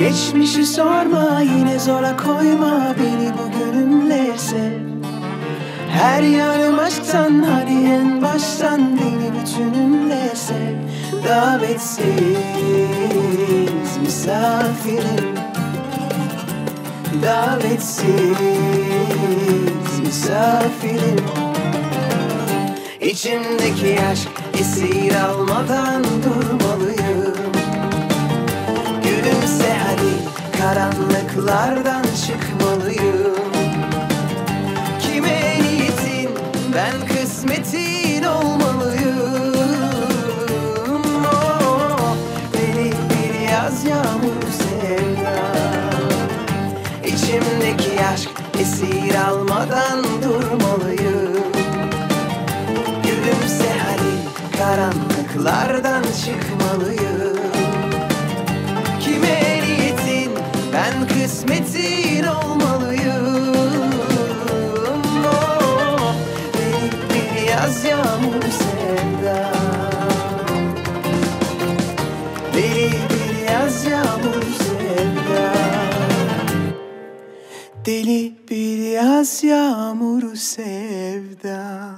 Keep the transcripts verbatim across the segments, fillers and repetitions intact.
Geçmişi sorma, yine zora koyma beni bugünümle sev. Her yarım aşktan, hadi en baştan beni bütünümle sev. Davetsiz misafirim, davetsiz misafirim. İçimdeki aşk esir almadan durmalıyım. Gülümse hadi, karanlıklardan çıkmalıyım. Kime niyetin, ben kısmetin olmalıyım. Oh, beni bir yaz yağmur sevda. İçimdeki aşk esir almadan durmalıyım. Gülümse hadi, karanlıklardan çıkmalıyım. Kime niyetin, ben kısmetin olmalıyım. Oh, beni bir yaz yağmur sevda. Beni bir yaz yağmur sevda. Deli bir yaz yağmuru sevda.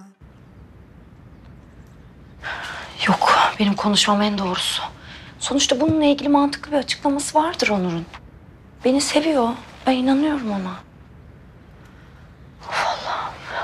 Yok, benim konuşmam en doğrusu. Sonuçta bununla ilgili mantıklı bir açıklaması vardır Onur'un. Beni seviyor, ben inanıyorum ona. Of Allah'ım ya.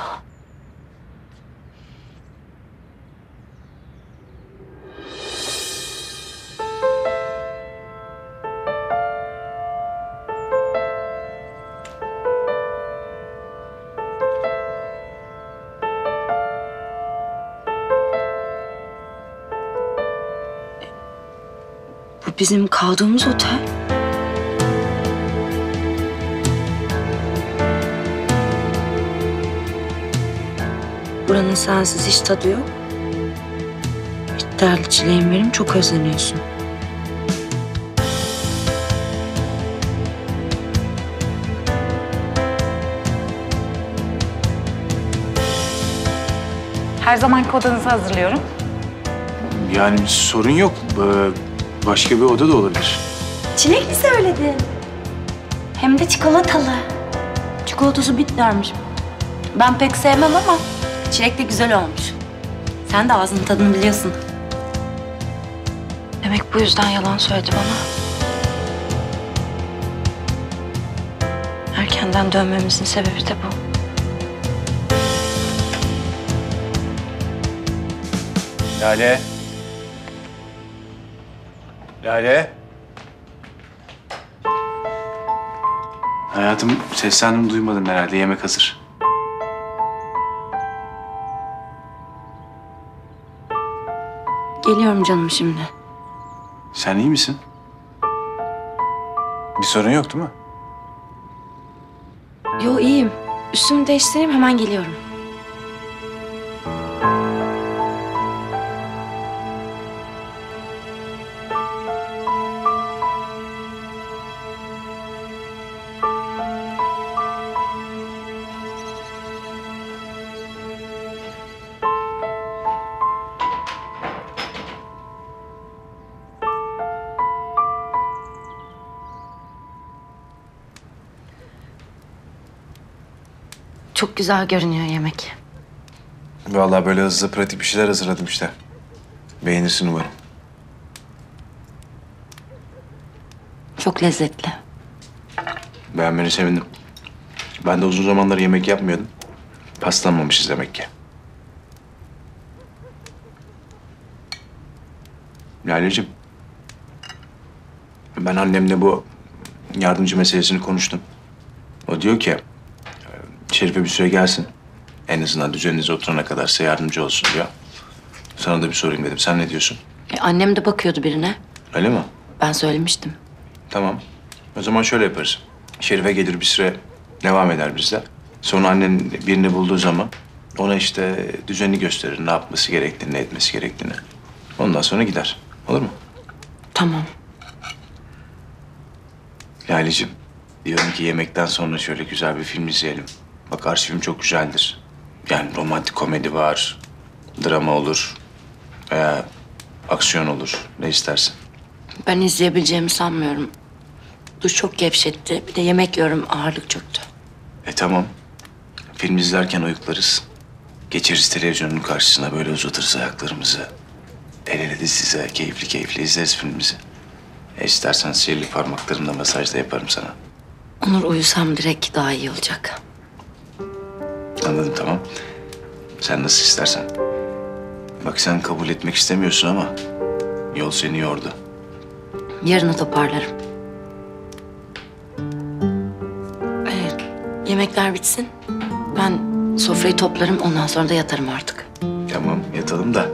Bizim kaldığımız otel. Buranın sensiz hiç tadı yok. Hiç derli çileğim benim, çok özleniyorsun. Her zamanki odanızı hazırlıyorum. Yani sorun yok. Ee... Başka bir oda da olabilir. Çilekli söyledin. Hem de çikolatalı. Çikolatası bitlermiş. Ben pek sevmem ama çilek de güzel olmuş. Sen de ağzının tadını biliyorsun. Demek bu yüzden yalan söyledi bana. Erkenden dönmemizin sebebi de bu. Lale. Lale. Hayatım, seslendim duymadın herhalde. Yemek hazır. Geliyorum canım şimdi. Sen iyi misin? Bir sorun yok değil mi? Yo, iyiyim. Üstümü değiştireyim, hemen geliyorum. Çok güzel görünüyor yemek. Vallahi böyle hızlı pratik bir şeyler hazırladım işte. Beğenirsin umarım. Çok lezzetli. Beğenmeni sevindim. Ben de uzun zamanlar yemek yapmıyordum. Paslanmamışız demek ki. Laleciğim, ben annemle bu yardımcı meselesini konuştum. O diyor ki, Şerife bir süre gelsin. En azından düzeninize oturana kadar size yardımcı olsun diyor. Sana da bir sorayım dedim. Sen ne diyorsun? E, annem de bakıyordu birine. Öyle mi? Ben söylemiştim. Tamam. O zaman şöyle yaparız. Şerife gelir bir süre devam eder bizde. Sonra annen birini bulduğu zaman ona işte düzeni gösterir. Ne yapması gerektiğini, ne etmesi gerektiğini. Ondan sonra gider. Olur mu? Tamam. Laleciğim, diyorum ki yemekten sonra şöyle güzel bir film izleyelim. Bak arşivim çok güzeldir. Yani romantik komedi var, drama olur veya aksiyon olur. Ne istersen. Ben izleyebileceğimi sanmıyorum. Duş çok gevşetti. Bir de yemek yiyorum, ağırlık çöktü. E tamam. Film izlerken uyuklarız. Geçeriz televizyonun karşısına, böyle uzatırız ayaklarımızı. El ele de size keyifli keyifli izleriz filmimizi. E istersen sihirli parmaklarımla masaj da yaparım sana. Onur, uyusam direkt daha iyi olacak. Anladım, tamam. Sen nasıl istersen. Bak sen kabul etmek istemiyorsun ama yol seni yordu. Yarını toparlarım. Evet, yemekler bitsin. Ben sofrayı toplarım, ondan sonra da yatarım artık. Tamam, yatalım da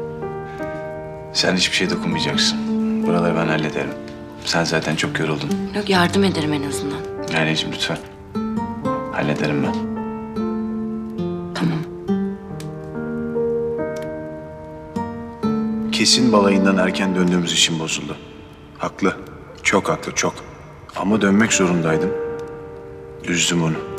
sen hiçbir şey dokunmayacaksın. Buraları ben hallederim. Sen zaten çok yoruldun. Yok, yardım ederim en azından. Anneciğim lütfen. Hallederim ben. Tamam. Kesin balayından erken döndüğümüz için bozuldu. Haklı. Çok haklı, çok. Ama dönmek zorundaydım. Üzdüm onu.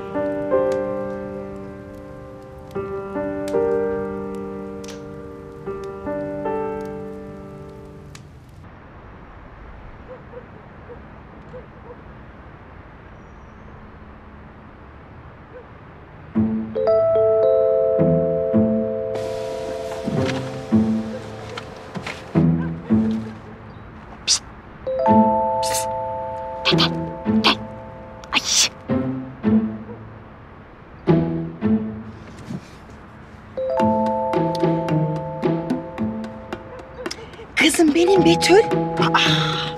Kızım benim Betül. Aa.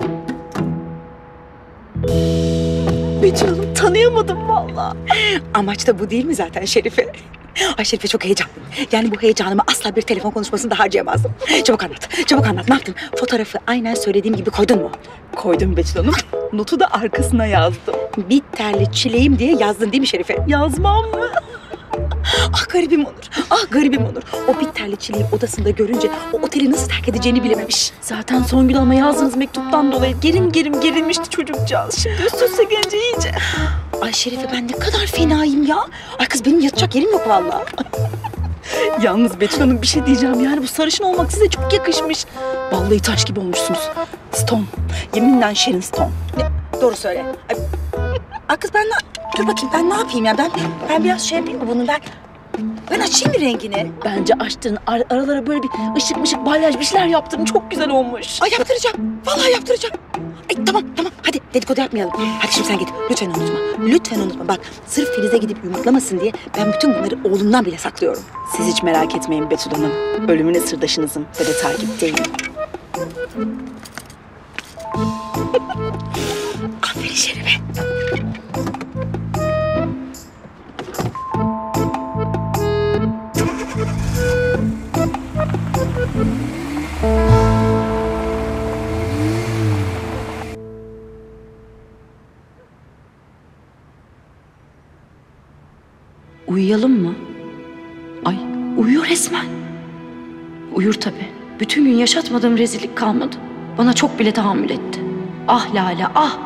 Betül Hanım, tanıyamadım vallahi. Amaç da bu değil mi zaten Şerife? Ay Şerife, çok heyecanlıyım. Yani bu heyecanımı asla bir telefon konuşmasında harcayamazdım. Çabuk anlat, çabuk anlat. Ne yaptın? Fotoğrafı aynen söylediğim gibi koydun mu? Koydum Betül Hanım. Notu da arkasına yazdım. Bitterli çileğim diye yazdın değil mi Şerife? Yazmam mı? Ah garibim Onur, ah garibim Onur. O bitterli çileği odasında görünce o oteli nasıl terk edeceğini bilememiş. Zaten Songül Hanım'a yazdığınız mektuptan dolayı gerim gerim gerilmişti çocukcağız. Şimdi üst üste gelince iyice. Ay Şerife, ben ne kadar fenayım ya. Ay kız, benim yatacak yerim yok vallahi. Yalnız Betül Hanım, bir şey diyeceğim, yani bu sarışın olmak size çok yakışmış. Vallahi taş gibi olmuşsunuz. Stone, yeminle Sharon Stone. Ne? Doğru söyle. Ay. Ay kız, ben ne... Dur bakayım, ben ne yapayım ya? Ben ben biraz şey yapayım mı bunu? Ben, ben açayım mı rengini? Bence açtığın ar aralara böyle bir ışık mışık, balyaj bir şeyler yaptırın. Çok güzel olmuş. Ay yaptıracağım. Vallahi yaptıracağım. Ay tamam, tamam. Hadi dedikodu yapmayalım. Hadi şimdi sen git. Lütfen unutma. Lütfen unutma. Bak, sırf Filiz'e gidip yumurtlamasın diye ben bütün bunları oğlumdan bile saklıyorum. Siz hiç merak etmeyin Betül Hanım. Ölümüne sırdaşınızım ve de takipteyim. Aferin Şerife. Uyuyalım mı? Ay uyuyor resmen. Uyur tabii. Bütün gün yaşatmadığım rezillik kalmadı. Bana çok bile tahammül etti. Ah Lale, ah!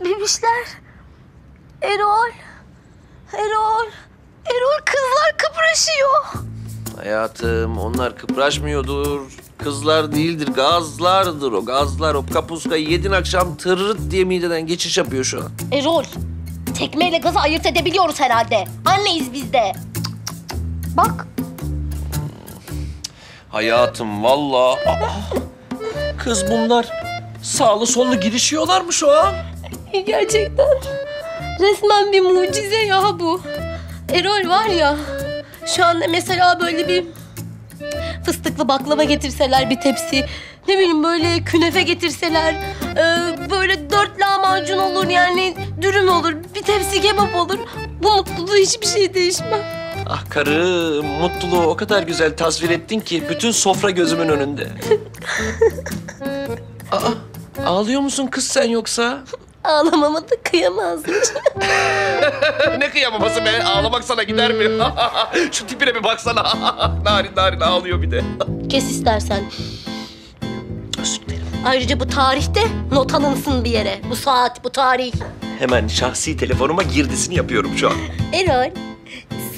Bebişler. Erol. Erol. Erol, kızlar kıpraşıyor. Hayatım, onlar kıpraşmıyordur. Kızlar değildir, gazlardır o. Gazlar, o kapuskayı yedin akşam tırırt diye mideden geçiş yapıyor şu an. Erol, tekmeyle gazı ayırt edebiliyoruz herhalde. Anneyiz biz de. Cık cık cık. Bak. Hayatım, vallahi. Aa, kız bunlar sağlı sollu girişiyorlar mı şu an? Gerçekten. Resmen bir mucize ya bu. Erol var ya, şu anda mesela böyle bir fıstıklı baklava getirseler bir tepsi, ne bileyim böyle künefe getirseler, e, böyle dört lahmacun olur yani, dürüm olur, bir tepsi kebap olur. Bu mutluluğu hiçbir şey değişmez. Ah karım, mutluluğu o kadar güzel tasvir ettin ki bütün sofra gözümün önünde. Aa, ağlıyor musun kız sen yoksa? Ağlamama da kıyamazmış. Ne kıyamaması be? Ağlamak sana gider mi? Şu tipine bir baksana. Narin narin ağlıyor bir de. Kes istersen. Özür dilerim. Ayrıca bu tarihte not alınsın bir yere. Bu saat, bu tarih. Hemen şahsi telefonuma girdisini yapıyorum şu an. Erol,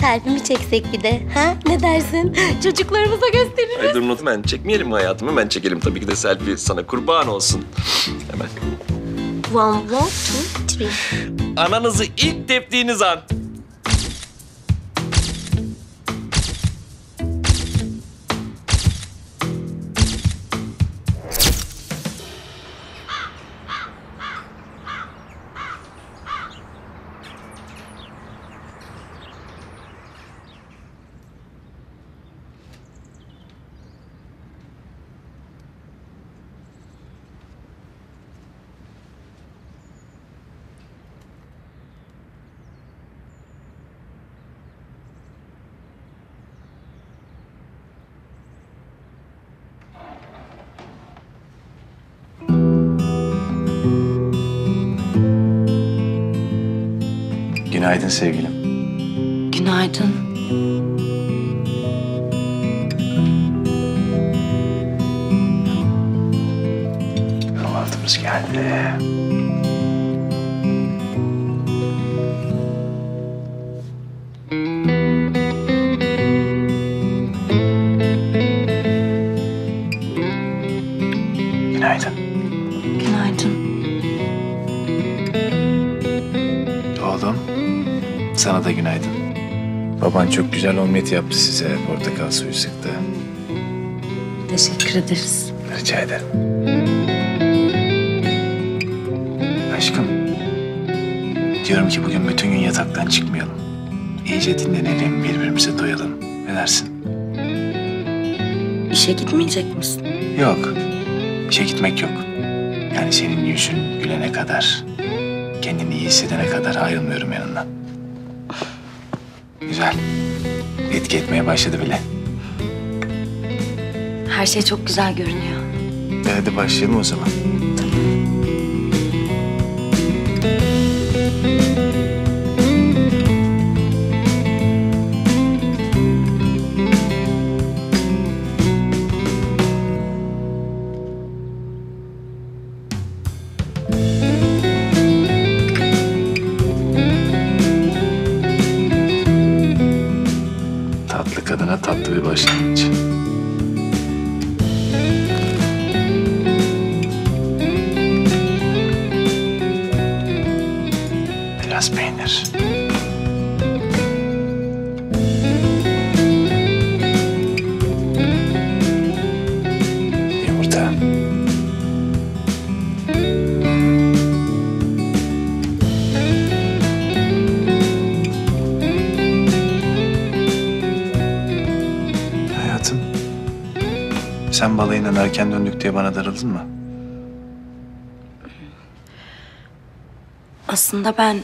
selfie'mi çeksek bir de. Ha? Ne dersin? Çocuklarımıza gösteririz. Ay, dur notu hemen çekmeyelim mi hayatım? Hemen çekelim tabii ki de selfie. Sana kurban olsun. Hemen. One, one, two, three. Ananızı ilk teptiğiniz an. Günaydın sevgilim. Günaydın. Kahvaltımız geldi. Günaydın. Günaydın. Sana da günaydın. Baban çok güzel omlet yaptı size, portakal suyu sıktı. Teşekkür ederiz. Rica ederim. Aşkım, diyorum ki bugün bütün gün yataktan çıkmayalım. İyice dinlenelim, birbirimize doyalım. Ne dersin? İşe gitmeyecek misin? Yok, işe gitmek yok. Yani senin yüzün gülene kadar, kendini iyi hissedene kadar ayrılmıyorum yanından. Güzel. Etki etmeye başladı bile. Her şey çok güzel görünüyor. Hadi başlayalım o zaman. Tatlı bir başlangıç. Biraz peynir. Yumurta. Sen balayından erken döndük diye bana darıldın mı? Aslında ben...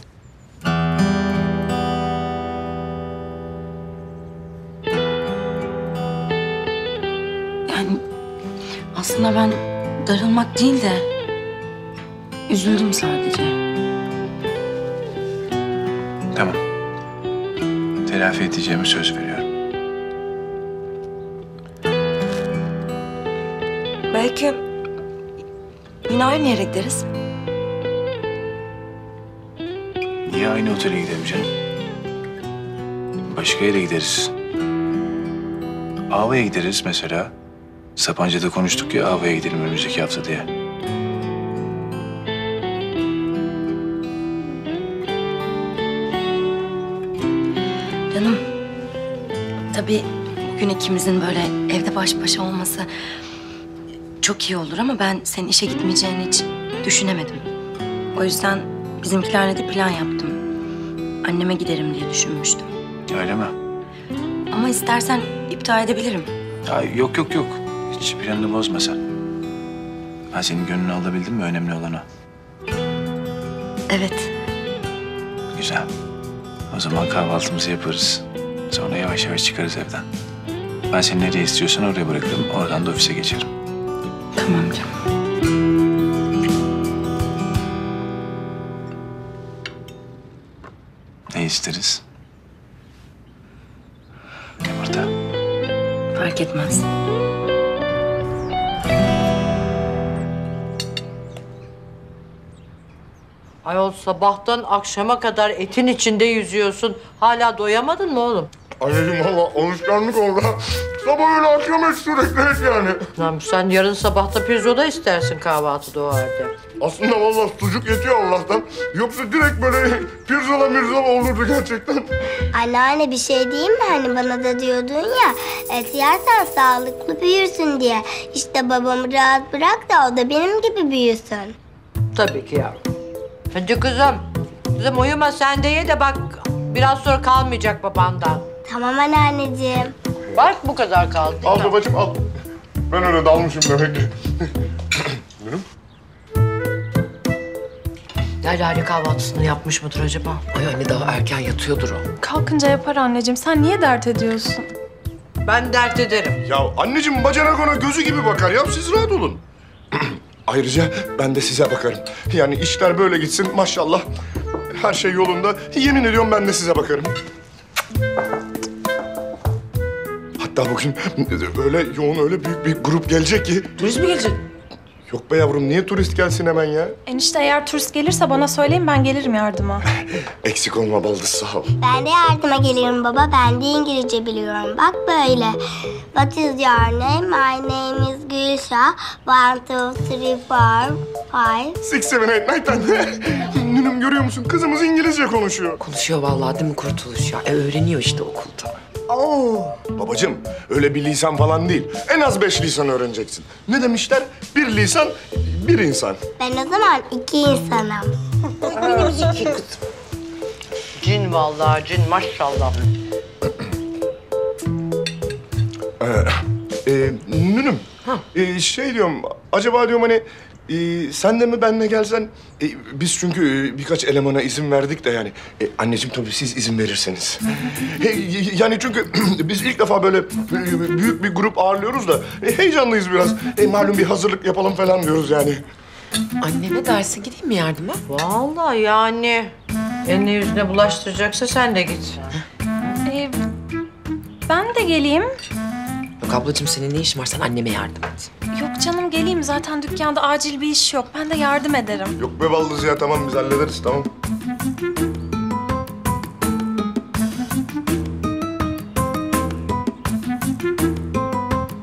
Yani... Aslında ben darılmak değil de... Üzüldüm sadece. Tamam. Telafi edeceğimi söz veriyorum. Belki yine aynı yere gideriz. Niye aynı otele gidelim canım? Başka yere gideriz. Ava'ya gideriz mesela. Sapanca'da konuştuk ya Ava'ya gidelim önümüzdeki hafta diye. Canım, tabii bugün ikimizin böyle evde baş başa olması çok iyi olur ama ben senin işe gitmeyeceğini hiç düşünemedim. O yüzden bizimkilerle de plan yaptım. Anneme giderim diye düşünmüştüm. Öyle mi? Ama istersen iptal edebilirim. Ya yok yok yok. Hiç planını bozma sen. Ben senin gönlünü alabildim mi önemli olana? Evet. Güzel. O zaman kahvaltımızı yaparız. Sonra yavaş yavaş çıkarız evden. Ben seni nereye istiyorsan oraya bırakırım. Oradan da ofise geçerim. Tamam canım. Ne isteriz? Yumurta. Fark etmez. Ayol sabahtan akşama kadar etin içinde yüzüyorsun. Hala doyamadın mı oğlum? Anneciğim valla alışkanlık oldu. Sabah öyle akşam et sürekli et yani. Tamam, sen yarın sabahta pirzola istersin kahvaltıda o halde. Aslında valla sucuk yetiyor Allah'tan. Yoksa direkt böyle pirzola mirzola olurdu gerçekten. Anneanne bir şey diyeyim mi? Hani bana da diyordun ya et yersen sağlıklı büyürsün diye. İşte babamı rahat bırak da o da benim gibi büyüsün. Tabii ki yavrum. Hadi kızım. Kızım uyuma sen de ye de bak biraz sonra kalmayacak babandan. Tamam anneanneciğim. Bak bu kadar kaldı. Al babacığım al. Ben öyle dalmışım demek ki. Benim. Lale kahvaltısını yapmış mıdır acaba? Ay anne daha erken yatıyordur o. Kalkınca yapar anneciğim. Sen niye dert ediyorsun? Ben dert ederim. Ya anneciğim bacanak ona gözü gibi bakar ya. Siz rahat olun. Ayrıca ben de size bakarım. Yani işler böyle gitsin maşallah. Her şey yolunda. Yemin ediyorum ben de size bakarım. Hatta bugün öyle yoğun, öyle büyük bir grup gelecek ki... Turist mi gelecek? Yok be yavrum, niye turist gelsin hemen ya? Enişte eğer turist gelirse bana söyleyin, ben gelirim yardıma. Eksik olma Baldız, sağ ol. Ben de yardıma gelirim baba, ben de İngilizce biliyorum. Bak böyle. What is your name? My name is Gülşah. One, two, three, four, five. Six, seven, eight, nine. Nünüm görüyor musun? Kızımız İngilizce konuşuyor. Konuşuyor vallahi değil mi kurtuluş ya? E, öğreniyor işte okulda. Oo. Babacığım, öyle bir lisan falan değil. En az beş lisan öğreneceksin. Ne demişler? Bir lisan, bir insan. Ben o zaman iki insanım. Benimiz iki kızım. Cin vallahi, cin maşallah. ee, e, Nünüm, e, şey diyorum, acaba diyorum hani... Ee, sen de mi benimle gelsen? Ee, biz çünkü e, birkaç elemana izin verdik de yani. Ee, anneciğim tabii siz izin verirseniz. ee, yani çünkü biz ilk defa böyle büyük bir grup ağırlıyoruz da e, heyecanlıyız biraz. E, malum bir hazırlık yapalım falan diyoruz yani. Anne ne dersin? Gideyim mi yardıma? Vallahi yani. Elini yüzüne bulaştıracaksa sen de git. ee, ben de geleyim. Yok ablacığım senin ne işin var? Sen anneme yardım et. Yok canım geleyim. Zaten dükkanda acil bir iş yok. Ben de yardım ederim. Yok be Baldız ya. Tamam biz hallederiz. Tamam.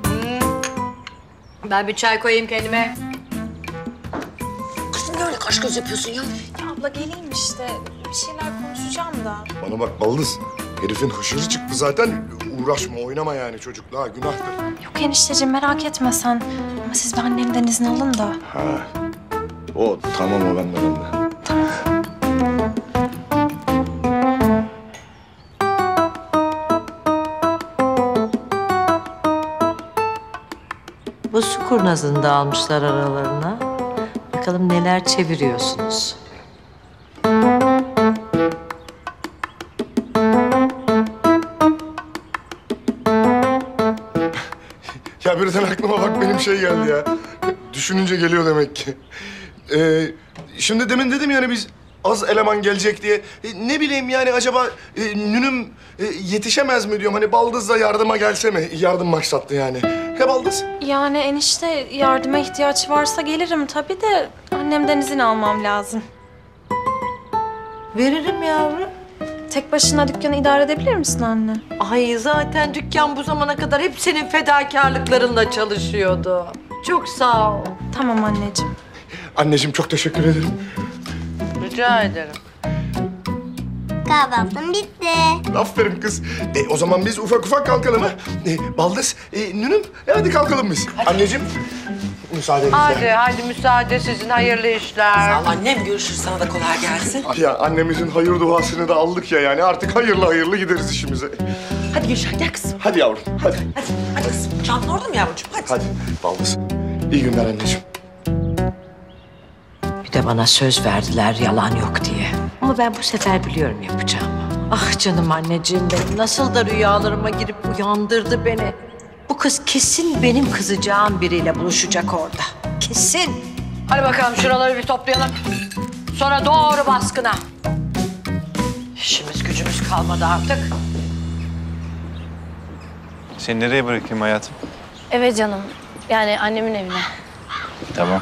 Hmm. Ben bir çay koyayım kendime. Kızım ne öyle kaş göz yapıyorsun ya? Ya abla geleyim işte. Bir şeyler konuşacağım da. Bana bak Baldız. Herifin hışırı çıktı zaten. Uğraşma, oynama yani çocukla. Günahtır. Yok enişteciğim merak etme sen. Ama siz bir annemden izin alın da. Ha. O tamam o benden benden. Tamam. Bu su kurnazını da almışlar aralarına. Bakalım neler çeviriyorsunuz. Birden aklıma bak benim şey geldi ya. Düşününce geliyor demek ki. Ee, şimdi demin dedim yani biz az eleman gelecek diye. E, ne bileyim yani acaba e, nünüm e, yetişemez mi diyorum. Hani Baldız da yardıma gelse mi? Yardım maksatlı yani. He Baldız? Yani enişte yardıma ihtiyaç varsa gelirim tabii de annemden izin almam lazım. Veririm yavrum. Tek başına dükkanı idare edebilir misin anne? Ay zaten dükkan bu zamana kadar hep senin fedakarlıklarınla çalışıyordu. Çok sağ ol. Tamam anneciğim. Anneciğim çok teşekkür ederim. Rica ederim. Kahvaltım bitti. Aferin kız. E, o zaman biz ufak ufak kalkalım ha. E, Baldız, e, Nünüm, e, hadi kalkalım biz. Hadi. Anneciğim, müsaadenizle. Hadi, hadi müsaade sizin, hayırlı işler. Sağ ol annem, görüşürüz, sana da kolay gelsin. Ya annemizin hayır duasını da aldık ya yani. Artık hayırlı hayırlı gideriz işimize. Hadi Gülşah, gel kızım. Hadi yavrum, hadi. Hadi, hadi kızım. Çantan orada mı yavrucuğum? Hadi. Hadi, Baldız. İyi günler anneciğim. Bir de bana söz verdiler yalan yok diye. Ama ben bu sefer biliyorum yapacağımı. Ah canım anneciğim benim, nasıl da rüyalarıma girip uyandırdı beni. Bu kız kesin benim kızacağım biriyle buluşacak orada. Kesin. Hadi bakalım şuraları bir toplayalım. Sonra doğru baskına. İşimiz gücümüz kalmadı artık. Seni nereye bırakayım hayatım? Eve canım. Yani annemin evine. Tamam.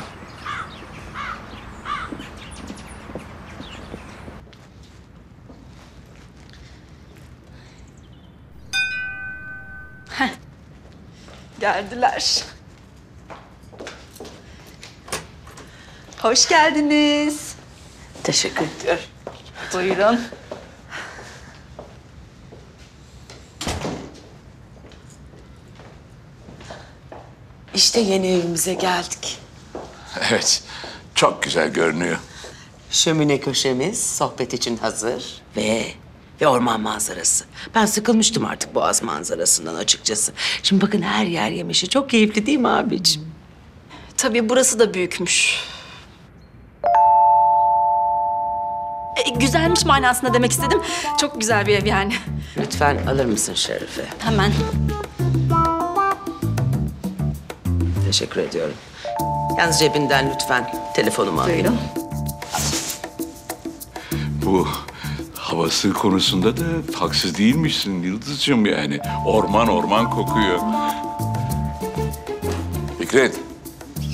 Geldiler. Hoş geldiniz. Teşekkür ediyorum. Buyurun. İşte yeni evimize geldik. Evet, çok güzel görünüyor. Şömine köşemiz sohbet için hazır ve... Ve orman manzarası. Ben sıkılmıştım artık Boğaz manzarasından açıkçası. Şimdi bakın her yer yemişi. Çok keyifli değil mi abiciğim? Tabii burası da büyükmüş. E, güzelmiş manasında demek istedim. Çok güzel bir ev yani. Lütfen alır mısın Şerife? Hemen. Teşekkür ediyorum. Yalnız cebinden lütfen telefonumu alayım. Buyurun. Bu... Havası konusunda da haksız değilmişsin Yıldız'cığım yani. Orman orman kokuyor. Fikret,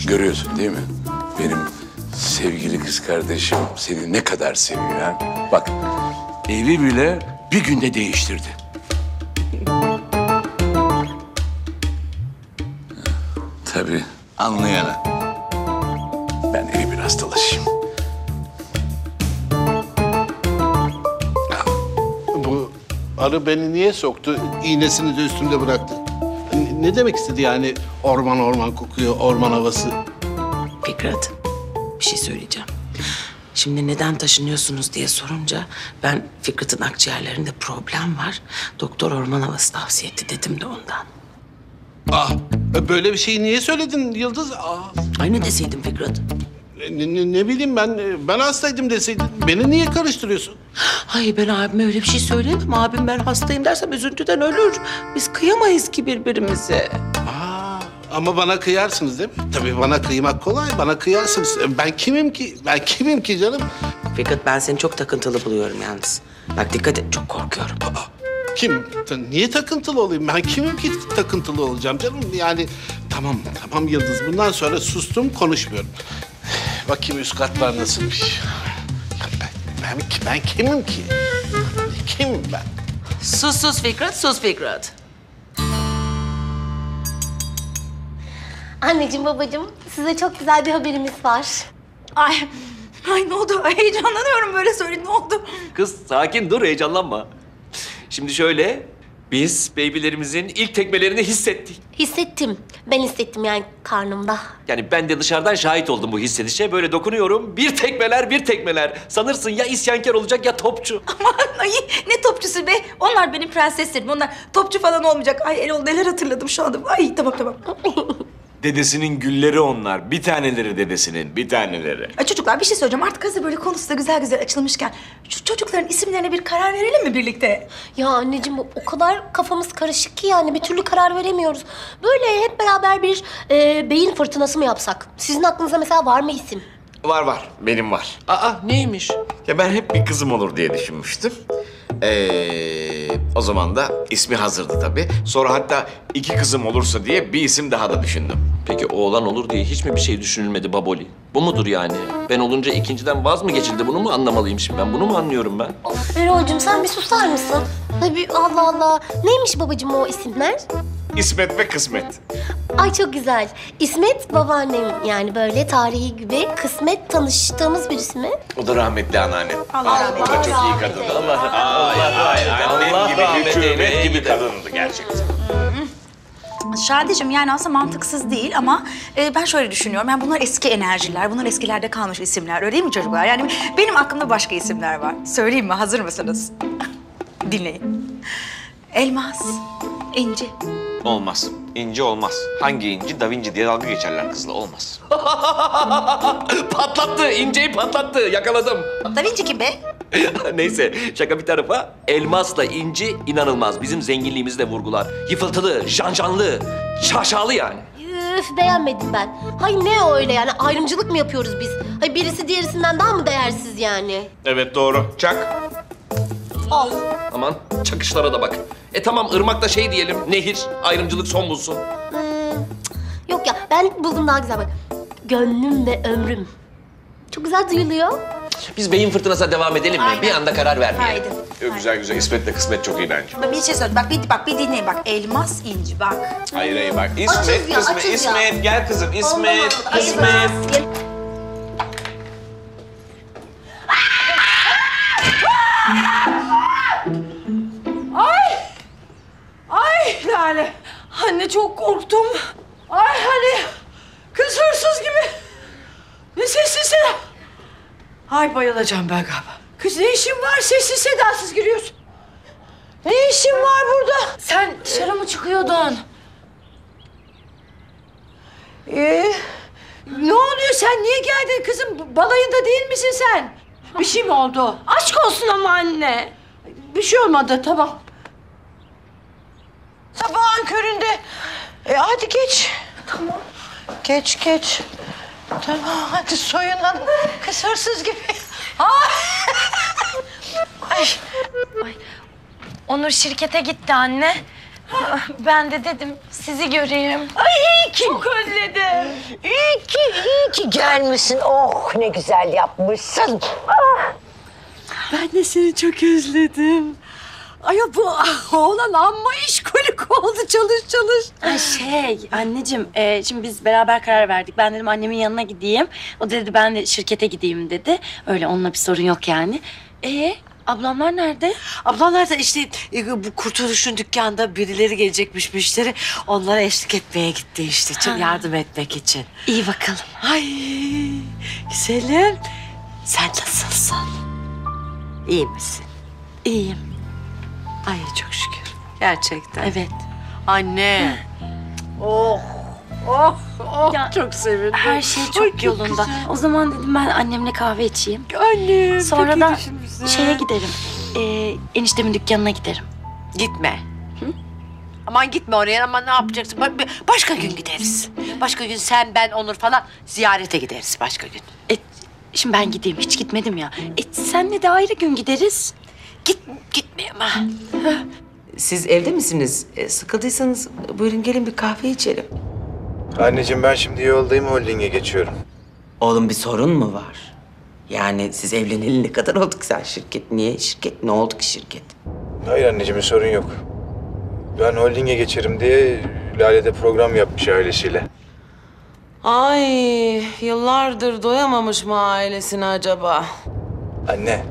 görüyorsun değil mi? Benim sevgili kız kardeşim seni ne kadar seviyor ha? Bak, evi bile bir günde değiştirdi. Tabii, anlayana. Ben evi biraz dolaşayım. Arı beni niye soktu? İğnesini de üstümde bıraktı. Ne demek istedi yani orman orman kokuyor, orman havası? Fikret, bir şey söyleyeceğim. Şimdi neden taşınıyorsunuz diye sorunca ben Fikret'in akciğerlerinde problem var. Doktor orman havası tavsiye etti dedim de ondan. Ah, böyle bir şeyi niye söyledin Yıldız? Ah. Ay ne deseydim Fikret? Ne, ne, ne bileyim ben, ben hastaydım deseydin. Beni niye karıştırıyorsun? Hayır ben abime öyle bir şey söylemem. Abim ben hastayım dersem üzüntüden ölür. Biz kıyamayız ki birbirimize. Aa, ama bana kıyarsınız değil mi? Tabii bana kıymak kolay, bana kıyarsınız. Ben kimim ki? Ben kimim ki canım? Fikret ben seni çok takıntılı buluyorum yalnız. Bak dikkat et, çok korkuyorum. Aa. Kim? Niye takıntılı olayım? Ben kimim ki takıntılı olacağım canım? Yani tamam, tamam Yıldız. Bundan sonra sustum, konuşmuyorum. Bakayım üst katlar nasılmış. Ben, ben, ben kimim ki? Kimim ben? Sus, sus Fikret, sus Fikret. Anneciğim, babacığım, size çok güzel bir haberimiz var. Ay, ay ne oldu? Ay, heyecanlanıyorum böyle söyle, ne oldu? Kız, sakin dur, heyecanlanma. Şimdi şöyle, biz babylerimizin ilk tekmelerini hissettik. Hissettim. Ben hissettim yani karnımda. Yani ben de dışarıdan şahit oldum bu hissedişe. Böyle dokunuyorum, bir tekmeler, bir tekmeler. Sanırsın ya isyankar olacak ya topçu. Aman ay, ne topçusu be? Onlar benim prenseslerim, onlar topçu falan olmayacak. Ay Erol neler hatırladım şu anda. Ay tamam tamam. Dedesinin gülleri onlar. Bir taneleri dedesinin, bir taneleri. Ay çocuklar bir şey söyleyeceğim. Artık hazır böyle konusu da güzel güzel açılmışken... ...şu çocukların isimlerine bir karar verelim mi birlikte? Ya anneciğim o kadar kafamız karışık ki yani bir türlü karar veremiyoruz. Böyle hep beraber bir e, beyin fırtınası mı yapsak? Sizin aklınıza mesela var mı isim? Var var, benim var. Aa, neymiş? Ya ben hep bir kızım olur diye düşünmüştüm. Ee, o zaman da ismi hazırdı tabii. Sonra hatta iki kızım olursa diye bir isim daha da düşündüm. Peki oğlan olur diye hiç mi bir şey düşünülmedi Baboli? Bu mudur yani? Ben olunca ikinciden vaz mı geçildi? Bunu mu anlamalıyım şimdi ben? Bunu mu anlıyorum ben? Of Erol'cum sen bir susar mısın? Tabii Allah Allah. Neymiş babacığım o isimler? İsmet ve Kısmet. Ay çok güzel. İsmet babaannem yani böyle tarihi gibi. Kısmet tanıştığımız bir ismi. O da rahmetli anneannem. Allah yani Allah. O da çok iyi kadındı. Allah Allah. Allah Allah. Allah gibi hükümet gibi kadındı gerçekten. Şadi'cim yani aslında mantıksız değil ama e, ben şöyle düşünüyorum. Yani bunlar eski enerjiler, bunlar eskilerde kalmış isimler. Öyle değil mi çocuklar? Yani benim aklımda başka isimler var. Söyleyeyim mi? Hazır mısınız? Dinleyin. Elmas, İnci. Olmaz. İnci olmaz. Hangi İnci? Da Vinci diye dalga geçerler kızla. Olmaz. Patlattı. İnci'yi patlattı. Yakaladım. Da Vinci kim be? Neyse şaka bir tarafa. Elmasla İnci inanılmaz. Bizim zenginliğimizi de vurgular. Yıfıltılı, janjanlı, şaşalı yani. Üf beğenmedim ben. Hay ne o öyle yani? Ayrımcılık mı yapıyoruz biz? Hay birisi diğerisinden daha mı değersiz yani? Evet doğru. Çak. Al. Aman çakışlara da bak. E tamam ırmak da şey diyelim, nehir, ayrımcılık son bulsun. Hmm, yok ya, ben buldum daha güzel bak. Gönlüm ve ömrüm. Çok güzel duyuluyor. Biz beyin fırtınasına devam edelim mi? Aynen. Bir anda karar vermeyelim. Haydi. Güzel güzel, İsmet'le Kısmet çok iyi bence. Bir şey söyle, bak bir, bak, bir dinleyin bak. Elmas, İnci bak. Hayır hayır bak. İsmet, ya, İsmet, İsmet, gel kızım. İsmet, Allah, İsmet. İsmet. Lale, anne çok korktum. Ay hani kız hırsız gibi. Ne sessiz sedasız. Ay bayılacağım ben galiba. Kız ne işin var sessiz sedasız giriyorsun? Ne işin var burada? Sen dışarı mı çıkıyordun? Ee, ne oluyor sen? Niye geldin kızım? Balayında değil misin sen? Bir şey mi oldu? Aşk olsun ama anne. Bir şey olmadı tamam. Sabahın köründe. E hadi geç. Tamam. Geç geç. Tamam hadi soyunan kız hırsız gibi. Ay. Ay. Onur şirkete gitti anne. Ha. Ben de dedim sizi göreyim. Ay iyi ki. Çok özledim. İyi ki iyi ki gelmişsin. Oh ne güzel yapmışsın. Ah. Ben de seni çok özledim. Ay bu oğlan amma işkolik oldu çalış çalış. Ay şey anneciğim e, şimdi biz beraber karar verdik. Ben dedim annemin yanına gideyim. O dedi ben de şirkete gideyim dedi. Öyle onunla bir sorun yok yani. E ablamlar nerede? Ablamlar da işte e, bu Kurtuluş'un dükkânda birileri gelecekmiş müşteri. Onlara eşlik etmeye gitti işte için, yardım etmek için. İyi bakalım. Ay güzelim. Sen nasılsın? İyi misin? İyiyim. Ay çok şükür. Gerçekten. Evet. Anne. Hı. Oh, oh, oh. Ya, çok sevindim. Her şey çok ay, yolunda. Çok o zaman dedim ben annemle kahve içeyim. Annem. Sonra da şeye giderim. Ee, eniştemin dükkanına giderim. Gitme. Hı? Aman gitme oraya. Aman ne yapacaksın? Ba başka gün gideriz. Başka gün sen, ben, Onur falan ziyarete gideriz başka gün. E, şimdi ben gideyim. Hiç gitmedim ya. E, senle de ayrı gün gideriz. Git, gitmeyeyim ha. Siz evde misiniz? E, sıkıldıysanız buyurun gelin bir kahve içelim. Anneciğim ben şimdi yoldayım, holdinge geçiyorum. Oğlum bir sorun mu var? Yani siz evleneli ne kadar olduk sen şirket? Niye şirket? Ne oldu ki şirket? Hayır anneciğim bir sorun yok. Ben holdinge geçerim diye Lale'de program yapmış ailesiyle. Ay yıllardır doyamamış mı ailesine acaba? Anne.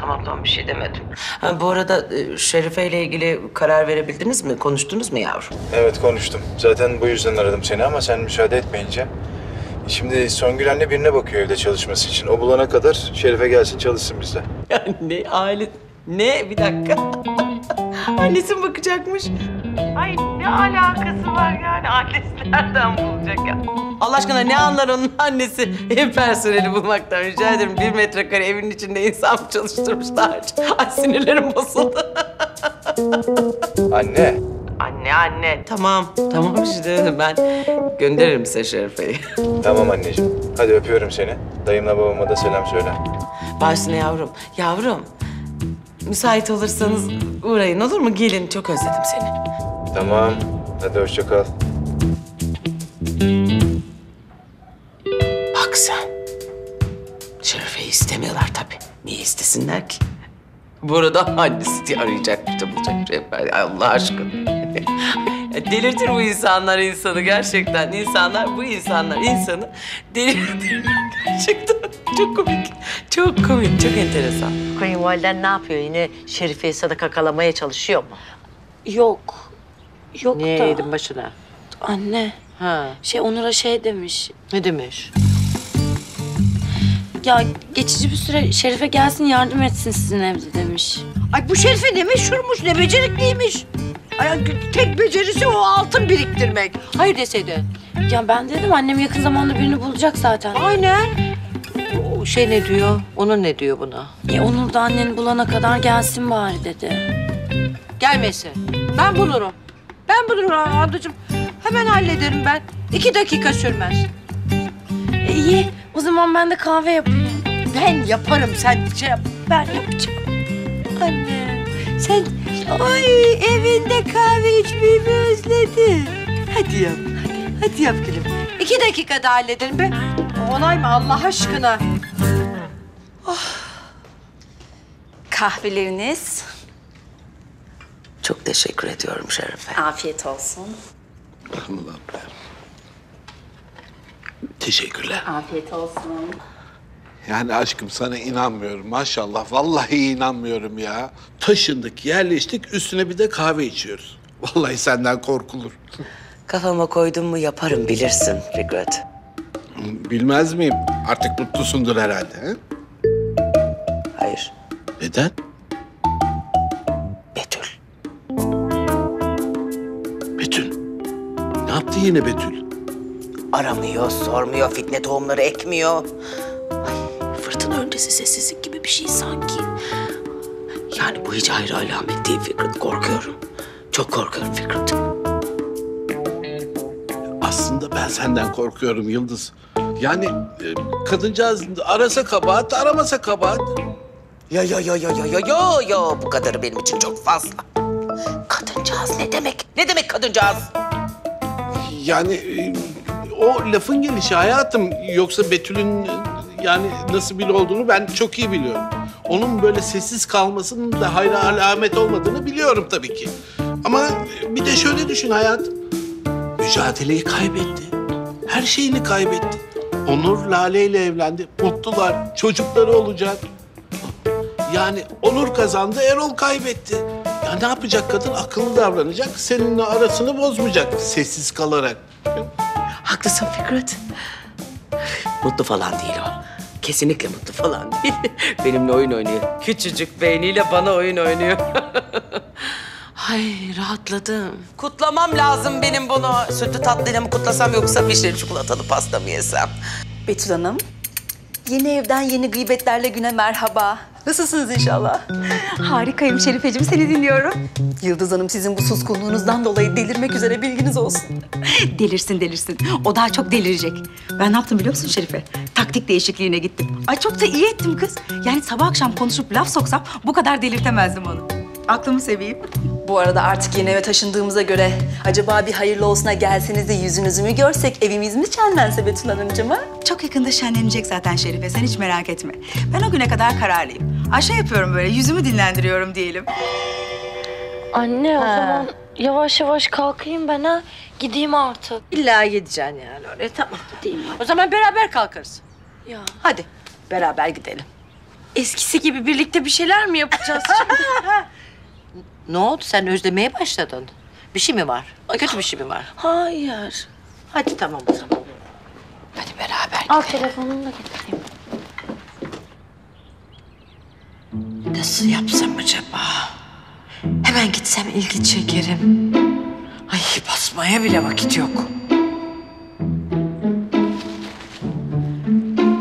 Tamam tamam bir şey demedim. Ha, bu arada Şerife ile ilgili karar verebildiniz mi? Konuştunuz mu yavrum? Evet konuştum. Zaten bu yüzden aradım seni ama sen müsaade etmeyince. Şimdi Songül anne birine bakıyor evde çalışması için. O bulana kadar Şerife gelsin çalışsın bizde. Ya ne aile... Ne? Bir dakika. Annesi mi bakacakmış? Ay ne alakası var yani? Annesi nereden bulacak ya? Allah aşkına ne anlar onun annesi? Ev personeli bulmaktan rica ederim. Bir metrekare evin içinde insan çalıştırmışlar. Ay sinirlerim bozuldu. Anne. Anne anne. Tamam. Tamam işte ben gönderirim size Şerife'yi. Tamam anneciğim. Hadi öpüyorum seni. Dayımla babama da selam söyle. Başına yavrum. Yavrum. Müsait olursanız uğrayın olur mu? Gelin çok özledim seni. Tamam. Hadi hoşça kal. Bak sen. Şerife'yi istemiyorlar tabii. Niye istesinler ki? Burada annesi diye arayacakmış da bulacak. Allah aşkına. Delirtir bu insanlar insanı gerçekten. İnsanlar bu insanlar insanı delirtir gerçekten. Çok komik. Çok komik, çok enteresan. Kayınvaliden ne yapıyor? Yine Şerife'yi sadaka kalamaya çalışıyor mu? Yok. Yok niye da. Niye yedin başına? Anne. Ha. Şey Onur'a şey demiş. Ne demiş? Ya geçici bir süre Şerife gelsin yardım etsin sizin evde demiş. Ay bu Şerife ne meşhurmuş, ne becerikliymiş. Ay, tek becerisi o altın biriktirmek. Hayır deseydi. Ya ben dedim annem yakın zamanda birini bulacak zaten. Aynen. O şey ne diyor? Onur ne diyor buna? E Onur da anneni bulana kadar gelsin bari dedi. Gelmesin. Ben bulurum. Ben bulurum ablacığım. Hemen hallederim ben. İki dakika sürmez. E, iyi. O zaman ben de kahve yapayım. Ben yaparım. Sen şey yap. Ben yapacağım. Anne. Sen... Ay evinde kahve içmeyi mi özledin? Hadi yap. Hadi, hadi yap gülüm. İki dakikada hallederim be. Onay mı Allah aşkına? Oh. Kahveleriniz. Çok teşekkür ediyorum Şerife. Afiyet olsun. Allah Allah. Teşekkürler. Afiyet olsun. Yani aşkım sana inanmıyorum maşallah. Vallahi inanmıyorum ya. Taşındık, yerleştik, üstüne bir de kahve içiyoruz. Vallahi senden korkulur. Kafama koydum mu yaparım bilirsin Fikret. Bilmez miyim? Artık mutlusundur herhalde. He? Hayır. Neden? Betül. Betül? Ne yaptı yine Betül? Aramıyor, sormuyor, fitne tohumları ekmiyor. Fırtına öncesi sessizlik gibi bir şey sanki. Yani bu hiç hayra alamet değil Fikret. Korkuyorum. Çok korkuyorum Fikret. Aslında ben senden korkuyorum Yıldız. Yani kadıncağız arasa kabahat, aramasa kabahat. Ya ya ya ya ya ya ya ya bu kadarı benim için çok fazla. Kadıncağız ne demek? Ne demek kadıncağız? Yani o lafın gelişi hayatım. Yoksa Betül'ün... Yani nasıl biri olduğunu ben çok iyi biliyorum. Onun böyle sessiz kalmasının da hayra alamet olmadığını biliyorum tabii ki. Ama bir de şöyle düşün hayatım. Mücadeleyi kaybetti. Her şeyini kaybetti. Onur Lale ile evlendi. Mutlular. Çocukları olacak. Yani Onur kazandı, Erol kaybetti. Ya ne yapacak kadın? Akıllı davranacak. Seninle arasını bozmayacak sessiz kalarak. Haklısın Fikret. Mutlu falan değil o. Kesinlikle mutlu falan değil. Benimle oyun oynuyor. Küçücük beyniyle bana oyun oynuyor. Ay rahatladım. Kutlamam lazım benim bunu. Sütlü tatlıyla mı kutlasam yoksa vişneli çikolatalı pasta mı yesem? Betül Hanım, yeni evden yeni gıybetlerle güne merhaba. Nasılsınız inşallah? Harikayım Şerifeciğim, seni dinliyorum. Yıldız Hanım sizin bu suskunluğunuzdan dolayı delirmek üzere bilginiz olsun. Delirsin delirsin. O daha çok delirecek. Ben ne yaptım biliyor musun Şerife? Taktik değişikliğine gittim. Ay çok da iyi ettim kız. Yani sabah akşam konuşup laf soksam bu kadar delirtemezdim onu. Aklımı seveyim. Bu arada artık yeni eve taşındığımıza göre acaba bir hayırlı olsuna gelseniz de yüzünüzü mü görsek, evimiz mi şenlense Betül Hanımcığım ha? Çok yakında şenlenecek zaten Şerife, sen hiç merak etme. Ben o güne kadar kararlıyım. Aşağı yapıyorum böyle, yüzümü dinlendiriyorum diyelim. Anne ha. O zaman yavaş yavaş kalkayım ben ha, gideyim artık. İlla gideceksin yani oraya, tamam. Gideyim. O zaman beraber kalkarız. Ya. Hadi beraber gidelim. Eskisi gibi birlikte bir şeyler mi yapacağız şimdi? Ne oldu? Sen özlemeye başladın. Bir şey mi var? Ay, kötü bir şey mi var? Hayır. Hadi tamam o zaman. Hadi beraber gidelim. Al telefonunu da getireyim. Nasıl yapsam acaba? Hemen gitsem ilgi çekerim. Ay basmaya bile vakit yok.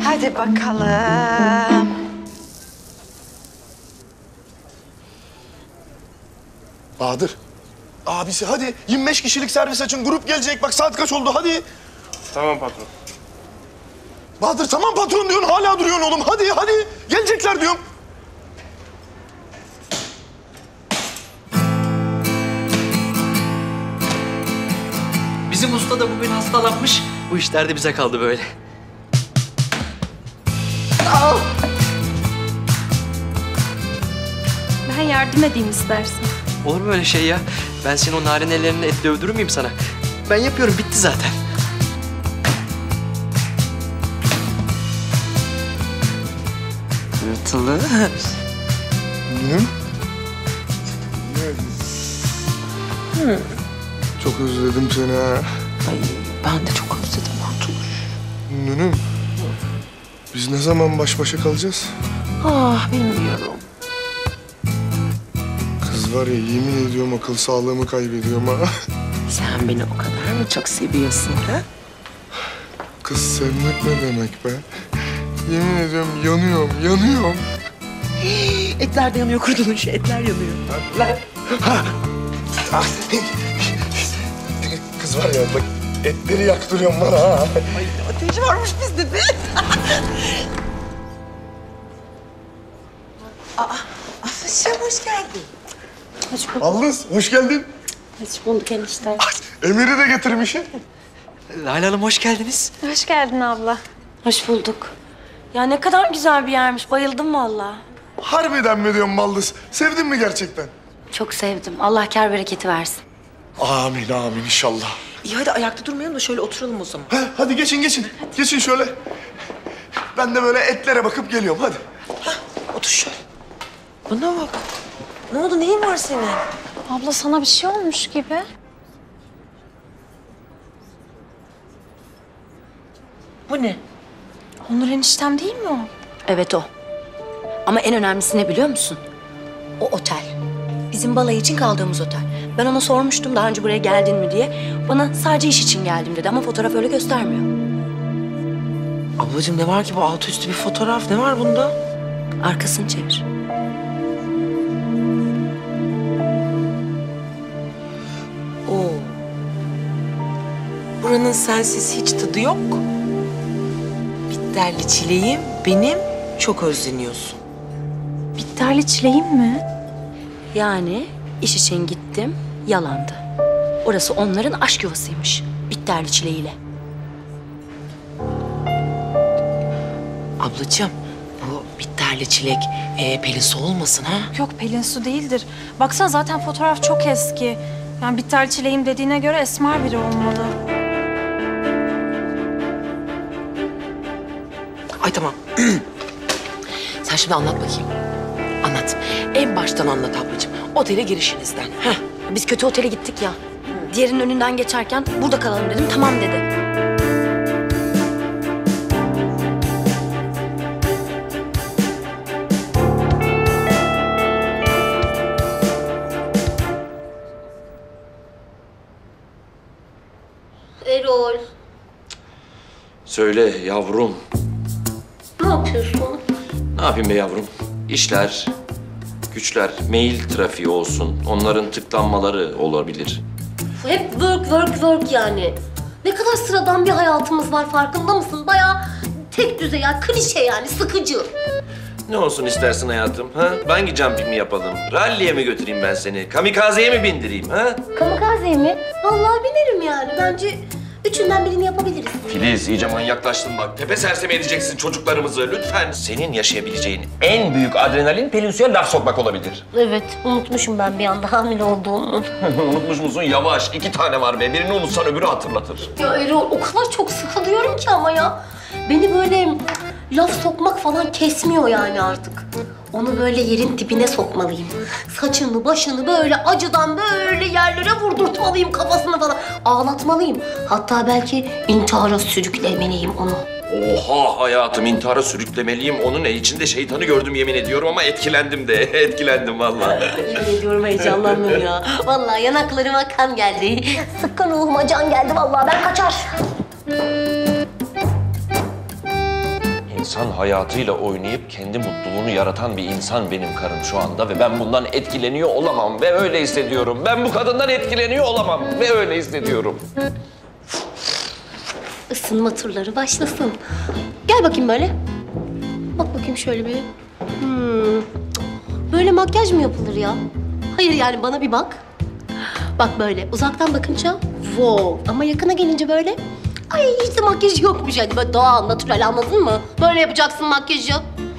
Hadi bakalım. Bahadır, Abisi hadi yirmi beş kişilik servis açın, grup gelecek. Bak saat kaç oldu, hadi. Tamam patron. Bahadır tamam patron diyorsun, hala duruyorsun oğlum. Hadi hadi gelecekler diyorum. Bizim usta da bugün hastalanmış. Bu işler de bize kaldı böyle. Aa! Ben yardım edeyim istersen. Olur mu öyle şey ya? Ben senin o narin ellerini etle öldürür müyüm sana? Ben yapıyorum, bitti zaten. Tırtılı. Hı? Çok özledim seni ha. Ay, ben de çok özledim Onur. Nünüm, biz ne zaman baş başa kalacağız? Ah, bilmiyorum. Kız var ya, yemin ediyorum akıl sağlığımı kaybediyorum ha. Sen beni o kadar mı çok seviyorsun ha? Kız sevmek ne demek be? Yemin ediyorum yanıyorum, yanıyorum. Hii, etler de yanıyor kurduğun şey, etler yanıyor. Etler. Ha. Ah. Kız var ya bak, etleri yaktırıyorum bana ha. Ay, ateş varmış bizde be. Aa, Afış'ım hoş geldin. Hoş bulduk. Yıldız, hoş geldin. Hoş bulduk enişte. Emir'i de getirmişsin. Lale Hanım hoş geldiniz. Hoş geldin abla. Hoş bulduk. Ya ne kadar güzel bir yermiş, bayıldım vallahi. Harbiden mi diyorum Yıldız? Sevdin mi gerçekten? Çok sevdim. Allah kâr bereketi versin. Amin, amin inşallah. İyi hadi ayakta durmayalım da şöyle oturalım o zaman. He, hadi geçin, geçin. Hadi. Geçin şöyle. Ben de böyle etlere bakıp geliyorum, hadi. Hah, otur şöyle. Bana bak. Ne oldu, neyin var senin? Abla sana bir şey olmuş gibi. Bu ne? Onur eniştem değil mi o? Evet o. Ama en önemlisi ne biliyor musun? O otel. Bizim balayı için kaldığımız otel. Ben ona sormuştum daha önce buraya geldin mi diye. Bana sadece iş için geldim dedi ama fotoğraf öyle göstermiyor. Ablacığım ne var ki bu altı üstü bir fotoğraf? Ne var bunda? Arkasını çevir. Oo. Buranın sensiz hiç tadı yok. Bitterli çileğim benim, çok özleniyorsun. Bitterli çileğim mi? Yani iş için gittim, yalandı. Orası onların aşk yuvasıymış, bitterli çileğiyle. Ablacığım, bu bitterli çilek e, Pelin Su olmasın ha? Yok, Pelin Su değildir. Baksana zaten fotoğraf çok eski. Yani bitterli çileğim dediğine göre esmer biri olmalı. Ay tamam. Sen şimdi anlat bakayım. Anlat. En baştan anlat ablacığım. Otele girişinizden. Heh. Biz kötü otele gittik ya. Hı. Diğerinin önünden geçerken burada kalalım dedim. Tamam dedi. Erol. Söyle yavrum. Ne yapıyorsun? Ne yapayım be yavrum? İşler, güçler, mail trafiği olsun. Onların tıklanmaları olabilir. Hep work, work, work yani. Ne kadar sıradan bir hayatımız var farkında mısın? Bayağı tek düzey, yani, klişe yani, sıkıcı. Ne olsun istersin hayatım? Ha? Bungee jumping mi yapalım? Rally'e mi götüreyim ben seni? Kamikazeye mi bindireyim? Ha? Kamikazeye mi? Vallahi binerim yani. Bence... Üçünden birini yapabiliriz. Filiz, iyice manyaklaştın bak. Tepe serseme edeceksin çocuklarımızı. Lütfen. Senin yaşayabileceğin en büyük adrenalin Pelin Su'ya laf sokmak olabilir. Evet, unutmuşum ben bir anda hamile olduğumu. Unutmuş musun? Yavaş. İki tane var be. Birini unutsan öbürü hatırlatır. Ya Erol, o kadar çok sıkılıyorum ki ama ya. Beni böyle laf sokmak falan kesmiyor yani artık. Onu böyle yerin dibine sokmalıyım. Saçını, başını böyle acıdan böyle yerlere vurdurtmalıyım kafasını falan. Ağlatmalıyım. Hatta belki intihara sürüklemeliyim onu. Oha hayatım, intihara sürüklemeliyim. Onun içinde şeytanı gördüm yemin ediyorum ama etkilendim de. Etkilendim vallahi. Yemin ediyorum heyecanlandım ya. Vallahi yanaklarıma kan geldi. Sıkkın ruhuma can geldi vallahi. Ben kaçar. İnsan hayatıyla oynayıp kendi mutluluğunu yaratan bir insan benim karım şu anda ve ben bundan etkileniyor olamam ve öyle hissediyorum. Ben bu kadından etkileniyor olamam ve öyle hissediyorum. Isınma turları başlasın. Gel bakayım böyle. Bak bakayım şöyle bir. Hmm. Böyle makyaj mı yapılır ya? Hayır yani bana bir bak. Bak böyle uzaktan bakınca wow ama yakına gelince böyle ay hiç de makyaj yokmuş yani böyle doğal, natürel anladın mı? Böyle yapacaksın makyajı.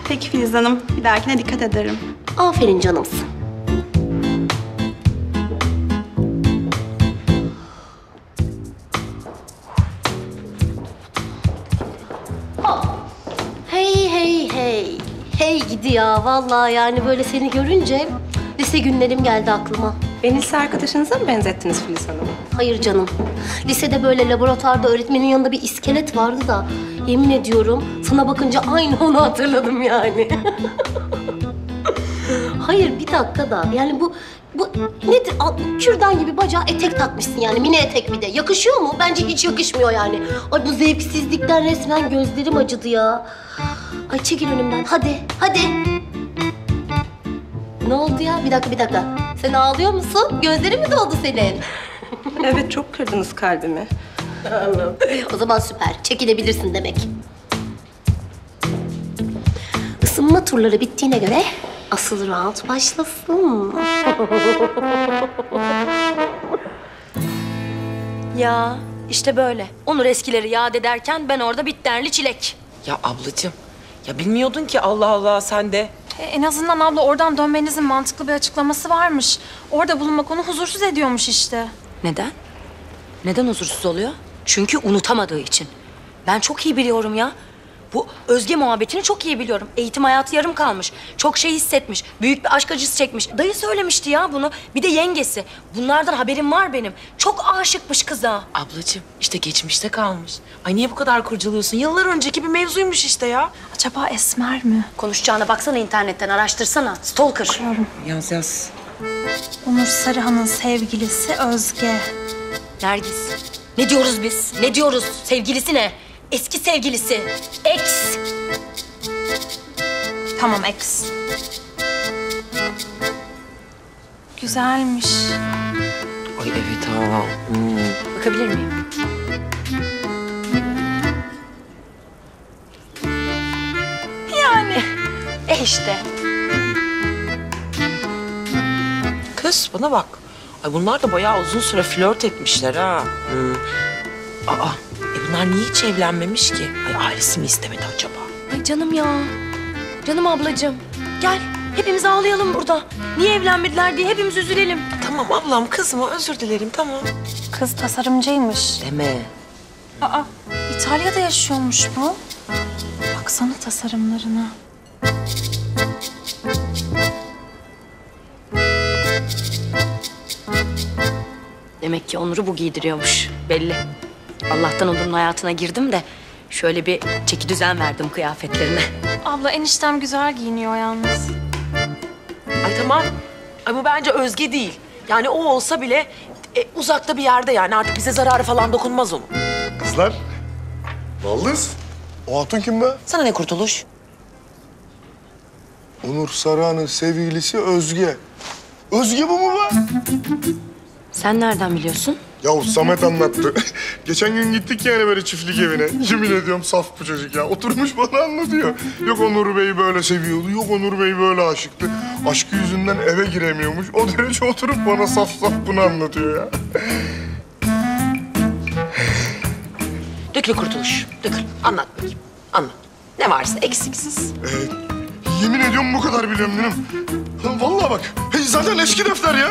Peki Filiz Hanım, bir dahakine dikkat ederim. Aferin canımsın. Oh. Hey hey hey. Hey gidi ya vallahi yani böyle seni görünce lise günlerim geldi aklıma. Beni lise arkadaşınıza mı benzettiniz Filiz Hanım? Hayır canım. Lisede böyle laboratuvarda öğretmenin yanında bir iskelet vardı da yemin ediyorum sana bakınca aynı onu hatırladım yani. Hayır bir dakika da yani bu bu nedir? Kürdan gibi bacağa etek takmışsın yani mini etek bir de. Yakışıyor mu? Bence hiç yakışmıyor yani. Ay bu zevksizlikten resmen gözlerim acıdı ya. Ay çekil önümden hadi hadi. Ne oldu ya? Bir dakika bir dakika. Sen ağlıyor musun? Gözlerin mi doldu senin? Evet, çok kırdınız kalbimi. Allah'ım. O zaman süper. Çekilebilirsin demek. Isınma turları bittiğine göre asıl round başlasın. Ya işte böyle. Onur eskileri yad ederken ben orada bitterli çilek. Ya ablacığım, ya bilmiyordun ki Allah Allah sen de. En azından abla oradan dönmenizin mantıklı bir açıklaması varmış. Orada bulunmak onu huzursuz ediyormuş işte. Neden? Neden huzursuz oluyor? Çünkü unutamadığı için. Ben çok iyi biliyorum ya. Bu Özge muhabbetini çok iyi biliyorum. Eğitim hayatı yarım kalmış. Çok şey hissetmiş. Büyük bir aşk acısı çekmiş. Dayı söylemişti ya bunu. Bir de yengesi. Bunlardan haberim var benim. Çok aşıkmış kıza. Ablacığım işte geçmişte kalmış. Ay niye bu kadar kurcalıyorsun? Yıllar önceki bir mevzuymuş işte ya. Acaba Esmer mi? Konuşacağına baksana internetten araştırsana. Stalker. Bakıyorum. Yaz yaz. Onur Sarıhan'ın sevgilisi Özge. Nergis. Ne diyoruz biz? Ne diyoruz? Sevgilisi ne? Eski sevgilisi. Ex. Tamam ex. Güzelmiş. Ay evet ha. Hmm. Bakabilir miyim? Yani. E işte. Kız bana bak. Ay bunlar da bayağı uzun süre flört etmişler ha. Hmm. Aa. Bunlar niye hiç evlenmemiş ki? Ay ailesi mi istemedi acaba? Ay canım ya. Canım ablacığım. Gel hepimiz ağlayalım burada. Niye evlenmediler diye hepimiz üzülelim. Tamam ablam kızma özür dilerim tamam. Kız tasarımcıymış. Deme. Aa İtalya'da yaşıyormuş bu. Baksana tasarımlarına. Demek ki Onur'u bu giydiriyormuş belli. Allah'tan onun hayatına girdim de şöyle bir çeki düzen verdim kıyafetlerine. Abla eniştem güzel giyiniyor yalnız. Ay tamam. Ay bu bence Özge değil. Yani o olsa bile e, uzakta bir yerde yani artık bize zararı falan dokunmaz onun. Kızlar. Yıldız. O hatun kim be? Sana ne kurtuluş? Onur Sarıhan'ın sevgilisi Özge. Özge bu mu be? Sen nereden biliyorsun? Yahu Samet anlattı. Geçen gün gittik yani böyle çiftlik evine. Yemin ediyorum saf bu çocuk ya. Oturmuş bana anlatıyor. Yok Onur Bey'i böyle seviyordu, yok Onur Bey böyle aşıktı. Aşkı yüzünden eve giremiyormuş. O derece oturup bana saf saf bunu anlatıyor ya. Dökül kurtuluş, dökül. Anlat bakayım, anlat. Ne varsa eksiksiz. Evet. Yemin ediyorum bu kadar biliyorum canım. Vallahi bak, zaten eski defter ya.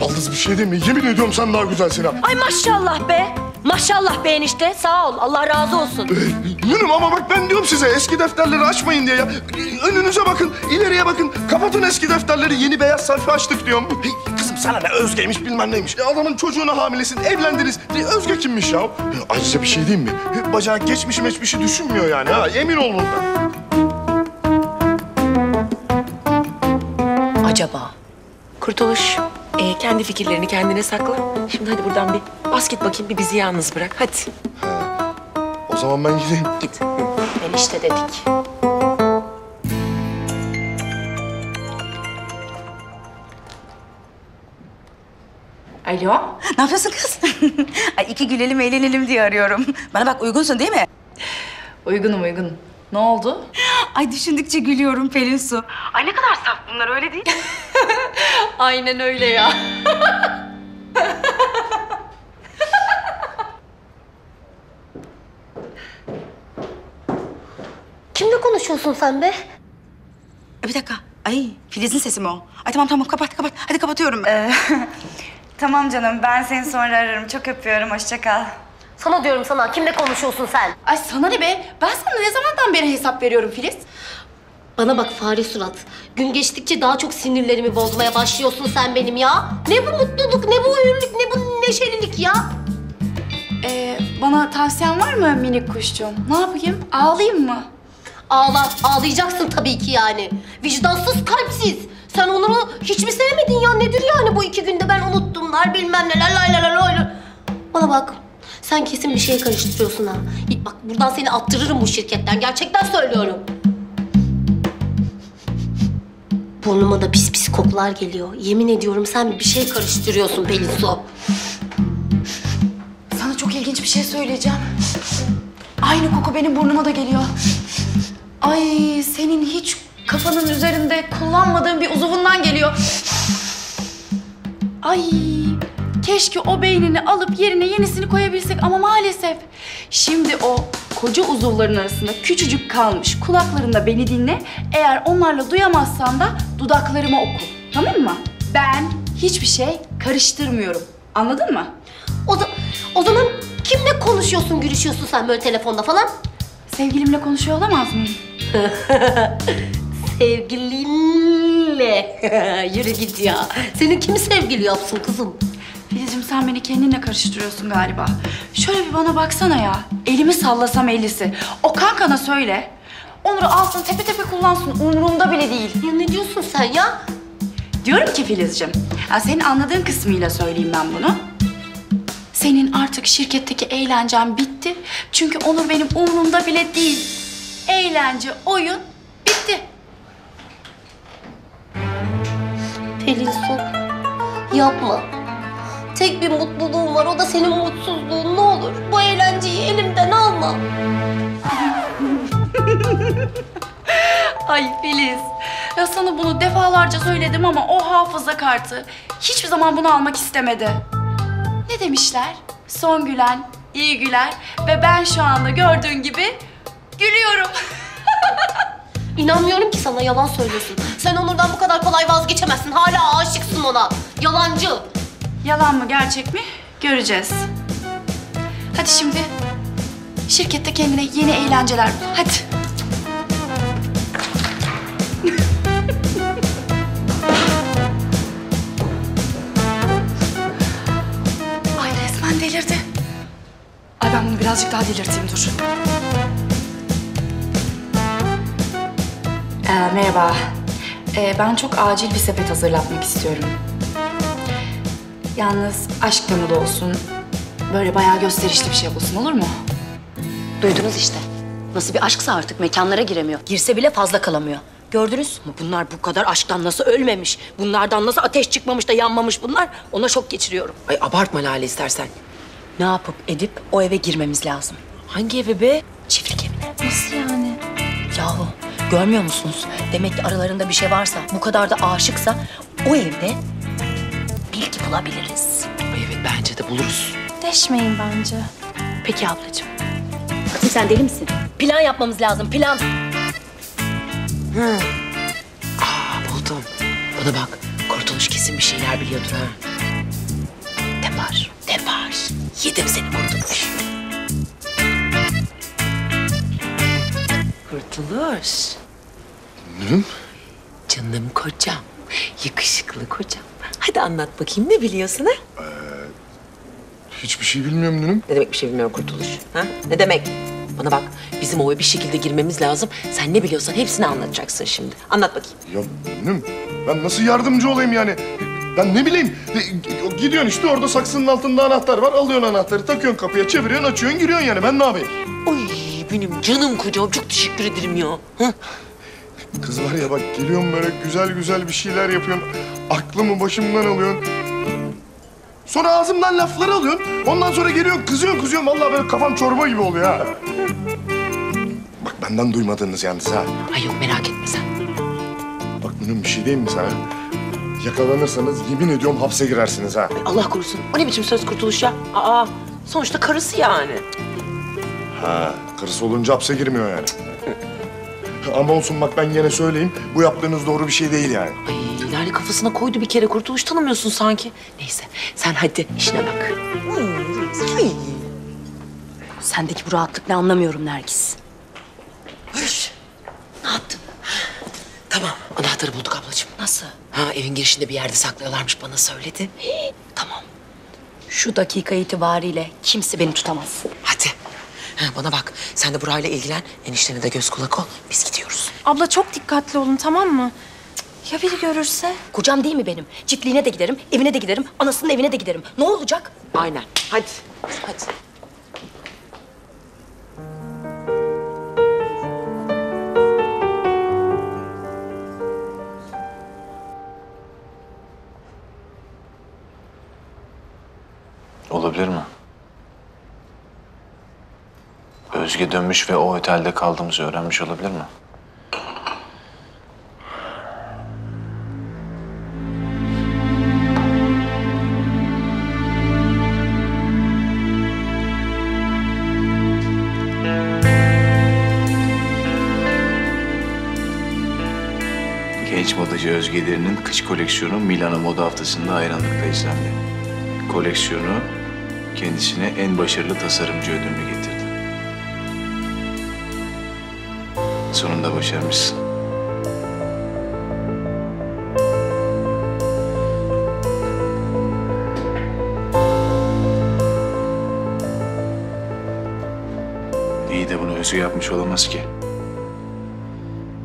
Yıldız bir şey değil mi? Yemin ediyorum sen daha güzelsin ha. Ay maşallah be. Maşallah be enişte. Sağ ol. Allah razı olsun. Nünüm ama bak ben diyorum size eski defterleri açmayın diye ya. Önünüze bakın, ileriye bakın. Kapatın eski defterleri. Yeni beyaz sayfa açtık diyorum. Hey, kızım sana ne Özge'ymiş bilmem neymiş. Adamın çocuğuna hamilesin, evlendiniz. Özge kimmiş ya? Ayrıca bir şey diyeyim mi? Bacağı geçmişi meçmişi düşünmüyor yani ha. Emin ol bundan. Acaba? Kurtuluş. Ee, kendi fikirlerini kendine sakla. Şimdi hadi buradan bir bas git bakayım, bir bizi yalnız bırak. Hadi. Ha. O zaman ben gideyim. Git. Enişte dedik. Alo. Ne yapıyorsun kız? Ay iki gülelim, eğlenelim diye arıyorum. Bana bak, uygunsun değil mi? Uygunum, uygunum. Ne oldu? Ay düşündükçe gülüyorum Pelinsu. Ay ne kadar saf bunlar, öyle değil mi? Aynen öyle ya. Kimle konuşuyorsun sen be? Bir dakika. Ay Filiz'in sesi mi o? Ay tamam tamam, kapat kapat. Hadi kapatıyorum. Ee, tamam canım, ben seni sonra ararım. Çok öpüyorum, hoşça kal. Sana diyorum sana, kimle konuşuyorsun sen? Ay sana ne be? Ben sana ne zamandan beri hesap veriyorum Filiz? Bana bak fare surat. Gün geçtikçe daha çok sinirlerimi bozmaya başlıyorsun sen benim ya. Ne bu mutluluk, ne bu hürlük, ne bu neşelilik ya? Ee, bana tavsiyen var mı minik kuşcuğum? Ne yapayım? Ağlayayım mı? Ağla, ağlayacaksın tabii ki yani. Vicdansız, kalpsiz. Sen Onur'u hiç mi sevmedin ya? Nedir yani bu iki günde ben unuttumlar bilmem neler lay lay lay lay. Bana bak. Sen kesin bir şeye karıştırıyorsun ha. Bak buradan seni attırırım bu şirketten. Gerçekten söylüyorum. Burnuma da pis pis kokular geliyor. Yemin ediyorum sen bir şey karıştırıyorsun Pelinsu. Sana çok ilginç bir şey söyleyeceğim. Aynı koku benim burnuma da geliyor. Ay senin hiç kafanın üzerinde kullanmadığın bir uzuvundan geliyor. Ay... Keşke o beynini alıp yerine yenisini koyabilsek ama maalesef. Şimdi o koca uzuvların arasında küçücük kalmış. Kulaklarında beni dinle. Eğer onlarla duyamazsan da dudaklarıma oku. Tamam mı? Ben hiçbir şey karıştırmıyorum. Anladın mı? O, da, o zaman kimle konuşuyorsun, görüşüyorsun sen böyle telefonda falan? Sevgilimle konuşuyor olamaz mıyım? Sevgilinle. Yürü git ya. Senin kimi sevgili yapsın kızım? Filizciğim sen beni kendinle karıştırıyorsun galiba. Şöyle bir bana baksana ya. Elimi sallasam ellisi. O kankana söyle. Onur'u alsın tepe tepe kullansın. Umurumda bile değil. Ya ne diyorsun sen ya? Diyorum ki Filizciğim. Ya senin anladığın kısmıyla söyleyeyim ben bunu. Senin artık şirketteki eğlencen bitti. Çünkü Onur benim umurumda bile değil. Eğlence, oyun bitti. Pelinsu yapma. Tek bir mutluluğum var, o da senin mutsuzluğun. Ne olur bu eğlenceyi elimden alma. Ay Filiz, ya sana bunu defalarca söyledim ama o hafıza kartı hiçbir zaman bunu almak istemedi. Ne demişler? Son gülen iyi güler ve ben şu anda gördüğün gibi gülüyorum. İnanmıyorum ki sana, yalan söylüyorsun. Sen Onur'dan bu kadar kolay vazgeçemezsin. Hala aşıksın ona. Yalancı. Yalan mı, gerçek mi? Göreceğiz. Hadi şimdi şirkette kendine yeni eğlenceler bul. Hadi. Ay resmen delirdi. Ay ben bunu birazcık daha delirteyim, dur. Ee, merhaba. Ee, ben çok acil bir sepet hazırlatmak istiyorum. Yalnız aşk temalı olsun, böyle bayağı gösterişli bir şey bulsun, olur mu? Duydunuz işte. Nasıl bir aşksa artık mekanlara giremiyor. Girse bile fazla kalamıyor. Gördünüz mü? Bunlar bu kadar aşktan nasıl ölmemiş? Bunlardan nasıl ateş çıkmamış da yanmamış bunlar? Ona şok geçiriyorum. Ay abartma Lale istersen. Ne yapıp edip o eve girmemiz lazım. Hangi eve be? Çiftlik evine. Nasıl yani? Yahu görmüyor musunuz? Demek ki aralarında bir şey varsa, bu kadar da aşıksa o evde... Belki bulabiliriz. Evet, bence de buluruz. Deşmeyin bence. Peki ablacığım. Kızım sen deli misin? Plan yapmamız lazım, plan. Hı. Aa, buldum. Bana bak, Kurtuluş kesin bir şeyler biliyordur ha. Depar, depar. Yedim seni Kurtuluş. Kurtuluş. Hı? Canım kocam, yakışıklı kocam. Hadi anlat bakayım, ne biliyorsun ha? Ee, hiçbir şey bilmiyorum Nünüm. Ne demek bir şey bilmiyorum Kurtuluş? Ha? Ne demek? Bana bak, bizim o eve bir şekilde girmemiz lazım. Sen ne biliyorsan hepsini anlatacaksın şimdi. Anlat bakayım. Ya Nünüm, ben nasıl yardımcı olayım yani? Ben ne bileyim? Gidiyorsun işte, orada saksının altında anahtar var. Alıyorsun anahtarı, takıyorsun kapıya, çeviriyorsun, açıyorsun, giriyorsun yani. Ben ne yapayım? Uy, benim canım kocam. Çok teşekkür ederim ya. Heh. Kız var ya bak, geliyorum böyle güzel güzel bir şeyler yapıyorsun. Aklımı başımdan alıyorsun. Sonra ağzımdan lafları alıyorsun. Ondan sonra geliyorsun, kızıyorsun, kızıyorsun. Vallahi böyle kafam çorba gibi oluyor ha. Bak benden duymadığınız yalnız ha. Ay yok, merak etme sen. Bak bunun bir şey değil mi sana? Yakalanırsanız yemin ediyorum hapse girersiniz ha. Allah korusun. O ne biçim söz kurtuluş ya? Aa, sonuçta karısı yani. Ha, karısı olunca hapse girmiyor yani. Ama olsun bak, ben yine söyleyeyim. Bu yaptığınız doğru bir şey değil yani. Ay, Lale kafasına koydu bir kere. Kurtuluş tanımıyorsun sanki. Neyse, sen hadi işine bak. Ay. Sendeki bu rahatlıkla anlamıyorum Nergis. Hış! Ne yaptın? Tamam, anahtarı bulduk ablacığım. Nasıl? Ha, evin girişinde bir yerde saklıyorlarmış, bana söyledi. Hii. Tamam. Şu dakika itibariyle kimse beni tutamaz. Hadi. Ha, bana bak, sen de burayla ilgilen, eniştene de göz kulak ol, biz gidiyoruz. Abla çok dikkatli olun, tamam mı? Ya biri görürse? Kocam değil mi benim? Çiftliğine de giderim, evine de giderim, anasının evine de giderim. Ne olacak? Aynen, hadi. Hadi. Olabilir mi? Özge dönmüş ve o otelde kaldığımızı öğrenmiş olabilir mi? Genç modacı Özge Derin'in kış koleksiyonu Milano Moda Haftası'nda hayranlıkla izlendi. Koleksiyonu kendisine en başarılı tasarımcı ödülünü getirdi. Sonunda başarmışsın. İyi de bunu Özgü yapmış olamaz ki.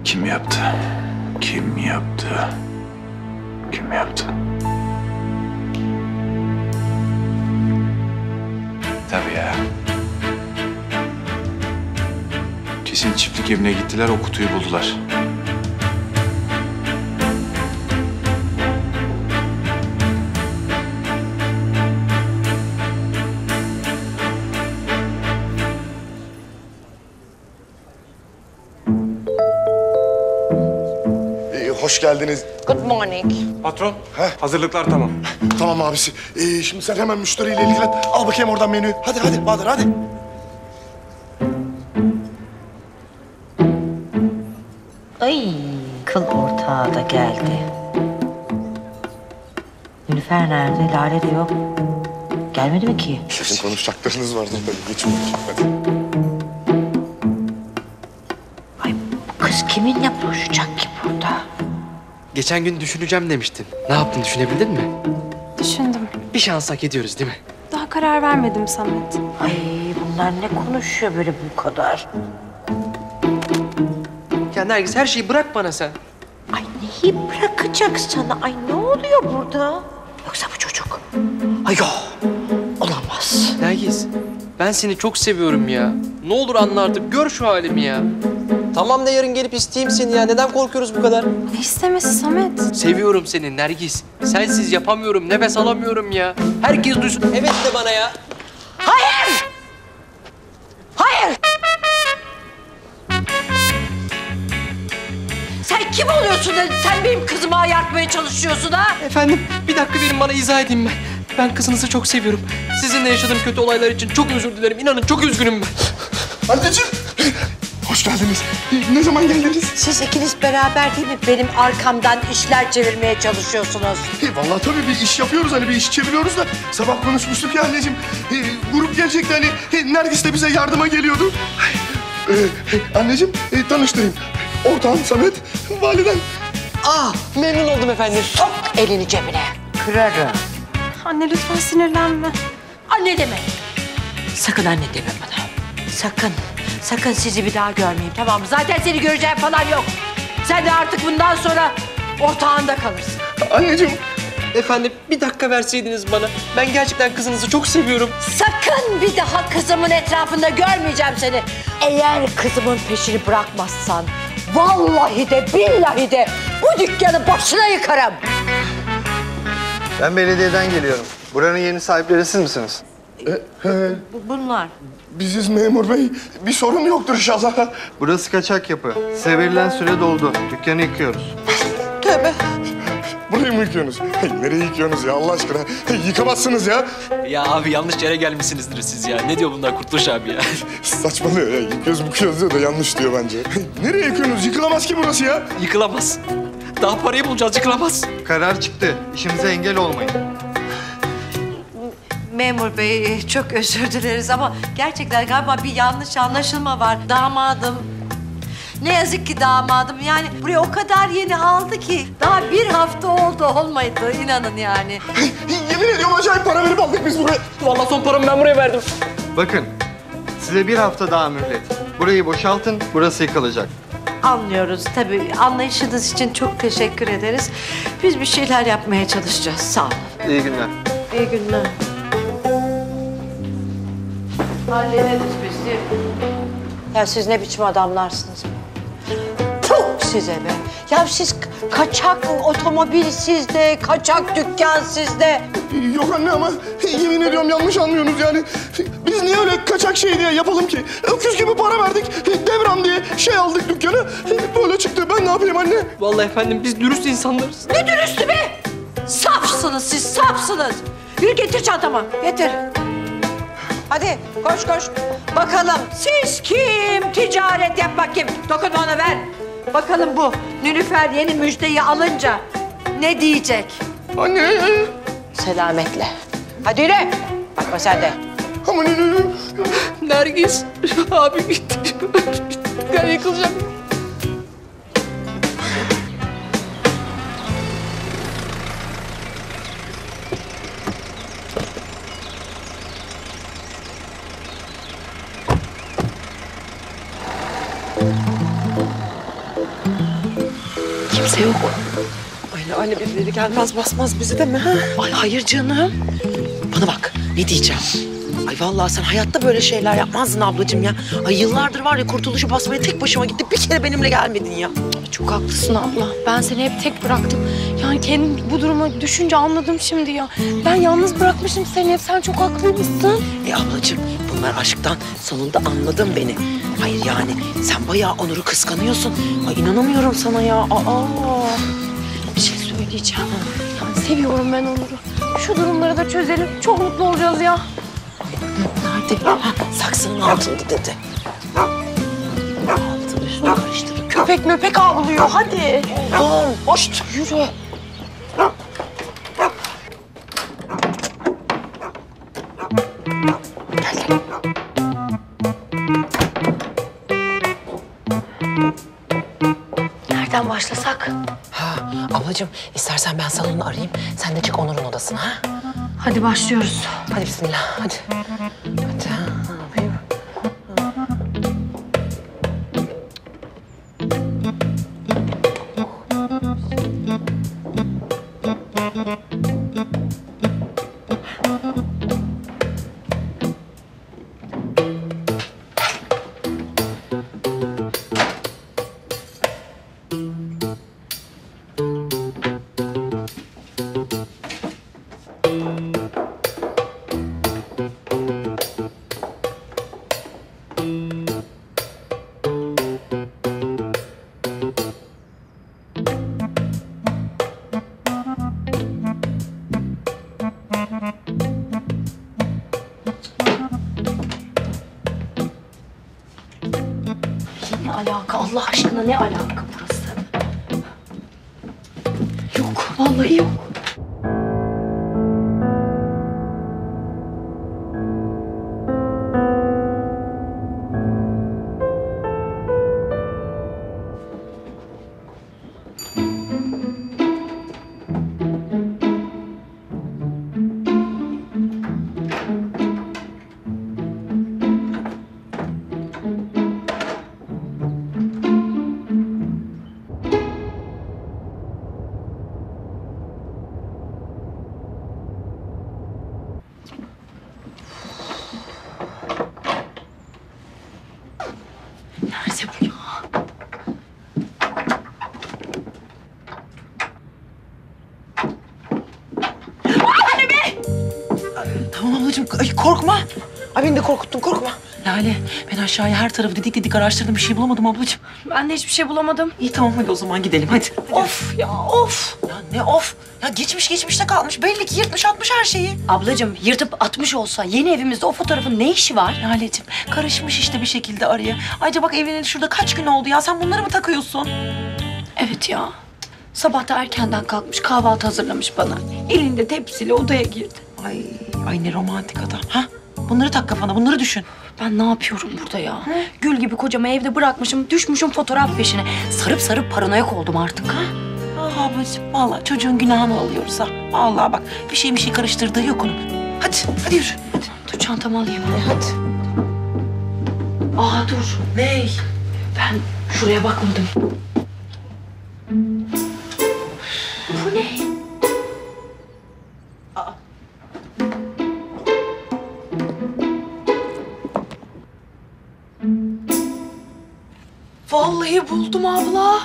Kim yaptı? Kim yaptı? Kim yaptı? Tabii ya. Kesin çiftlik evine gittiler, o kutuyu buldular. Ee, hoş geldiniz. Good morning. Patron, ha? Hazırlıklar tamam. Tamam abisi. Ee, şimdi sen hemen müşteriyle ilgilen. Al bakayım oradan menüyü. Hadi hadi Bahadır, hadi. Ay, kıl ortağı da geldi. Nilüfer nerede? Lale de yok. Gelmedi mi ki? Sizin konuşacaklarınız vardı. Geçin bakayım. Ay, kız kiminle buluşacak ki burada? Geçen gün düşüneceğim demiştin. Ne yaptın, düşünebildin mi? Düşündüm. Bir şans hak ediyoruz değil mi? Daha karar vermedim Samet. Ay, bunlar ne konuşuyor böyle bu kadar? Ya Nergis, her şeyi bırak bana sen. Ay neyi bırakacak sana? Ay ne oluyor burada? Yoksa bu çocuk? Ay yok, olamaz. Nergis, ben seni çok seviyorum ya. Ne olur anla artık, gör şu halimi ya. Tamam da yarın gelip isteyeyim seni ya. Neden korkuyoruz bu kadar? Ne istemesi Samet? Seviyorum seni Nergis. Sensiz yapamıyorum, nefes alamıyorum ya. Herkes duysun. Evet de bana ya. Hayır! Hayır! Sen kim oluyorsun da sen benim kızımı ayartmaya çalışıyorsun ha? Efendim, bir dakika verin bana, izah edeyim ben. Ben kızınızı çok seviyorum. Sizinle yaşadığım kötü olaylar için çok özür dilerim. İnanın çok üzgünüm ben. Anneciğim! Hoş geldiniz. Ne zaman geldiniz? Siz ikiniz beraber değil mi benim arkamdan işler çevirmeye çalışıyorsunuz? E, vallahi tabii bir iş yapıyoruz, hani bir iş çeviriyoruz da sabah konuşmuştuk ya anneciğim. E, grup gelecekti hani, e, Nergis de bize yardıma geliyordu. E, e, anneciğim, e, tanıştırayım. Ortağım Samet, validen. Ah, memnun oldum efendim. Sok elini cebine. Kırarım. Anne lütfen sinirlenme. Anne deme. Sakın anne deme bana. Sakın, sakın sizi bir daha görmeyeyim, tamam mı? Zaten seni göreceğim falan yok. Sen de artık bundan sonra ortağında kalırsın. Anneciğim, Efendim bir dakika verseydiniz bana. Ben gerçekten kızınızı çok seviyorum. Sakın bir daha kızımın etrafında görmeyeceğim seni. Eğer kızımın peşini bırakmazsan vallahi de billahi de bu dükkanı başına yıkarım. Ben belediyeden geliyorum. Buranın yeni sahipleri siz misiniz? Bunlar. Biziz memur bey. Bir sorun yoktur inşallah. Burası kaçak yapı. Size verilen süre doldu. Dükkanı yıkıyoruz. Tövbe. Burayı mı yıkıyorsunuz? Nereye yıkıyorsunuz ya Allah aşkına? Yıkamazsınız ya. Ya abi yanlış yere gelmişsinizdir siz ya. Ne diyor bunlar Kurtuluş abi ya? Saçmalıyor ya. Yıkıyoruz yıkıyoruz diyor da yanlış diyor bence. Nereye yıkıyorsunuz? Yıkılamaz ki burası ya. Yıkılamaz. Daha parayı bulacağız yıkılamaz. Karar çıktı. İşimize engel olmayın. Memur bey çok özür dileriz ama gerçekten galiba bir yanlış anlaşılma var. Damadım, ne yazık ki damadım yani buraya o kadar yeni aldı ki daha bir hafta oldu olmaydı inanın yani. Yemin ediyorum acayip para verip aldık biz buraya. Vallahi son paramı ben buraya verdim. Bakın size bir hafta daha mühlet. Burayı boşaltın burası yıkılacak. Anlıyoruz tabii anlayışınız için çok teşekkür ederiz. Biz bir şeyler yapmaya çalışacağız sağ olun. İyi günler. İyi günler. Hallederiz biz değil mi? Ya siz ne biçim adamlarsınız be? Puh size be! Ya siz kaçak otomobil sizde, kaçak dükkan sizde. Yok anne ama yemin ediyorum yanlış anlıyorsunuz yani. Biz niye öyle kaçak şey diye yapalım ki? Öküz gibi para verdik, devran diye şey aldık dükkanı. Böyle çıktı, ben ne yapayım anne? Vallahi efendim biz dürüst insanlarız. Ne dürüstü be? Safsınız siz, safsınız. Yürü getir çantamı, getir. Hadi koş koş. Bakalım siz kim? Ticaret yap bakayım. Dokunma ona ver. Bakalım bu Nilüfer yeni müjdeyi alınca ne diyecek? Anne. Selametle. Hadi yürü. Bakma sen de. Aman Nilüfer. Nergis. Abi gitti. Ben yıkılacağım. Kimse yok. Aynı aynı birileri gelmez basmaz bizi değil mi? Ha? Ay hayır canım. Bana bak ne diyeceğim. Ay vallahi sen hayatta böyle şeyler yapmazdın ablacığım ya. Ay yıllardır var ya Kurtuluş'u basmaya tek başıma gitti. Bir kere benimle gelmedin ya. Çok haklısın abla. Ben seni hep tek bıraktım. Yani kendim bu duruma düşünce anladım şimdi ya. Ben yalnız bırakmışım seni hep. Sen çok haklıymışsın. E ablacığım bunlar aşktan sonunda anladın beni. Hayır yani sen bayağı Onur'u kıskanıyorsun. Ay inanamıyorum sana ya. Aa. Bir şey söyleyeceğim. Yani seviyorum ben Onur'u. Şu durumları da çözelim. Çok mutlu olacağız ya. Nerede? Ha, saksının altında dedi. Altını üstüne karıştırın. Köpek möpek avlıyor. Hadi. Oğlum. Hoş yürü. Nereden başlasak? Ha, ablacığım istersen ben salonu arayayım. Sen de çık Onur'un odasına. Ha? Hadi başlıyoruz. Hadi bismillah. Hadi. Hadi. Allah aşkına ne alaka burası? Yok, vallahi yok. Tamam ablacığım, ay korkma. Ay beni de korkuttun, korkma. Lale, ben aşağıya her tarafı didik didik araştırdım. Bir şey bulamadım ablacığım. Ben de hiçbir şey bulamadım. İyi tamam hadi o zaman gidelim hadi. hadi. Of ya of. Ya ne of? Ya geçmiş geçmişte kalmış. Belli ki yırtmış atmış her şeyi. Ablacığım yırtıp atmış olsa yeni evimizde o fotoğrafın ne işi var? Laleciğim karışmış işte bir şekilde araya. Ayrıca bak evinin şurada kaç gün oldu ya. Sen bunları mı takıyorsun? Evet ya. Sabah da erkenden kalkmış kahvaltı hazırlamış bana. Elinde tepsiyle odaya girdi. Ay, ay ne romantik adam. Ha? Bunları tak kafana, bunları düşün. Ben ne yapıyorum burada ya? He? Gül gibi kocamı evde bırakmışım, düşmüşüm fotoğraf peşine. Sarıp sarıp paranoyak oldum artık ha. Ah ablacığım, vallahi çocuğun günahını alıyoruz ha. Vallahi bak, bir şey bir şey karıştırdığı yok onun. Hadi, hadi yürü. Hadi. Dur çantamı alayım. Hadi. hadi. Aa dur. Ney? Ben şuraya bakmadım. Bu ne? Aa. Vallahi buldum abla.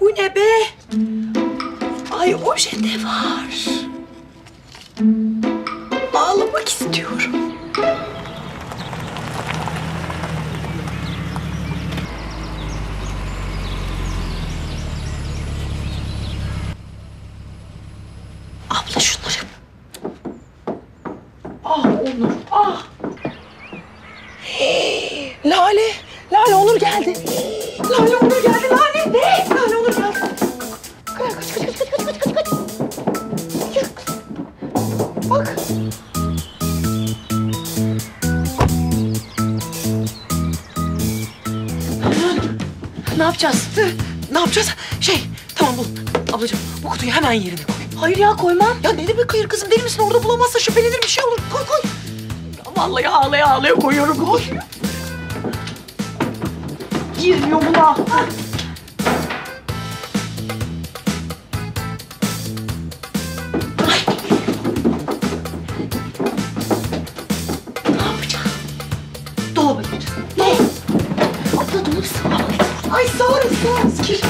Bu ne be? Ay oje de var. Bağlamak istiyorum. Abla şunları. Ah Onur, ah. Hey, Lale. Lale Onur geldi. Lale Onur geldi. Lale ne? Lale Onur geldi. Kaç kaç kaç kaç kaç kaç kaç. Yürü. Bak. Ne yapacağız? Ne yapacağız? Şey tamam bul. Ablacığım bu kutuyu hemen yerine koy. Hayır ya koymam. Ya ne demek hayır kızım deli misin? Orada bulamazsa şüphelenir bir şey olur. Koy koy. Ya vallahi ağlaya ağlaya koyuyorum. Koy. Girmiyor buna. Ne yapacağım? Dolaba gir. Ne? Abla dolabı sağır. Ay sağır sağır. Gir.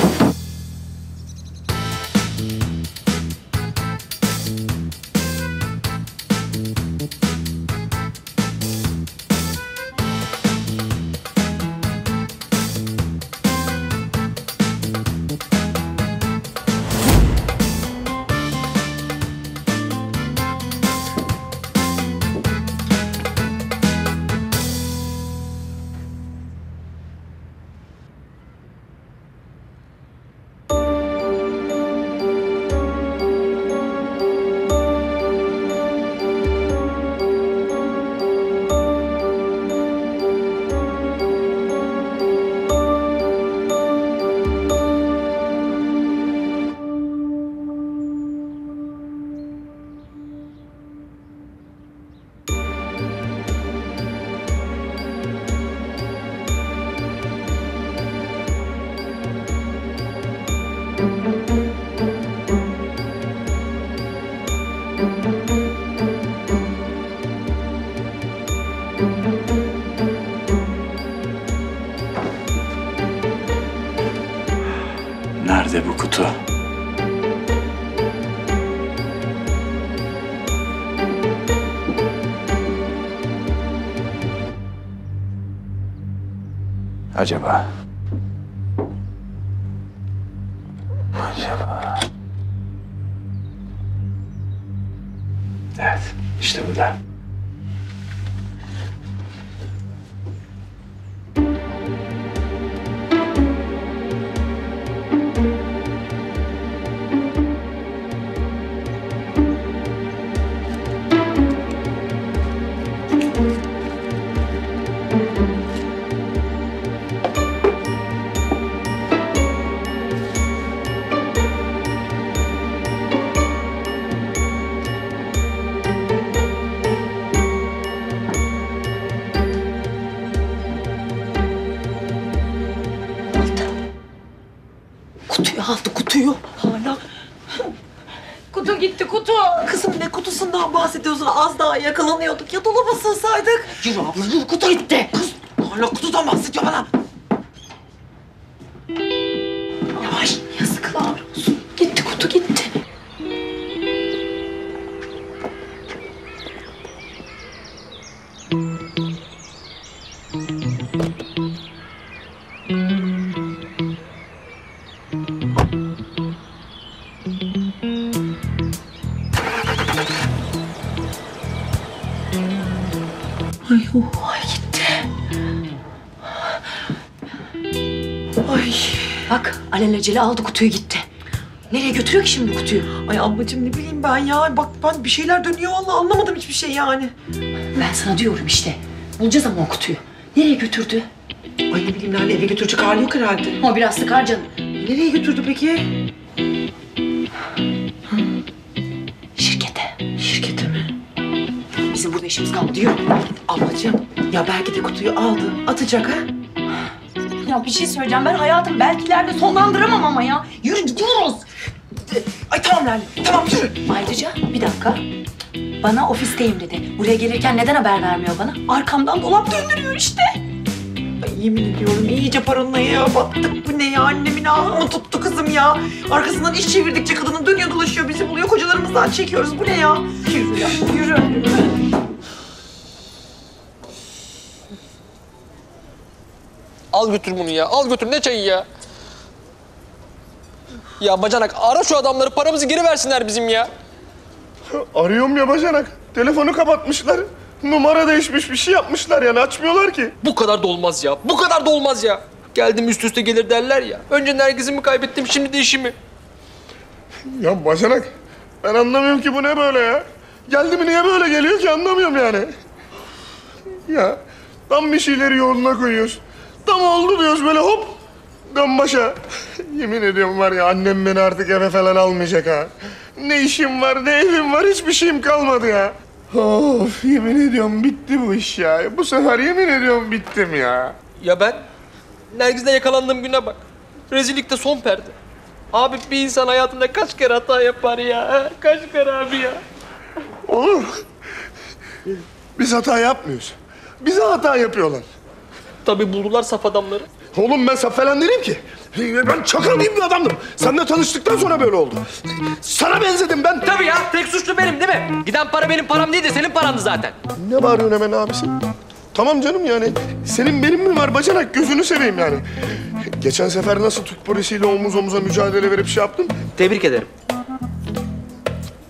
Nerede bu kutu? Acaba? Acaba? Evet, işte bu da. Aldı kutuyu. Hala. Kutu gitti kutu. Kızım ne kutusundan bahsediyorsun? Az daha yakalanıyorduk. Ya dolaba sığsaydık. Yürü abla yürü kutu gitti. Kız hala kutudan bahsediyor bana. Yavaş. Yazıklar olsun. Gitti kutu gitti. Ay oh, ay gitti. Ay. Bak alelacele aldı kutuyu gitti. Nereye götürüyor ki şimdi kutuyu? Ay ablacığım ne bileyim ben ya. Bak ben bir şeyler dönüyor vallahi anlamadım hiçbir şey yani. Ben sana diyorum işte. Bulacağız ama o kutuyu. Nereye götürdü? Ay ne bileyim Lale eve götürecek hali yok herhalde. O biraz sıkar canım. Nereye götürdü peki? Şirkete. Şirkete mi? Bizim burada işimiz kaldı diyor. Ablacığım ya belki de kutuyu aldı. Atacak ha? Ya bir şey söyleyeceğim. Ben hayatım belkilerde sonlandıramam ama ya. Yürü gidiyoruz. Ay tamam Lale. Tamam yürü. Ayrıca bir dakika. Bana ofisteyim dedi. Buraya gelirken neden haber vermiyor bana? Arkamdan dolap döndürüyor işte. Ay yemin ediyorum iyice paranoya battık. Bu ne ya? Annemin ağzını tuttu kızım ya. Arkasından iş çevirdikçe kadının dönüyor dolaşıyor. Bizi buluyor. Kocalarımızdan çekiyoruz. Bu ne ya? Yürü ya. Yürü. Al götür bunu ya. Al götür. Ne çayı ya? Ya bacanak ara şu adamları. Paramızı geri versinler bizim ya. Arıyorum ya bacanak. Telefonu kapatmışlar. Numara değişmiş, bir şey yapmışlar yani. Açmıyorlar ki. Bu kadar da olmaz ya. Bu kadar da olmaz ya. Geldim üst üste gelir derler ya. Önce Nergis'imi kaybettim, şimdi de işimi. Ya bacanak, ben anlamıyorum ki bu ne böyle ya. Geldi mi niye böyle geliyor ki anlamıyorum yani. Ya tam bir şeyleri yoluna koyuyoruz. Tam oldu diyoruz böyle hop. Dön başa. Yemin ediyorum var ya annem beni artık eve falan almayacak ha. Ne işim var, ne evim var, hiçbir şeyim kalmadı ya. Of, yemin ediyorum bitti bu iş ya. Bu sefer yemin ediyorum bittim ya. Ya ben, Nergis'le yakalandığım güne bak. Rezillikte son perde. Abi bir insan hayatında kaç kere hata yapar ya? Kaç kere abi ya? Oğlum, biz hata yapmıyoruz. Bize hata yapıyorlar. Tabii buldular saf adamları. Oğlum ben saf falan değilim ki. Ben çakal gibi bir adamdım. Seninle tanıştıktan sonra böyle oldu. Sana benzedim ben. Tabii ya, tek suçlu benim değil mi? Giden para benim param değil de senin parandı zaten. Ne bağırıyorsun hemen abisi? Tamam canım yani. Senin benim mi var bacanak? Gözünü seveyim yani. Geçen sefer nasıl Türk polisiyle omuz omuza mücadele verip şey yaptın? Tebrik ederim.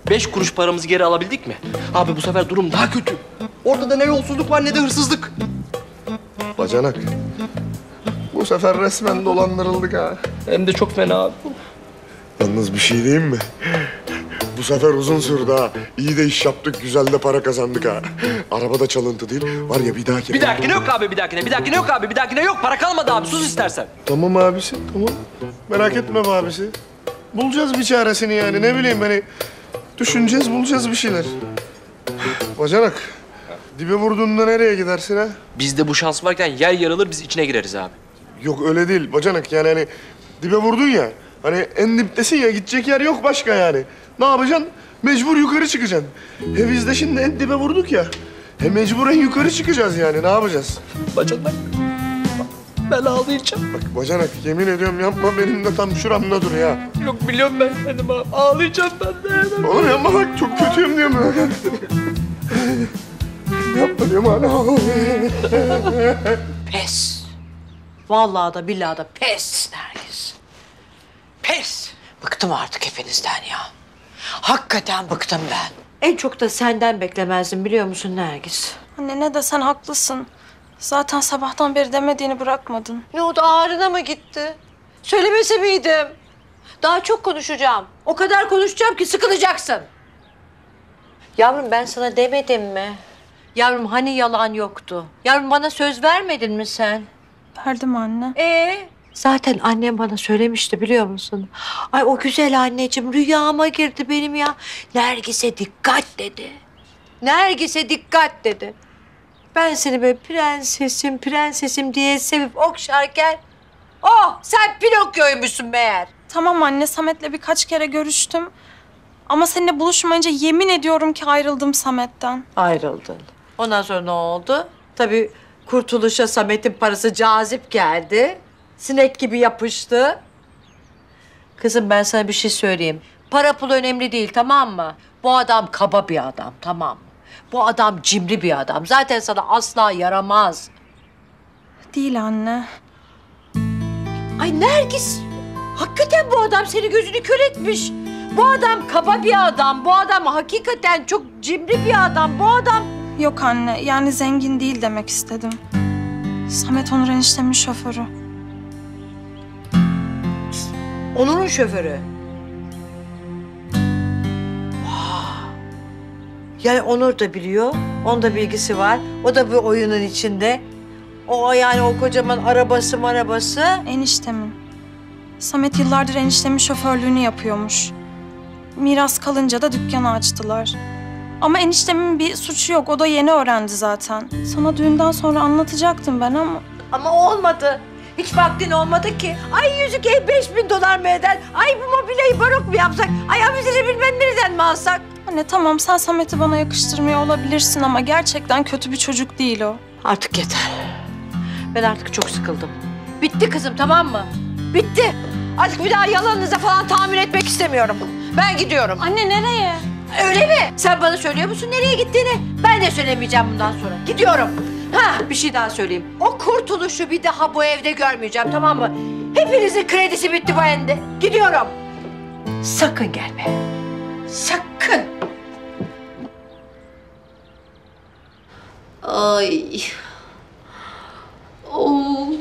Beş kuruş paramızı geri alabildik mi? Abi bu sefer durum daha kötü. Ortada ne yolsuzluk var ne de hırsızlık. Bacanak. Bu sefer resmen dolandırıldık ha. Hem de çok fena abi. Yalnız bir şey diyeyim mi? Bu sefer uzun sürdü ha. İyi de iş yaptık, güzel de para kazandık ha. Arabada çalıntı değil, var ya bir dahakine... Bir dahakine yok abi, bir dahakine. Bir dahakine yok abi, bir dahakine yok. Para kalmadı abi, sus istersen. Tamam abisi, tamam. Merak etme be abisi. Bulacağız bir çaresini yani, ne bileyim hani... Düşüneceğiz, bulacağız bir şeyler. Bacanak, dibe vurduğunda nereye gidersin ha? Bizde bu şans varken yer yarılır, biz içine gireriz abi. Yok öyle değil bacanak yani hani dibe vurdun ya, hani en diptesin ya, gidecek yer yok başka yani. Ne yapacaksın? Mecbur yukarı çıkacaksın. He biz de şimdi en dibe vurduk ya, he mecburen yukarı çıkacağız yani, ne yapacağız? Bacanak, ben ağlayacağım. Bak bacanak yemin ediyorum yapma, benim de tam şuramda dur ya. Yok biliyorum ben kendim abi, ağlayacağım ben de. Yani. Oğlum yapma bak, çok kötüyüm diyorum ben. Yapma diyorum hala. Pes. Vallahi da billahi da pes Nergis. Pes. Bıktım artık hepinizden ya. Hakikaten bıktım ben. En çok da senden beklemezdim biliyor musun Nergis? Anne ne desen haklısın. Zaten sabahtan beri demediğini bırakmadın. Ne oldu, ağrına mı gitti? Söylemese miydim? Daha çok konuşacağım. O kadar konuşacağım ki sıkılacaksın. Yavrum ben sana demedim mi? Yavrum hani yalan yoktu? Yavrum bana söz vermedin mi sen? Verdim anne. Ee, zaten annem bana söylemişti biliyor musun? Ay o güzel anneciğim rüyama girdi benim ya. Nergis'e dikkat dedi. Nergis'e dikkat dedi. Ben seni böyle prensesim, prensesim diye sevip okşarken... Oh sen Pinokyo'ymuşsun meğer. Tamam anne, Samet'le birkaç kere görüştüm. Ama seninle buluşmayınca yemin ediyorum ki ayrıldım Samet'ten. Ayrıldın. Ondan sonra ne oldu? Tabii... Kurtuluşa Samet'in parası cazip geldi. Sinek gibi yapıştı. Kızım ben sana bir şey söyleyeyim. Para pul önemli değil tamam mı? Bu adam kaba bir adam tamam mı? Bu adam cimri bir adam. Zaten sana asla yaramaz. Değil anne. Ay Nergis, hakikaten bu adam seni gözünü kör etmiş. Bu adam kaba bir adam, bu adam hakikaten çok cimri bir adam, bu adam... Yok anne, yani zengin değil demek istedim. Samet Onur eniştemin şoförü. Onur'un şoförü? Yani Onur da biliyor, onda bilgisi var, o da bir oyunun içinde. O yani o kocaman arabası marabası... Eniştemin. Samet yıllardır eniştemin şoförlüğünü yapıyormuş. Miras kalınca da dükkanı açtılar. Ama eniştemin bir suçu yok, o da yeni öğrendi zaten. Sana düğünden sonra anlatacaktım ben ama... Ama olmadı. Hiç vaktin olmadı ki. Ay yüzük ev beş bin dolar mı eder? Ay bu mobilyayı barok mu yapsak? Ay avizeli bilmem nereden mi alsak? Anne tamam, sen Samet'i bana yakıştırmıyor olabilirsin ama gerçekten kötü bir çocuk değil o. Artık yeter. Ben artık çok sıkıldım. Bitti kızım, tamam mı? Bitti. Artık bir daha yalanınıza falan tahammül etmek istemiyorum. Ben gidiyorum. Anne nereye? Öyle mi? Sen bana söylüyor musun nereye gittiğini? Ben de söylemeyeceğim bundan sonra. Gidiyorum. Ha bir şey daha söyleyeyim. O kurtuluşu bir daha bu evde görmeyeceğim, tamam mı? Hepinizin kredisi bitti bu evde. Gidiyorum. Sakın gelme. Sakın. Ay. Of.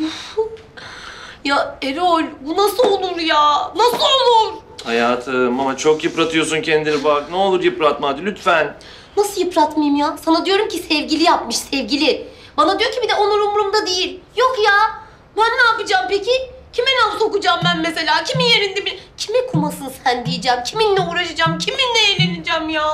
Ya Erol, bu nasıl olur ya? Nasıl olur? Hayatım ama çok yıpratıyorsun kendini bak. Ne olur yıpratma hadi lütfen. Nasıl yıpratmayayım ya? Sana diyorum ki sevgili yapmış, sevgili. Bana diyor ki bir de Onur umurumda değil. Yok ya. Ben ne yapacağım peki? Kime laf sokacağım ben mesela? Kimin yerinde bir... Kime kumasın sen diyeceğim? Kiminle uğraşacağım? Kiminle eğleneceğim ya?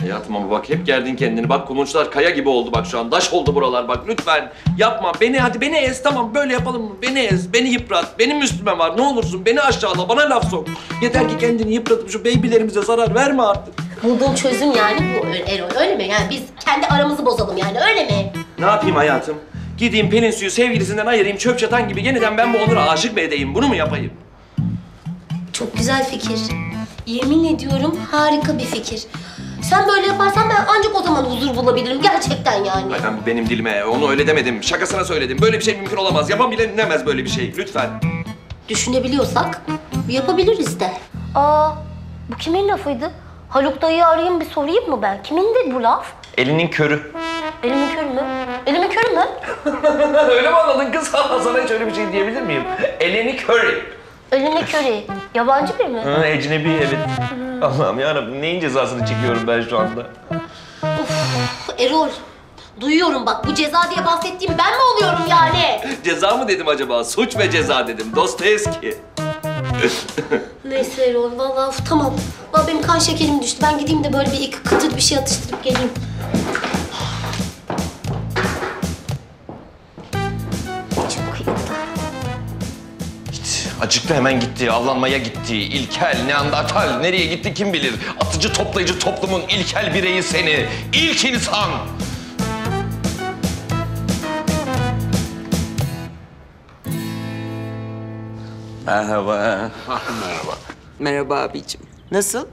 Hayatım ama bak hep gerdin kendini. Bak kulunçlar kaya gibi oldu bak şu an. Daş oldu buralar bak lütfen. Yapma beni hadi beni ez tamam böyle yapalım mı? Beni ez, beni yıprat. Benim üstüme var ne olursun beni aşağıla bana laf sok. Yeter ki kendini yıpratıp şu babylerimize zarar verme artık. Bulduğum çözüm yani bu Erol öyle mi? Yani biz kendi aramızı bozalım yani öyle mi? Ne yapayım hayatım? Gideyim Pelin Suyu sevgilisinden ayırayım çöp çatan gibi yeniden ben bu Onur'a aşık mı edeyim? Bunu mu yapayım? Çok güzel fikir. Yemin ediyorum harika bir fikir. Sen böyle yaparsan ben ancak o zaman huzur bulabilirim gerçekten yani. Hayatım benim dilime onu öyle demedim. Şakasına söyledim. Böyle bir şey mümkün olamaz. Yapan bilemez böyle bir şey. Lütfen. Düşünebiliyorsak yapabiliriz de. Aa bu kimin lafıydı? Haluk dayıyı arayayım bir sorayım mı ben? Kimindi bu laf? Elinin körü. Elimin körü mü? Elimin körü mü? Öyle mi anladın kız? Sana hiç öyle bir şey diyebilir miyim? Elini körü. Elini körü. Yabancı biri mi? Ha, ecnebi evet. Allah'ım yarabbim neyin cezasını çekiyorum ben şu anda? Of Erol. Duyuyorum bak bu ceza diye bahsettiğim ben mi oluyorum yani? Ceza mı dedim acaba? Suç ve ceza dedim. Dostoyevski. Neyse Erol vallahi of, tamam. Vallahi benim kan şekerim düştü. Ben gideyim de böyle bir iki kıtır bir şey atıştırıp geleyim. Acıktı hemen gitti, avlanmaya gitti. İlkel, neandertal, nereye gitti kim bilir? Atıcı toplayıcı toplumun ilkel bireyi seni. İlk insan! Merhaba. Ah, merhaba. Merhaba abicim. Nasıl?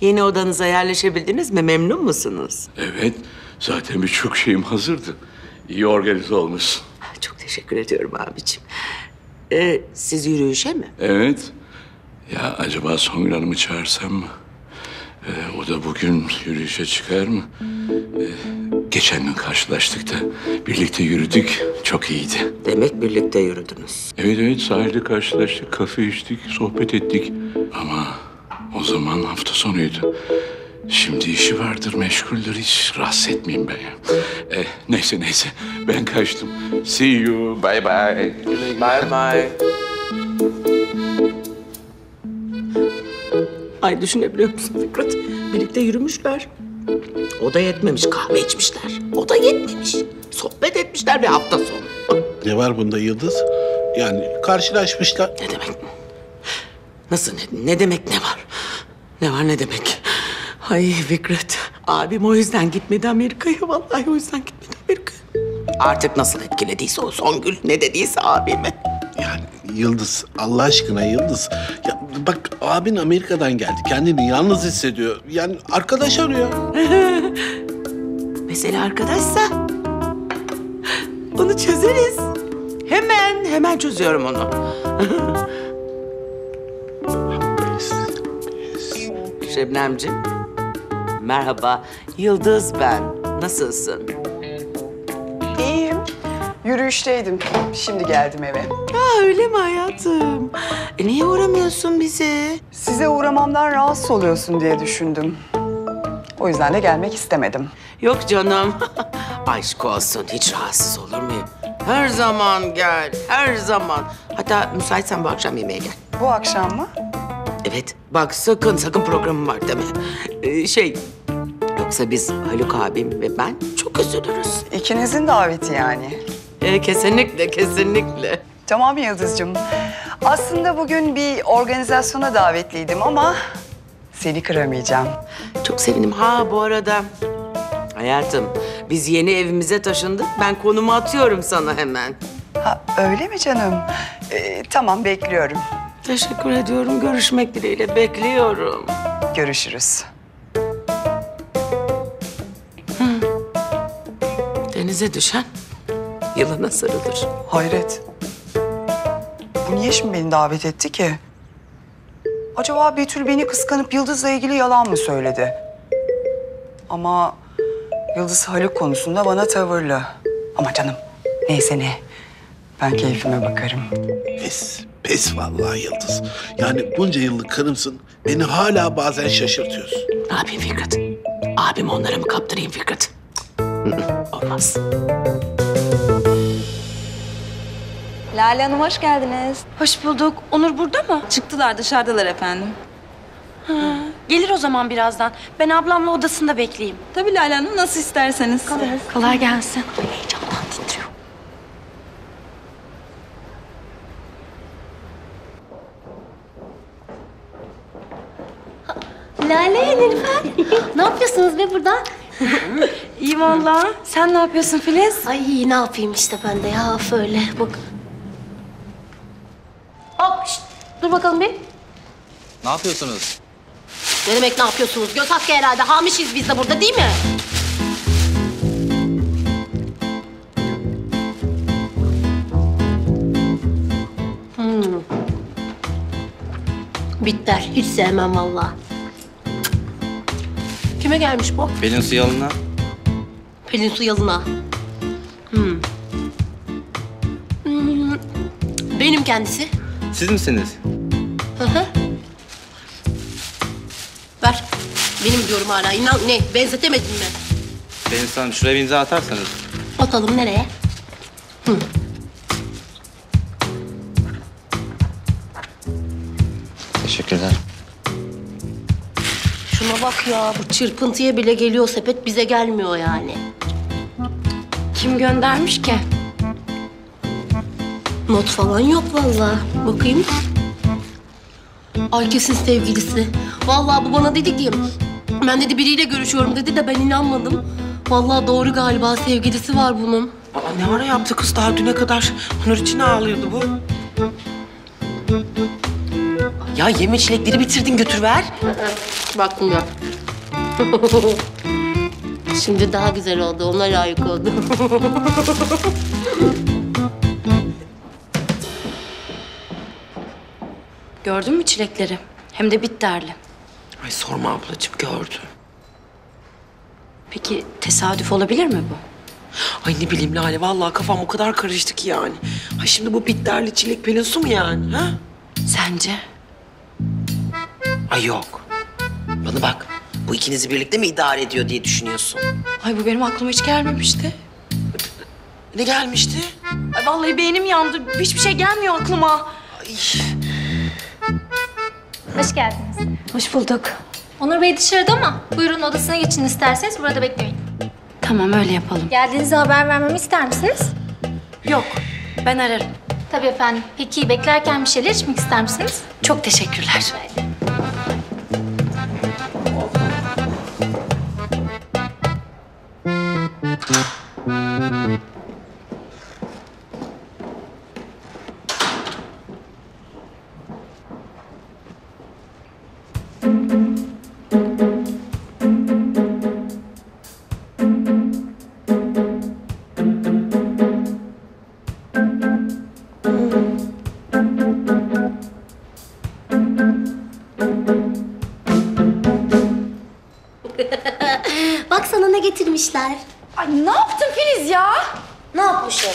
Yeni odanıza yerleşebildiniz mi? Memnun musunuz? Evet. Zaten birçok şeyim hazırdı. İyi organize olmuşsun. Çok teşekkür ediyorum abicim. Ee, siz yürüyüşe mi? Evet. Ya acaba Songül Hanım'ı çağırsam mı? Ee, o da bugün yürüyüşe çıkar mı? Ee, geçen gün karşılaştık da birlikte yürüdük. Çok iyiydi. Demek birlikte yürüdünüz. Evet evet sahilde karşılaştık, kafe içtik, sohbet ettik. Ama o zaman hafta sonuydu. Şimdi işi vardır, meşguldür. Hiç rahatsız etmeyeyim ben ya. Ee, neyse neyse, ben kaçtım. See you, bye bye. Bye bye. Ay düşünebiliyor musun Fikret? Birlikte yürümüşler. O da yetmemiş, kahve içmişler. O da yetmemiş. Sohbet etmişler bir hafta sonu. Ne var bunda Yıldız? Yani karşılaşmışlar. Ne demek? Nasıl, ne, ne demek ne var? Ne var ne demek? Ay Fikret, abim o yüzden gitmedi Amerika'ya. Vallahi o yüzden gitmedi Amerika'ya. Artık nasıl etkilediyse o Songül ne dediyse abime. Yani Yıldız, Allah aşkına Yıldız. Ya bak abin Amerika'dan geldi. Kendini yalnız hissediyor. Yani arkadaş arıyor. Mesela arkadaşsa onu çözeriz. Hemen, hemen çözüyorum onu. Şebnemciğim. Merhaba, Yıldız ben. Nasılsın? İyiyim. Yürüyüşteydim. Şimdi geldim eve. Ha, öyle mi hayatım? E, niye uğramıyorsun bize? Size uğramamdan rahatsız oluyorsun diye düşündüm. O yüzden de gelmek istemedim. Yok canım. Aşk olsun, hiç rahatsız olur muyum? Her zaman gel, her zaman. Hatta müsaitsen bu akşam yemeğe gel. Bu akşam mı? Evet. Bak sakın, sakın programım var deme. Ee, şey, yoksa biz Haluk abim ve ben çok üzülürüz. İkinizin daveti yani. Ee, kesinlikle, kesinlikle. Tamam Yıldız'cığım. Aslında bugün bir organizasyona davetliydim ama seni kıramayacağım. Çok sevindim. Ha bu arada hayatım, biz yeni evimize taşındık. Ben konumu atıyorum sana hemen. Ha öyle mi canım? Ee, tamam bekliyorum. Teşekkür ediyorum. Görüşmek dileğiyle bekliyorum. Görüşürüz. Hı. Denize düşen yılana sarılır. Hayret. Bu niye şimdi beni davet etti ki? Acaba Betül beni kıskanıp Yıldız'la ilgili yalan mı söyledi? Ama Yıldız Haluk konusunda bana tavırlı. Ama canım neyse ne. Ben keyfime bakarım. Pes, pes vallahi Yıldız. Yani bunca yıllık karımsın, beni hala bazen şaşırtıyorsun. Ne yapayım Fikret? Abim onlara mı kaptırayım Fikret? Olmaz. Lale Hanım hoş geldiniz. Hoş bulduk. Onur burada mı? Çıktılar, dışarıdalar efendim. Ha, gelir o zaman birazdan. Ben ablamla odasında bekleyeyim. Tabii Lale Hanım, nasıl isterseniz. Kalırız. Kolay gelsin. Ay, heyecandan titriyorum. Lale, Nilüfer. Ne yapıyorsunuz be burada? İyiyim valla. Sen ne yapıyorsun Filiz? Ay ne yapayım işte ben de ya. Öyle bak. Hop, şişt, dur bakalım bir. Ne yapıyorsunuz? Ne demek ne yapıyorsunuz? Göz hakkı herhalde. Hamişiz biz de burada değil mi? Hmm. Bitter. Hiç sevmem valla. Kime gelmiş bu? Pelin su yalına. Pelin su yalına. Hmm. Hmm. Benim kendisi. Siz misiniz? Hı hı. Ver. Benim diyorum hala. İnan ne? Benzetemedin mi? Ben sana şuraya bir imza atarsanız. Atalım nereye? Hı. Teşekkürler. Şuna bak ya. Bu çırpıntıya bile geliyor sepet. Bize gelmiyor yani. Kim göndermiş ki? Not falan yok vallahi. Bakayım. Ay kesin sevgilisi. Vallahi bu bana dedi ki, ben dedi biriyle görüşüyorum dedi de ben inanmadım. Vallahi doğru galiba, sevgilisi var bunun. Aa, ne ara yaptı kız, daha düne kadar Onur için ağlıyordu bu. Ya yemin çilekleri bitirdin, götür ver. Baktım ya. Şimdi daha güzel oldu, ona layık oldu. Gördün mü çilekleri? Hem de bitterli. Ay sorma ablacığım, gördüm. Peki tesadüf olabilir mi bu? Ay ne bileyim Lale, vallahi kafam o kadar karıştı ki yani. Ay şimdi bu bitterli çilek Pelin su mu yani ha? Sence? Ay yok. Bana bak, bu ikinizi birlikte mi idare ediyor diye düşünüyorsun? Ay bu benim aklıma hiç gelmemişti. Ne gelmişti? Ay vallahi beynim yandı, hiçbir şey gelmiyor aklıma. Ay. Hoş geldiniz. Hoş bulduk. Onur Bey dışarıda ama buyurun odasına geçin isterseniz, burada bekleyin. Tamam öyle yapalım. Geldiğinizi haber vermemi ister misiniz? Yok, ben ararım. Tabii efendim. Peki beklerken bir şeyler içmek ister misiniz? Çok teşekkürler. Böyle. Bak sana ne getirmişler. Ay ne yaptın Filiz ya? Ne yapmışım?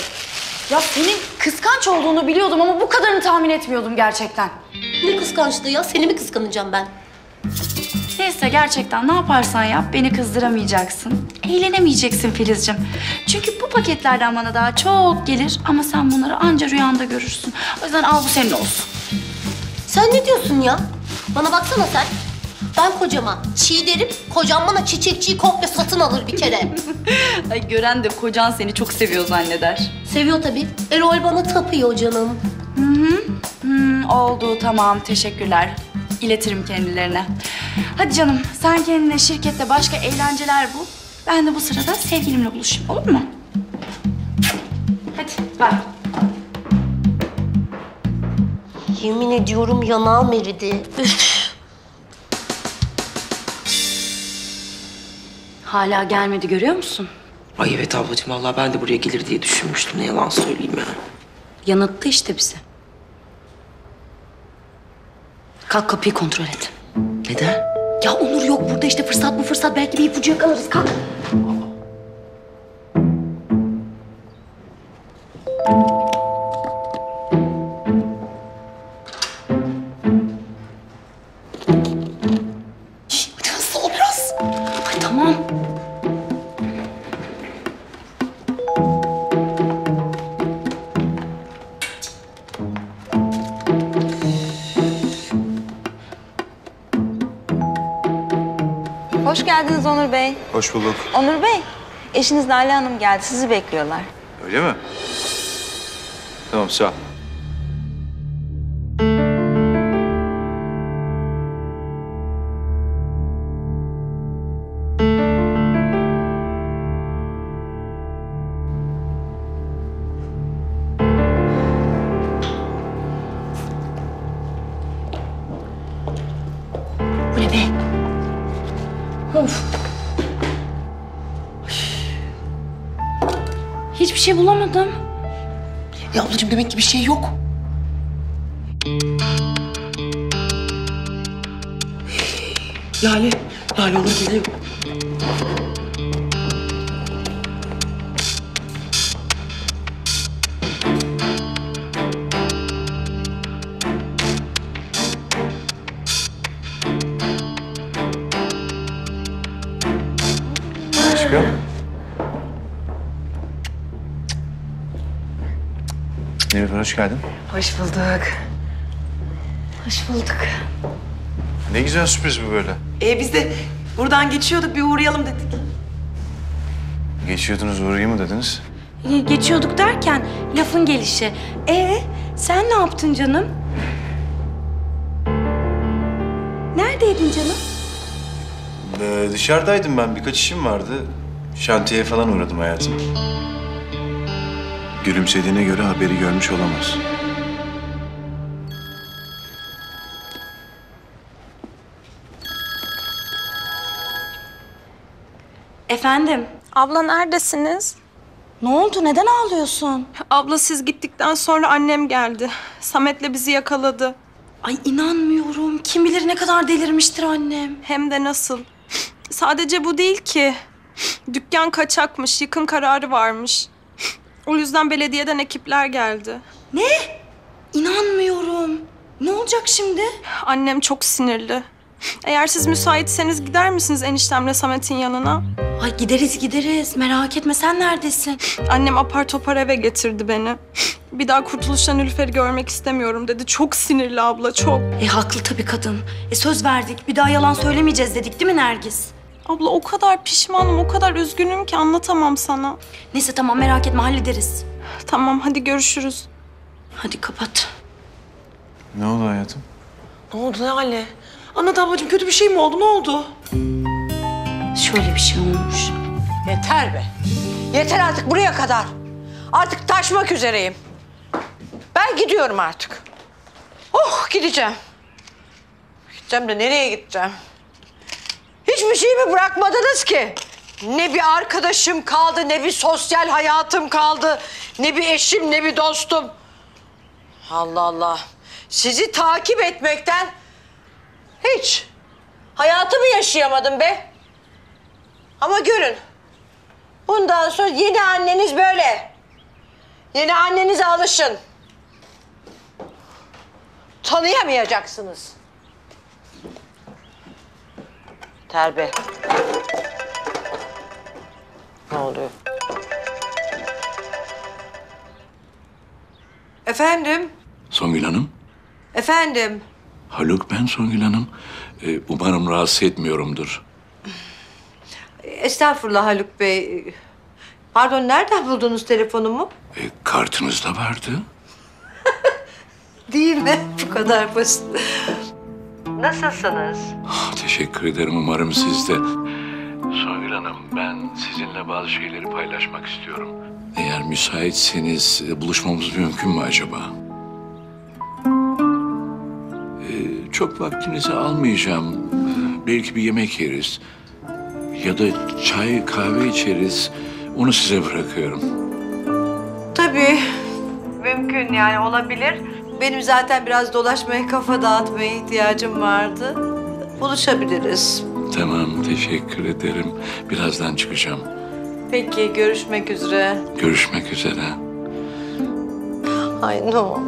Ya senin kıskanç olduğunu biliyordum ama bu kadarını tahmin etmiyordum gerçekten. Ne kıskançlığı ya? Seni mi kıskanacağım ben? Neyse gerçekten ne yaparsan yap beni kızdıramayacaksın. Eğlenemeyeceksin Filizciğim. Çünkü bu paketlerden bana daha çok gelir ama sen bunları anca rüyanda görürsün. O yüzden al bu senin olsun. Sen ne diyorsun ya? Bana baksana sen. Ben kocama çiğ derim, kocam bana çiçekçiyi komple satın alır bir kere. Ay gören de kocan seni çok seviyor zanneder. Seviyor tabii. Erol bana tapıyor canım. Hı hı. Hmm, oldu tamam teşekkürler. İletirim kendilerine. Hadi canım sen kendine şirkette başka eğlenceler bul. Ben de bu sırada sevgilimle buluşayım olur mu? Hadi bak. Yemin ediyorum yanağım eridi. Hala gelmedi görüyor musun? Ay evet ablacığım vallahi ben de buraya gelir diye düşünmüştüm. Ne yalan söyleyeyim yani. Yanılttı işte bizi. Kalk kapıyı kontrol et. Neden? Ya Onur yok burada işte fırsat bu fırsat. Belki bir ipucu yakalarız. Kalk. Şişt hızlı ol biraz. Ay tamam. Hoş geldiniz Onur Bey. Hoş bulduk. Onur Bey, eşiniz Lale Hanım geldi. Sizi bekliyorlar. Öyle mi? Tamam, sağ ol. Hiçbir şey bulamadım. Ya ablacığım demek ki bir şey yok. Lale, Lale Onur geliyor. Nilüfer hoş geldin. Hoş bulduk. Hoş bulduk. Ne güzel sürpriz bu böyle. Ee biz de buradan geçiyorduk bir uğrayalım dedik. Geçiyordunuz uğrayayım mı dediniz? Ge geçiyorduk derken lafın gelişi. Ee sen ne yaptın canım? Neredeydin canım? Ee, dışarıdaydım ben birkaç işim vardı. Şantiye falan uğradım hayatım. Gülümsediğine göre haberi görmüş olamaz. Efendim? Abla neredesiniz? Ne oldu? Neden ağlıyorsun? Abla siz gittikten sonra annem geldi. Samet'le bizi yakaladı. Ay inanmıyorum. Kim bilir ne kadar delirmiştir annem. Hem de nasıl. Sadece bu değil ki. Dükkan kaçakmış, yıkım kararı varmış. O yüzden belediyeden ekipler geldi. Ne? İnanmıyorum. Ne olacak şimdi? Annem çok sinirli. Eğer siz müsaitseniz gider misiniz eniştemle Samet'in yanına? Ay gideriz gideriz. Merak etme sen neredesin? Annem apar topar eve getirdi beni. Bir daha kurtuluşta Nilüfer'i görmek istemiyorum dedi. Çok sinirli abla çok. E haklı tabii kadın. E söz verdik. Bir daha yalan söylemeyeceğiz dedik değil mi Nergis? Abla o kadar pişmanım, o kadar üzgünüm ki anlatamam sana. Neyse tamam merak etme hallederiz. Tamam hadi görüşürüz. Hadi kapat. Ne oldu hayatım? Ne oldu Lale? Anlat ablacığım kötü bir şey mi oldu, ne oldu? Şöyle bir şey olmuş. Yeter be. Yeter artık buraya kadar. Artık taşmak üzereyim. Ben gidiyorum artık. Oh gideceğim. Gideceğim de nereye gideceğim? Hiçbir şey mi bırakmadınız ki? Ne bir arkadaşım kaldı, ne bir sosyal hayatım kaldı, ne bir eşim, ne bir dostum. Allah Allah. Sizi takip etmekten hiç hayatımı yaşayamadım be. Ama görün, bundan sonra yeni anneniz böyle. Yeni annenize alışın. Tanıyamayacaksınız. Terbiye. Ne oluyor? Efendim? Songül Hanım? Efendim? Haluk, ben Songül Hanım. Ee, umarım rahatsız etmiyorumdur. Estağfurullah Haluk Bey. Pardon, nereden buldunuz telefonumu? E, kartınızda vardı. Değil mi? Bu kadar basit. Nasılsınız? Oh, teşekkür ederim. Umarım siz de. Songül Hanım, ben sizinle bazı şeyleri paylaşmak istiyorum. Eğer müsaitseniz buluşmamız mümkün mü acaba? Ee, çok vaktinizi almayacağım. Belki bir yemek yeriz. Ya da çay, kahve içeriz. Onu size bırakıyorum. Tabii. Mümkün yani, olabilir. Benim zaten biraz dolaşmaya, kafa dağıtmaya ihtiyacım vardı. Buluşabiliriz. Tamam, teşekkür ederim. Birazdan çıkacağım. Peki, görüşmek üzere. Görüşmek üzere. Ay ne olur.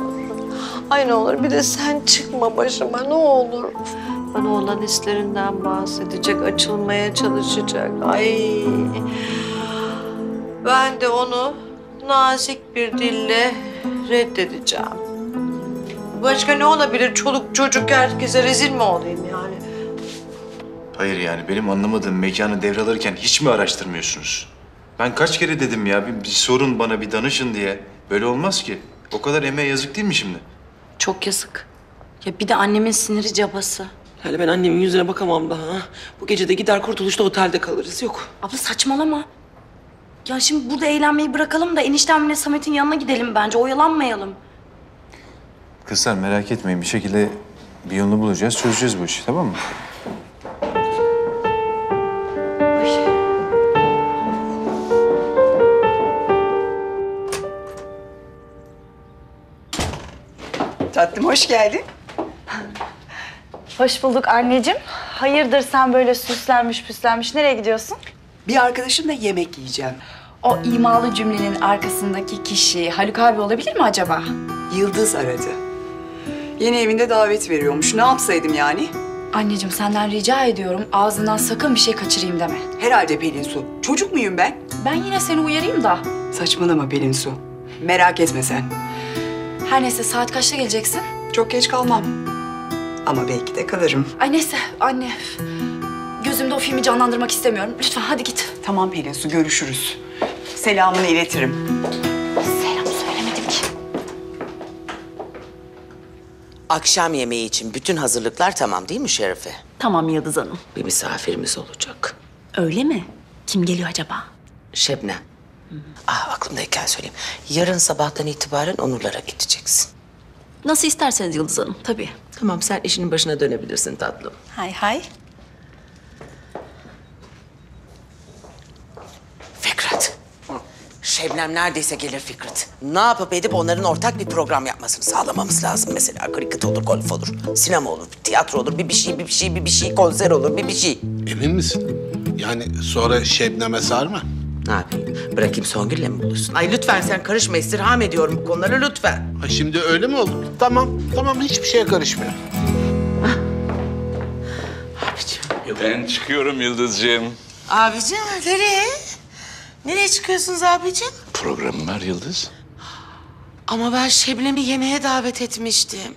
Ay ne olur, bir de sen çıkma başıma, ne olur. Bana olan hislerinden bahsedecek, açılmaya çalışacak. Ay. Ben de onu nazik bir dille reddedeceğim. Başka ne olabilir? Çoluk çocuk herkese rezil mi olayım yani? Hayır yani, benim anlamadığım, mekanı devralırken hiç mi araştırmıyorsunuz? Ben kaç kere dedim ya, bir, bir sorun bana, bir danışın diye. Böyle olmaz ki. O kadar emeğe yazık değil mi şimdi? Çok yazık. Ya bir de annemin siniri cabası. Yani ben annemin yüzüne bakamam daha. Ha? Bu gece de gider Kurtuluş'ta otelde kalırız, yok. Abla saçmalama. Ya şimdi burada eğlenmeyi bırakalım da eniştemle Samet'in yanına gidelim bence, oyalanmayalım. Kızlar merak etmeyin, bir şekilde bir yolunu bulacağız, çözeceğiz bu işi, tamam mı? Tatlım, hoş geldin. Hoş bulduk anneciğim. Hayırdır sen böyle süslenmiş püslenmiş, nereye gidiyorsun? Bir arkadaşımla yemek yiyeceğim. O imalı cümlenin arkasındaki kişi Haluk abi olabilir mi acaba? Yıldız aradı. Yeni evinde davet veriyormuş. Ne yapsaydım yani? Anneciğim senden rica ediyorum, ağzından sakın bir şey kaçırayım deme. Herhalde Pelinsu. Çocuk muyum ben? Ben yine seni uyarayım da. Saçmalama Pelinsu. Merak etme sen. Her neyse, saat kaçta geleceksin? Çok geç kalmam. Ama belki de kalırım. Ay neyse anne. Gözümde o filmi canlandırmak istemiyorum. Lütfen hadi git. Tamam Pelinsu, görüşürüz. Selamını iletirim. Selam söylemedim ki. Akşam yemeği için bütün hazırlıklar tamam değil mi Şerife? Tamam Yıldız Hanım. Bir misafirimiz olacak. Öyle mi? Kim geliyor acaba? Şebnem. Hı. Ah, aklımdayken söyleyeyim. Yarın sabahtan itibaren Onurlara gideceksin. Nasıl isterseniz Yıldız Hanım, tabii. Tamam, sen işinin başına dönebilirsin tatlım. Hay hay. Fikret. Hı. Şebnem neredeyse gelir Fikret. Ne yapıp edip onların ortak bir program yapmasını sağlamamız lazım. Mesela kriket olur, golf olur, sinema olur, tiyatro olur, bir bir şey, bir bir şey, bir bir şey, konser olur, bir bir şey. Emin misin? Yani sonra Şebnem'e sarma. Ne yapayım? Bırakayım Songül'le mi buluşsun? Ay lütfen sen karışma, istirham ediyorum bu konulara lütfen. Ha şimdi öyle mi oldu? Tamam, tamam hiçbir şeye karışmıyor. Abiciğim. Ben çıkıyorum Yıldız'cığım. Abiciğim nereye? Nereye çıkıyorsunuz abiciğim? Programım var Yıldız. Ama ben Şebnem'i yemeğe davet etmiştim.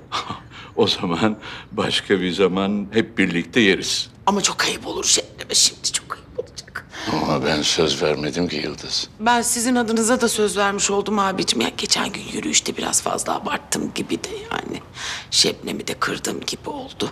O zaman başka bir zaman hep birlikte yeriz. Ama çok ayıp olur Şebnem'e şimdi, çok ayıp olacak. Ama ben söz vermedim ki Yıldız. Ben sizin adınıza da söz vermiş oldum abiciğim. Ya geçen gün yürüyüşte biraz fazla abarttım gibi de yani. Şebnem'i de kırdım gibi oldu.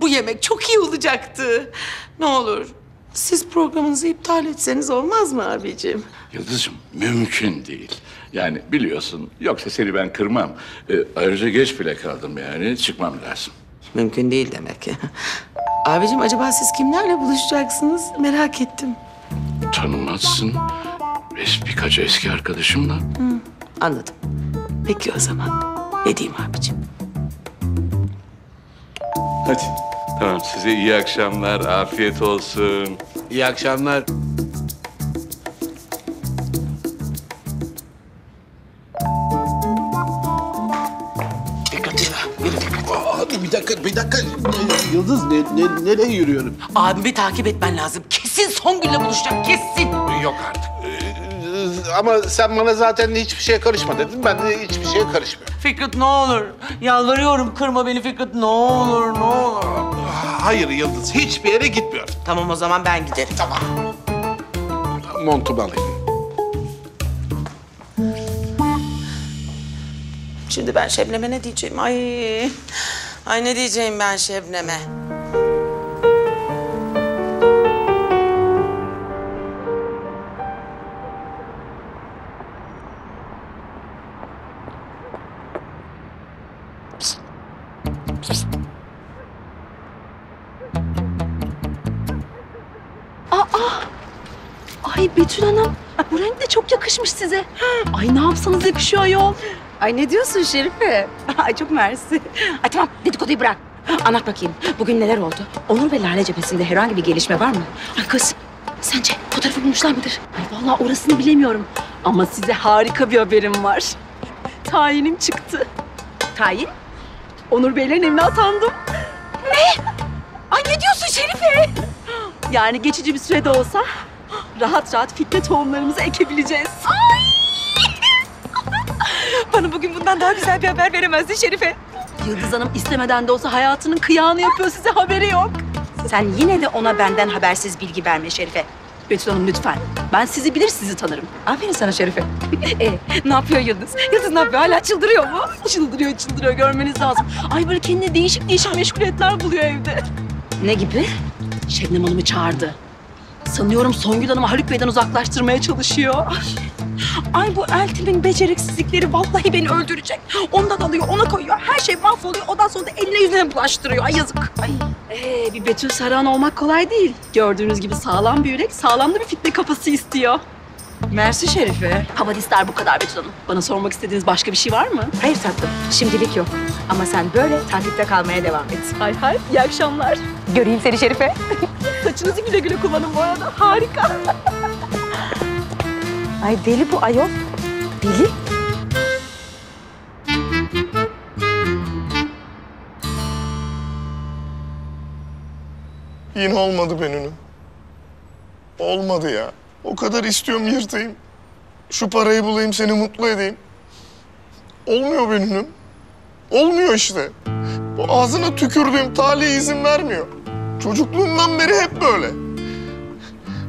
Bu yemek çok iyi olacaktı. Ne olur siz programınızı iptal etseniz olmaz mı abiciğim? Yıldız'cığım mümkün değil. Yani biliyorsun, yoksa seni ben kırmam. Ee, ayrıca geç bile kaldım yani, çıkmam lazım. Mümkün değil demek ki. Abiciğim acaba siz kimlerle buluşacaksınız? Merak ettim. Tanımazsın. Birkaç eski arkadaşımla. Hı, anladım. Peki o zaman. Ne diyeyim abiciğim? Hadi. Tamam, size iyi akşamlar, afiyet olsun. İyi akşamlar. dakika, bir dakika. Yıldız, ne, ne, nereye yürüyorum? Abimi takip etmen lazım. Kesin Songül'le buluşacak, kesin. Yok artık. Ama sen bana zaten hiçbir şeye karışma dedin. Ben de hiçbir şeye karışmıyorum. Fikret ne olur. Yalvarıyorum kırma beni Fikret. Ne olur, ne olur. Hayır Yıldız, hiçbir yere gitmiyorum. Tamam o zaman ben giderim. Tamam. Montumu alayım. Şimdi ben Şebnem'e ne diyeceğim? Ay, ay ne diyeceğim ben Şebnem'e? Ay Betül Hanım, bu renk de çok yakışmış size. Ay ne yapsanız yakışıyor ayol. Ay ne diyorsun Şerife? Ay çok mersi. Ay tamam, dedikoduyu bırak. Anlat bakayım, bugün neler oldu? Onur ve Lale cephesinde herhangi bir gelişme var mı? Ay kız, sence fotoğrafı bulmuşlar mıdır? Ay vallahi orasını bilemiyorum. Ama size harika bir haberim var. Tayinim çıktı. Tayin? Onur Beylerin evine atandım. Ne? Ay ne diyorsun Şerife? Yani geçici bir sürede olsa rahat rahat fitne tohumlarımızı ekebileceğiz. Ay! Bana bugün bundan daha güzel bir haber veremezdin Şerife. Yıldız Hanım istemeden de olsa hayatının kıyağını yapıyor, size haberi yok. Sen yine de ona benden habersiz bilgi verme Şerife. Betül Hanım lütfen. Ben sizi bilir, sizi tanırım. Aferin sana Şerife. E, ne yapıyor Yıldız? Yıldız ne yapıyor? Hala çıldırıyor mu? Çıldırıyor, çıldırıyor. Görmeniz lazım. Ay böyle kendine değişik değişik meşguliyetler buluyor evde. Ne gibi? Şebnem Hanım'ı çağırdı. Sanıyorum Songül Hanım'ı Haluk Bey'den uzaklaştırmaya çalışıyor. Ay, ay bu Eltim'in beceriksizlikleri vallahi beni öldürecek. Ondan alıyor, ona koyuyor. Her şey mahvoluyor. Ondan sonra da eline yüzüne bulaştırıyor. Ay yazık. Ay. Ee, bir Betül Saran olmak kolay değil. Gördüğünüz gibi sağlam bir yürek, sağlam da bir fitne kafası istiyor. Mersi Şerife. Havadisler bu kadar Betül Hanım. Bana sormak istediğiniz başka bir şey var mı? Hayır tatlım, şimdilik yok. Ama sen böyle takipte kalmaya devam et. Hay hay, iyi akşamlar. Göreyim seni Şerife. Saçınızı güle güle kullanın bu arada. Harika. Ay deli bu ayol. Deli. Yine olmadı benünü. Olmadı ya. O kadar istiyorum yırtayım. Şu parayı bulayım, seni mutlu edeyim. Olmuyor benünüm. Olmuyor işte. Bu ağzına tükürdüğüm talih izin vermiyor. Çocukluğumdan beri hep böyle.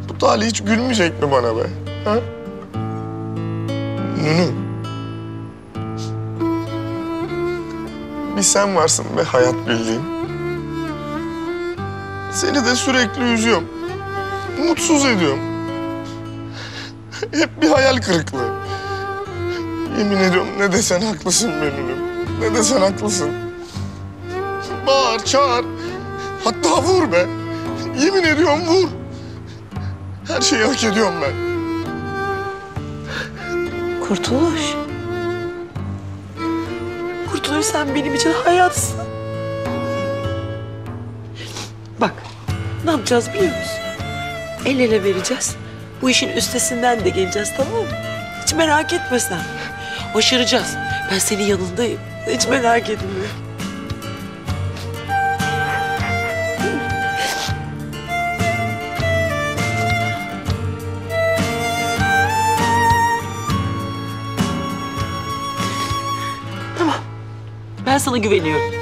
Bu talih hiç gülmeyecek mi bana be? Ha? Nünüm. Bir sen varsın be hayat bildiğim. Seni de sürekli üzüyorum. Mutsuz ediyorum. Hep bir hayal kırıklığı. Yemin ediyorum ne desen haklısın benimim. Ne desen haklısın. Bağır, çağır. Hatta vur be. Yemin ediyorum vur. Her şeyi hak ediyorum ben. Kurtuluş. Kurtuluş sen benim için hayatsın. Bak ne yapacağız biliyor musun? El ele vereceğiz. Bu işin üstesinden de geleceğiz, tamam mı? Hiç merak etme sen. Başaracağız. Ben senin yanındayım. Hiç merak etme. Tamam. Ben sana güveniyorum.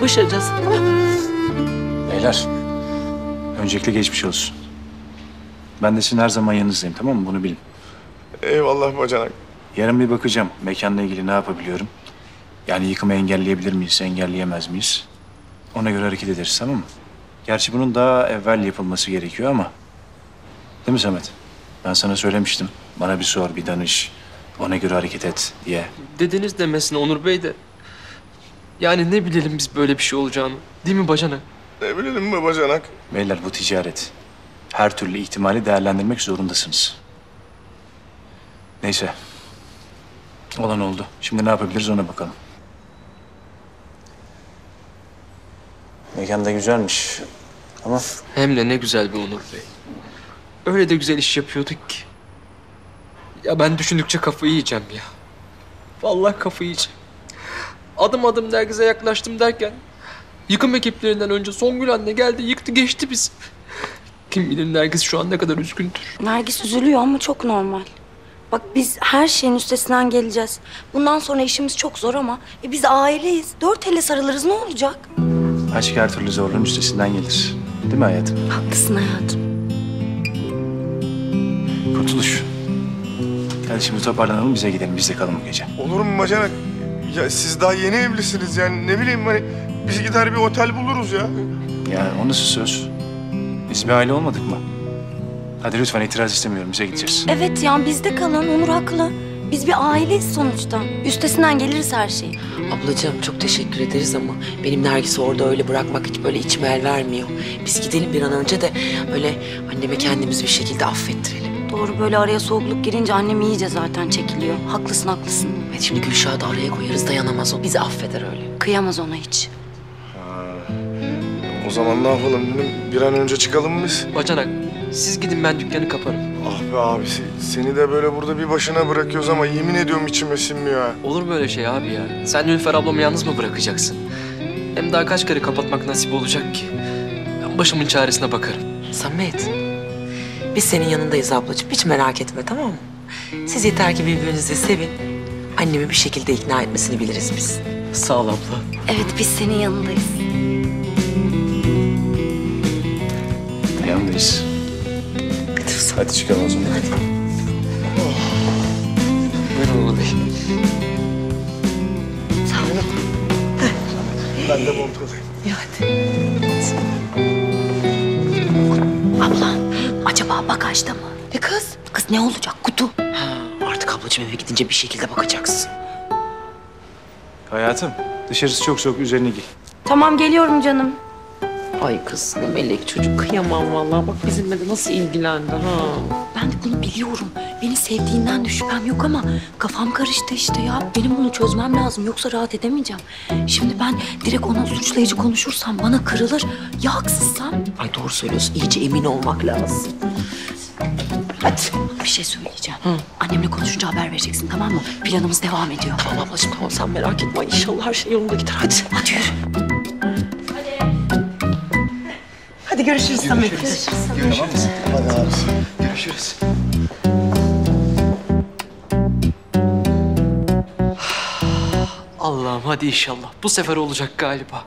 Başaracağız. Tamam. Beyler, öncelikle geçmiş olsun. Ben de sizin her zaman yanınızdayım, tamam mı? Bunu bilin. Eyvallah bacanak. Yarın bir bakacağım mekanla ilgili ne yapabiliyorum. Yani yıkımı engelleyebilir miyiz, engelleyemez miyiz? Ona göre hareket ederiz, tamam mı? Gerçi bunun daha evvel yapılması gerekiyor ama. Değil mi Samet? Ben sana söylemiştim. Bana bir sor, bir danış. Ona göre hareket et diye. Dediniz demesine Onur Bey de. Yani ne bilelim biz böyle bir şey olacağını. Değil mi bacanak? Ne bilelim mi bacanak? Beyler bu ticaret. Her türlü ihtimali değerlendirmek zorundasınız. Neyse. Olan oldu. Şimdi ne yapabiliriz ona bakalım. Mekan da güzelmiş. Ama... Hem de ne güzel bir Onur Bey. Öyle de güzel iş yapıyorduk ki. Ya ben düşündükçe kafayı yiyeceğim ya. Vallahi kafayı yiyeceğim. Adım adım dergize yaklaştım derken... Yıkım ekiplerinden önce Songül anne geldi, yıktı geçti bizi. Kim bilir Nergis şu an ne kadar üzgündür. Nergis üzülüyor ama çok normal. Bak biz her şeyin üstesinden geleceğiz. Bundan sonra işimiz çok zor ama e biz aileyiz. Dört elle sarılırız, ne olacak? Aşk her türlü zorluğun üstesinden gelir. Değil mi hayatım? Haklısın hayatım. Kurtuluş. Hadi şimdi toparlanalım, bize gidelim. Biz de kalın bu gece. Olur mu bacanak? Ya siz daha yeni evlisiniz yani. Ne bileyim hani biz gider bir otel buluruz ya. Yani o nasıl söz? Biz bir aile olmadık mı? Hadi lütfen, itiraz istemiyorum. Bize gideceğiz. Evet ya, bizde kalın. Onur haklı. Biz bir aileyiz sonuçta. Üstesinden geliriz her şeyi. Ablacığım çok teşekkür ederiz ama benim Nergis'i orada öyle bırakmak hiç böyle içime el vermiyor. Biz gidelim bir an önce de böyle anneme kendimizi bir şekilde affettirelim. Doğru, böyle araya soğukluk girince annem iyice zaten çekiliyor. Haklısın haklısın. Evet, şimdi Gülşah'ı da araya koyarız, dayanamaz o. Bizi affeder öyle. Kıyamaz ona hiç. Ha, o zaman ne yapalım dedim? Bir an önce çıkalım biz. Bacanak. Siz gidin, ben dükkanı kaparım. Ah be abi, seni de böyle burada bir başına bırakıyoruz ama yemin ediyorum içime sinmiyor ha. Olur mu öyle şey abi ya? Sen Nilüfer ablamı yalnız mı bırakacaksın? Hem daha kaç kere kapatmak nasip olacak ki? Ben başımın çaresine bakarım. Samet, biz senin yanındayız ablacığım. Hiç merak etme, tamam mı? Siz yeter ki birbirinizi sevin. Annemi bir şekilde ikna etmesini biliriz biz. Sağ ol abla. Evet, biz senin yanındayız. Yanındayız. Hadi çıkalım o zaman. Hadi. Buyurun Onur Bey. Sağ olun. Ben de montadayım. İyi hadi. Abla, acaba bagajda mı? Ne kız? Kız ne olacak? Kutu. Ha, artık ablacığım eve gidince bir şekilde bakacaksın. Hayatım, dışarısı çok soğuk. Üzerine giy. Tamam, geliyorum canım. Ay kız, ne melek çocuk. Kıyamam vallahi. Bak bizimle de nasıl ilgilendi ha. Ben de bunu biliyorum. Beni sevdiğinden de şüphem yok ama kafam karıştı işte ya. Benim bunu çözmem lazım, yoksa rahat edemeyeceğim. Şimdi ben direkt ona suçlayıcı konuşursam bana kırılır. Ya haksızsam? Ay doğru söylüyorsun. İyice emin olmak lazım. Hadi. Bir şey söyleyeceğim. Hı. Annemle konuşunca haber vereceksin, tamam mı? Planımız devam ediyor. Tamam ablacığım, tamam, sen merak etme. İnşallah her şey yolunda gider. Hadi. Hadi yürü. Hadi görüşürüz Samet. Görüşürüz. Görüşürüz. Görüşürüz. Hadi abi. Görüşürüz. Allah'ım hadi inşallah. Bu sefer olacak galiba.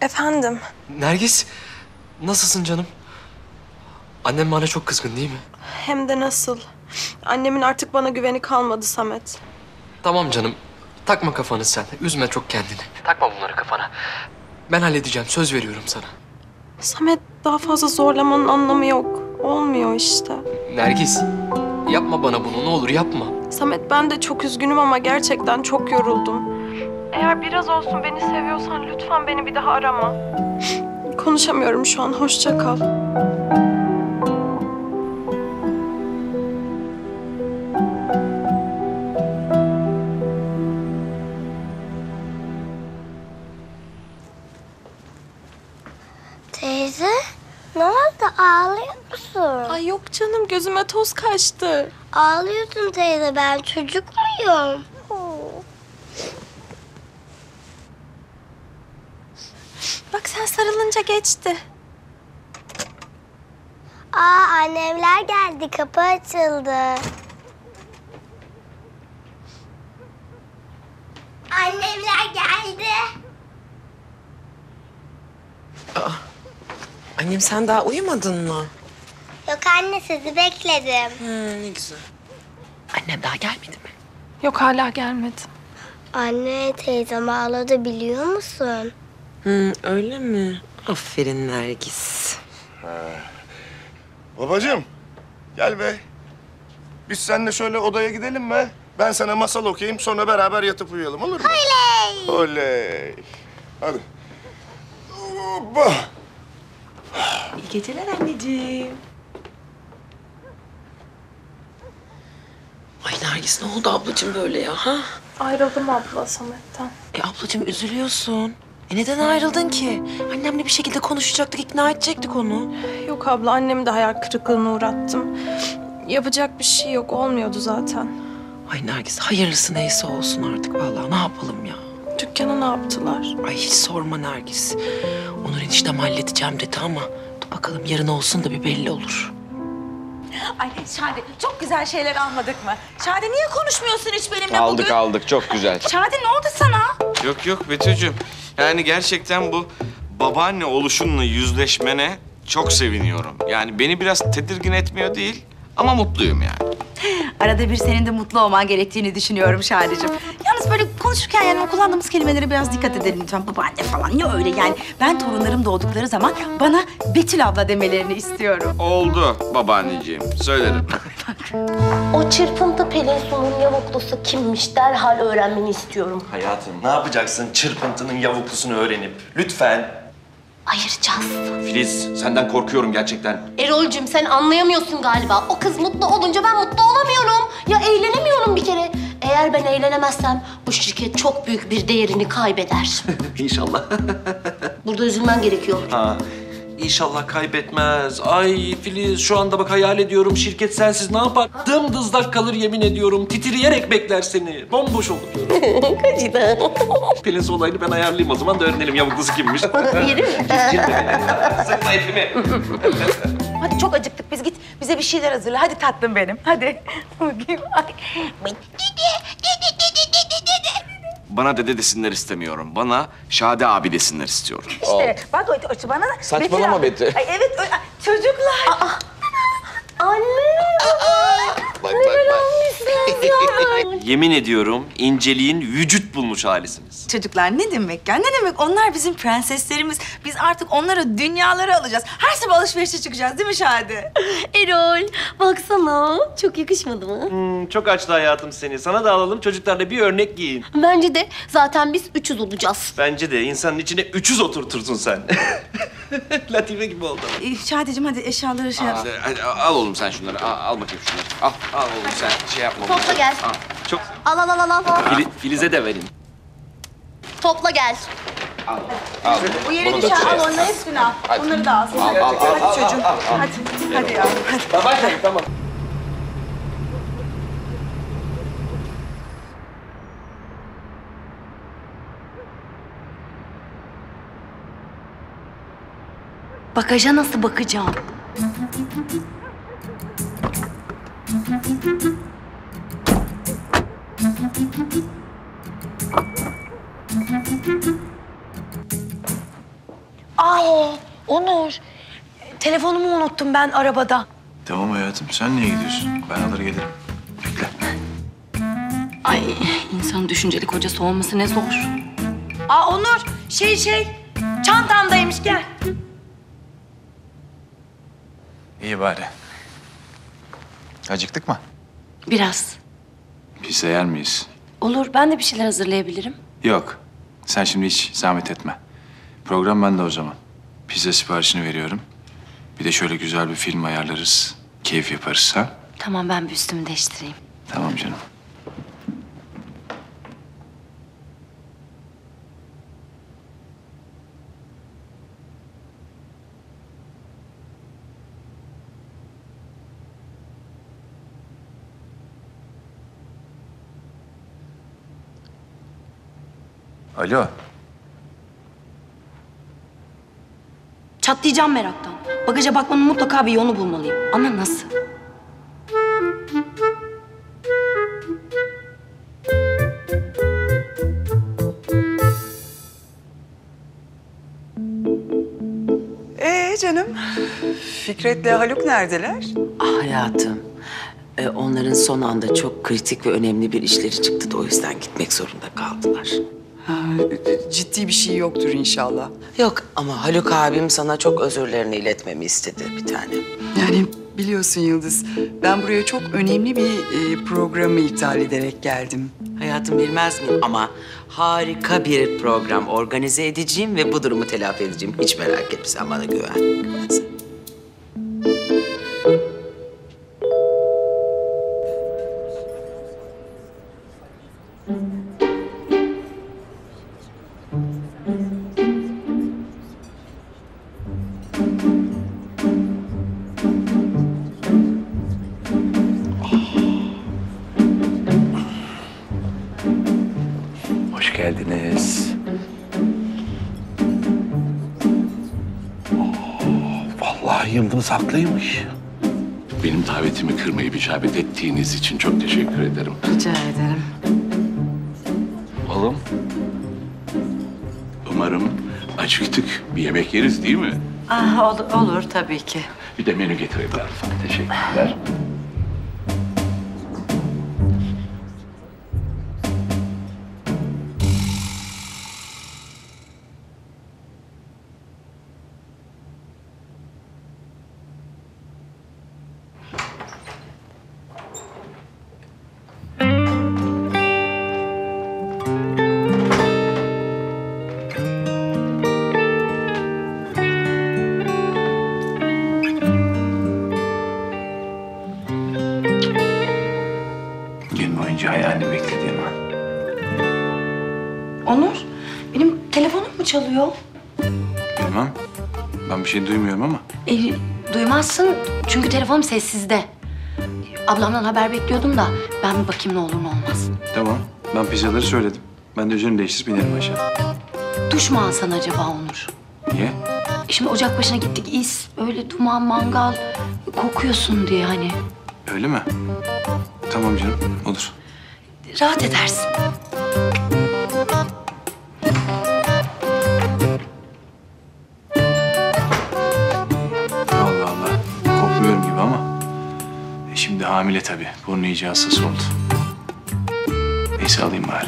Efendim? Nergis, nasılsın canım? Annem bana çok kızgın değil mi? Hem de nasıl. Annemin artık bana güveni kalmadı Samet. Tamam canım. Takma kafanı sen. Üzme çok kendini. Takma bunları kafana. Ben halledeceğim. Söz veriyorum sana. Samet, daha fazla zorlamanın anlamı yok. Olmuyor işte. Nergis, yapma bana bunu. Ne olur yapma. Samet, ben de çok üzgünüm ama gerçekten çok yoruldum. Eğer biraz olsun beni seviyorsan lütfen beni bir daha arama. Konuşamıyorum şu an. Hoşça kal. Ağlıyor musun? Ay yok canım, gözüme toz kaçtı. Ağlıyorsun teyze, ben çocuk muyum? Bak sen sarılınca geçti. Aa, annemler geldi, kapı açıldı. Annemler geldi. Aa. Annem, sen daha uyumadın mı? Yok anne, sizi bekledim. Hmm, ne güzel. Annem daha gelmedi mi? Yok, hala gelmedi. Anne, teyzem ağladı biliyor musun? Hmm, öyle mi? Aferin Nergis. Ha. Babacığım, gel be. Biz seninle şöyle odaya gidelim mi? Ben sana masal okuyayım, sonra beraber yatıp uyuyalım, olur mu? Oley! Oley! Hadi. Hoppa! İyi geceler anneciğim. Ay Nergis, ne oldu ablacığım böyle ya ha? Ayrıldım abla Samet'ten. E ablacığım üzülüyorsun. E neden ayrıldın ki? Annemle bir şekilde konuşacaktık, ikna edecektik onu. Yok yok abla. Annemi de hayal kırıklığına uğrattım. Yapacak bir şey yok. Olmuyordu zaten. Ay Nergis, hayırlısı neyse olsun artık vallahi. Ne yapalım ya? Dükkana ne yaptılar? Ay hiç sorma Nergis. Onur eniştem halledeceğim dedi ama... Dur bakalım yarın olsun da bir belli olur. Ay Şadi, çok güzel şeyler almadık mı? Şadi niye konuşmuyorsun hiç benimle aldık, bugün? Aldık aldık, çok güzel. Şadi ne oldu sana? Yok yok Betül'cüğüm. Yani gerçekten bu babaanne oluşunla yüzleşmene çok seviniyorum. Yani beni biraz tedirgin etmiyor değil ama mutluyum yani. Arada bir senin de mutlu olman gerektiğini düşünüyorum Şadi'cığım. Yalnız böyle konuşurken yani o kullandığımız kelimelere biraz dikkat edelim lütfen. Babaanne falan ya öyle yani. Ben torunlarım doğdukları zaman bana Betül abla demelerini istiyorum. Oldu babaanneciğim, söylerim. O çırpıntı Pelin yavuklusu kimmiş derhal öğrenmeni istiyorum. Hayatım ne yapacaksın çırpıntının yavuklusunu öğrenip? Lütfen. Ayıracağız. Filiz, senden korkuyorum gerçekten. Erol'cüm sen anlayamıyorsun galiba. O kız mutlu olunca ben mutlu olamıyorum. Ya eğlenemiyorum bir kere. Eğer ben eğlenemezsem bu şirket çok büyük bir değerini kaybeder. İnşallah. Burada üzülmen gerekiyor. Ha, İnşallah kaybetmez. Ay Filiz, şu anda bak hayal ediyorum. Şirket sensiz ne yapar? Ha? Dımdızlak kalır yemin ediyorum. Titriyerek bekler seni. Bomboş olur diyorum. Kaçıdan. Filiz olayını ben ayarlayayım o zaman da öğrenelim yavuklusu kimmiş. Yerim mi? Sıkma elimi. Hadi çok acıktık biz, git bize bir şeyler hazırla. Hadi tatlım benim. Hadi. Bana dede desinler istemiyorum. Bana Şadi abi desinler istiyorum. İşte bak o, bana da... Saçmalama Betül. Ay evet öyle. Çocuklar. Aa, anne. Aa, bak ne bak bak. Ya. Yemin ediyorum inceliğin vücut bulmuş halisiniz. Çocuklar ne demek ya? Ne demek? Onlar bizim prenseslerimiz. Biz artık onları dünyalara alacağız. Her sabah alışverişe çıkacağız değil mi Şadi? Erol baksana. Çok yakışmadı mı? Hmm, çok açtı hayatım seni. Sana da alalım çocuklarla bir örnek giyin. Bence de zaten biz üçüz olacağız. Bence de insanın içine üçüz oturtursun sen. Latife gibi oldu. Ee, Şadi'cim hadi eşyaları şey yap. Al, al oğlum sen şunları. Al, al bakayım şunları. Al, al oğlum hadi. Sen şey yapma. Topla gel. Al. Çok... al al al al. Fili, Filiz'e de verin. Topla gel. Al. Al. Bu yere düşer. Al onları hepsini al. Hadi. Bunları da al. Al al al. Hadi çocuğum. Al, al, al. Hadi. Hadi, hadi ya. Hadi. Tamam tamam. Bagaja nasıl bakacağım? Ay Onur, telefonumu unuttum ben arabada. Tamam hayatım, sen niye gidiyorsun? Ben alır gelirim. Bekle. Ay, insanın düşünceli kocası olması ne zor. Aa Onur, şey şey, çantamdaymış gel. İyi bari. Acıktık mı? Biraz. Pizza yer miyiz? Olur, ben de bir şeyler hazırlayabilirim. Yok, sen şimdi hiç zahmet etme. Program bende o zaman. Pizza siparişini veriyorum. Bir de şöyle güzel bir film ayarlarız, keyif yaparız ha? Tamam, ben bir üstümü değiştireyim. Tamam canım. Alo. Çatlayacağım meraktan. Bagaja bakmanın mutlaka bir yolunu bulmalıyım. Ama nasıl? Ee canım, Fikret'le Haluk neredeler? Ah hayatım, ee, onların son anda çok kritik ve önemli bir işleri çıktı da o yüzden gitmek zorunda kaldılar. Ciddi bir şey yoktur inşallah. Yok ama Haluk abim sana çok özürlerini iletmemi istedi bir tane. Yani biliyorsun Yıldız, ben buraya çok önemli bir e, programı iptal ederek geldim. Hayatım bilmez miyim ama harika bir program organize edeceğim ve bu durumu telafi edeceğim. Hiç merak etme, sen bana güven. Hoş geldiniz. Aa, vallahi Yıldız haklıymış. Benim davetimi kırmayıp icabet ettiğiniz için çok teşekkür ederim. Rica ederim. Oğlum, umarım acıktık. Bir yemek yeriz değil mi? Ah, ol, olur tabii ki. Bir de menü getireyim lütfen. Teşekkürler. Bir şey duymuyorum ama. E, duymazsın çünkü telefonum sessizde. Ablamdan haber bekliyordum da ben bir bakayım ne olur ne olmaz. Tamam, ben pizzaları söyledim. Ben de üzerini değiştirip inerim aşağı. Duş mu alsan acaba Onur? Niye? E, şimdi ocak başına gittik, is, öyle duman, mangal, kokuyorsun diye hani. Öyle mi? Tamam canım, olur. Rahat edersin. Hamile tabii. Burnu iyice hassas oldu. Neyse alayım bari.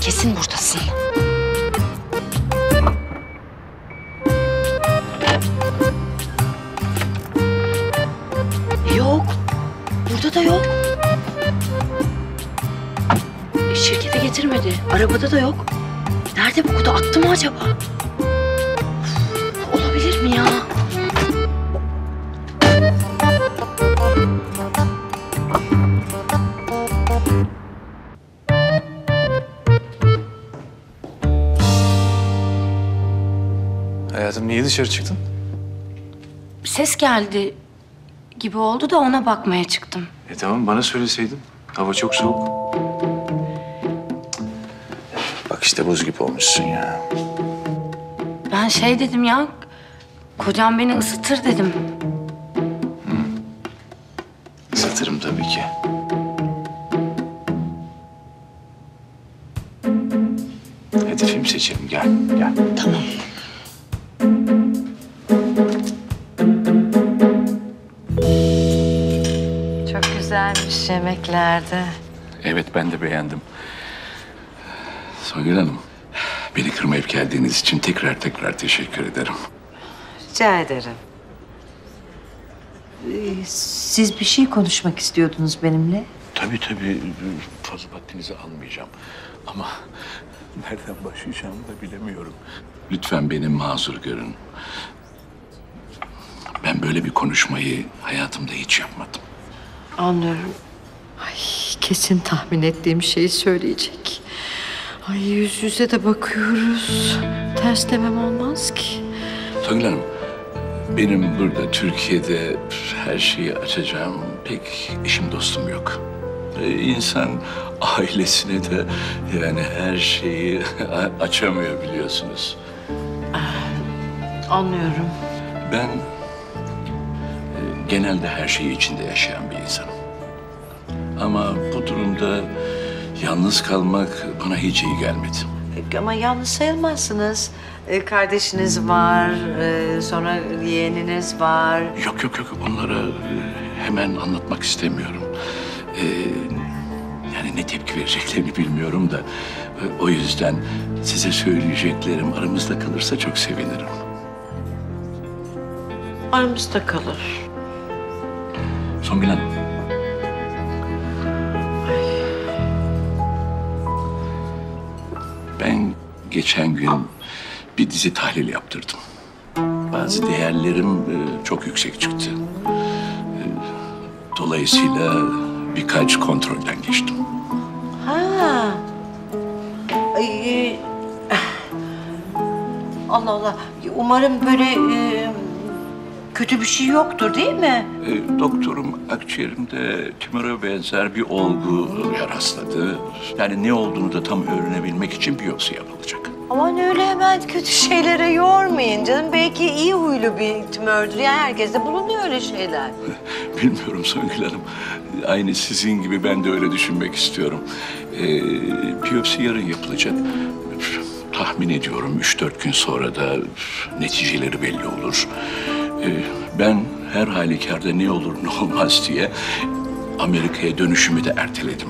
Kesin buradasın. Yok. E, şirkete getirmedi. Arabada da yok. Nerede bu kutu? Attı mı acaba? Uf, olabilir mi ya? Hayatım niye dışarı çıktın? Ses geldi gibi oldu da ona bakmaya çıktım. E tamam, bana söyleseydin. Hava çok soğuk. Bak işte buz gibi olmuşsun ya. Ben şey dedim ya, kocam beni ısıtır dedim. Hı. Isıtırım tabii ki. Hadi film seçelim, gel, gel. Tamam. Güzelmiş yemeklerde. Evet, ben de beğendim. Songül Hanım, beni kırmayıp geldiğiniz için tekrar tekrar teşekkür ederim. Rica ederim. Ee, siz bir şey konuşmak istiyordunuz benimle. Tabii tabii, fazla vaktinizi almayacağım. Ama nereden başlayacağımı da bilemiyorum. Lütfen beni mazur görün. Ben böyle bir konuşmayı hayatımda hiç yapmadım. Anlıyorum. Ay, kesin tahmin ettiğim şeyi söyleyecek. Ay, yüz yüze de bakıyoruz. Ters demem olmaz ki. Songül Hanım, benim burada Türkiye'de her şeyi açacağım pek eşim dostum yok. Ee, insan ailesine de yani her şeyi açamıyor biliyorsunuz. Anlıyorum. Ben genelde her şeyi içinde yaşayan bir insanım. Ama bu durumda yalnız kalmak bana hiç iyi gelmedi. Ama yalnız sayılmazsınız. Kardeşiniz var, sonra yeğeniniz var. Yok yok yok, onlara hemen anlatmak istemiyorum. Yani ne tepki vereceklerini bilmiyorum da. O yüzden size söyleyeceklerim aramızda kalırsa çok sevinirim. Aramızda kalır. Songül Hanım. Ben geçen gün bir dizi tahlil yaptırdım. Bazı değerlerim çok yüksek çıktı. Dolayısıyla birkaç kontrolden geçtim. Ha. Ay, Allah Allah. Umarım böyle e, kötü bir şey yoktur değil mi? E, doktorum akciğerimde tümöre benzer bir olguya rastladı. Yani ne olduğunu da tam öğrenebilmek için biyopsi yapılacak. Aman öyle hemen kötü şeylere yormayın canım. Belki iyi huylu bir tümördür. Yani herkeste bulunuyor öyle şeyler. Bilmiyorum Songül Hanım. Aynı sizin gibi ben de öyle düşünmek istiyorum. Ee, biyopsi yarın yapılacak. Tahmin ediyorum üç dört gün sonra da neticeleri belli olur. Ee, ben her halükarda ne olur ne olmaz diye Amerika'ya dönüşümü de erteledim.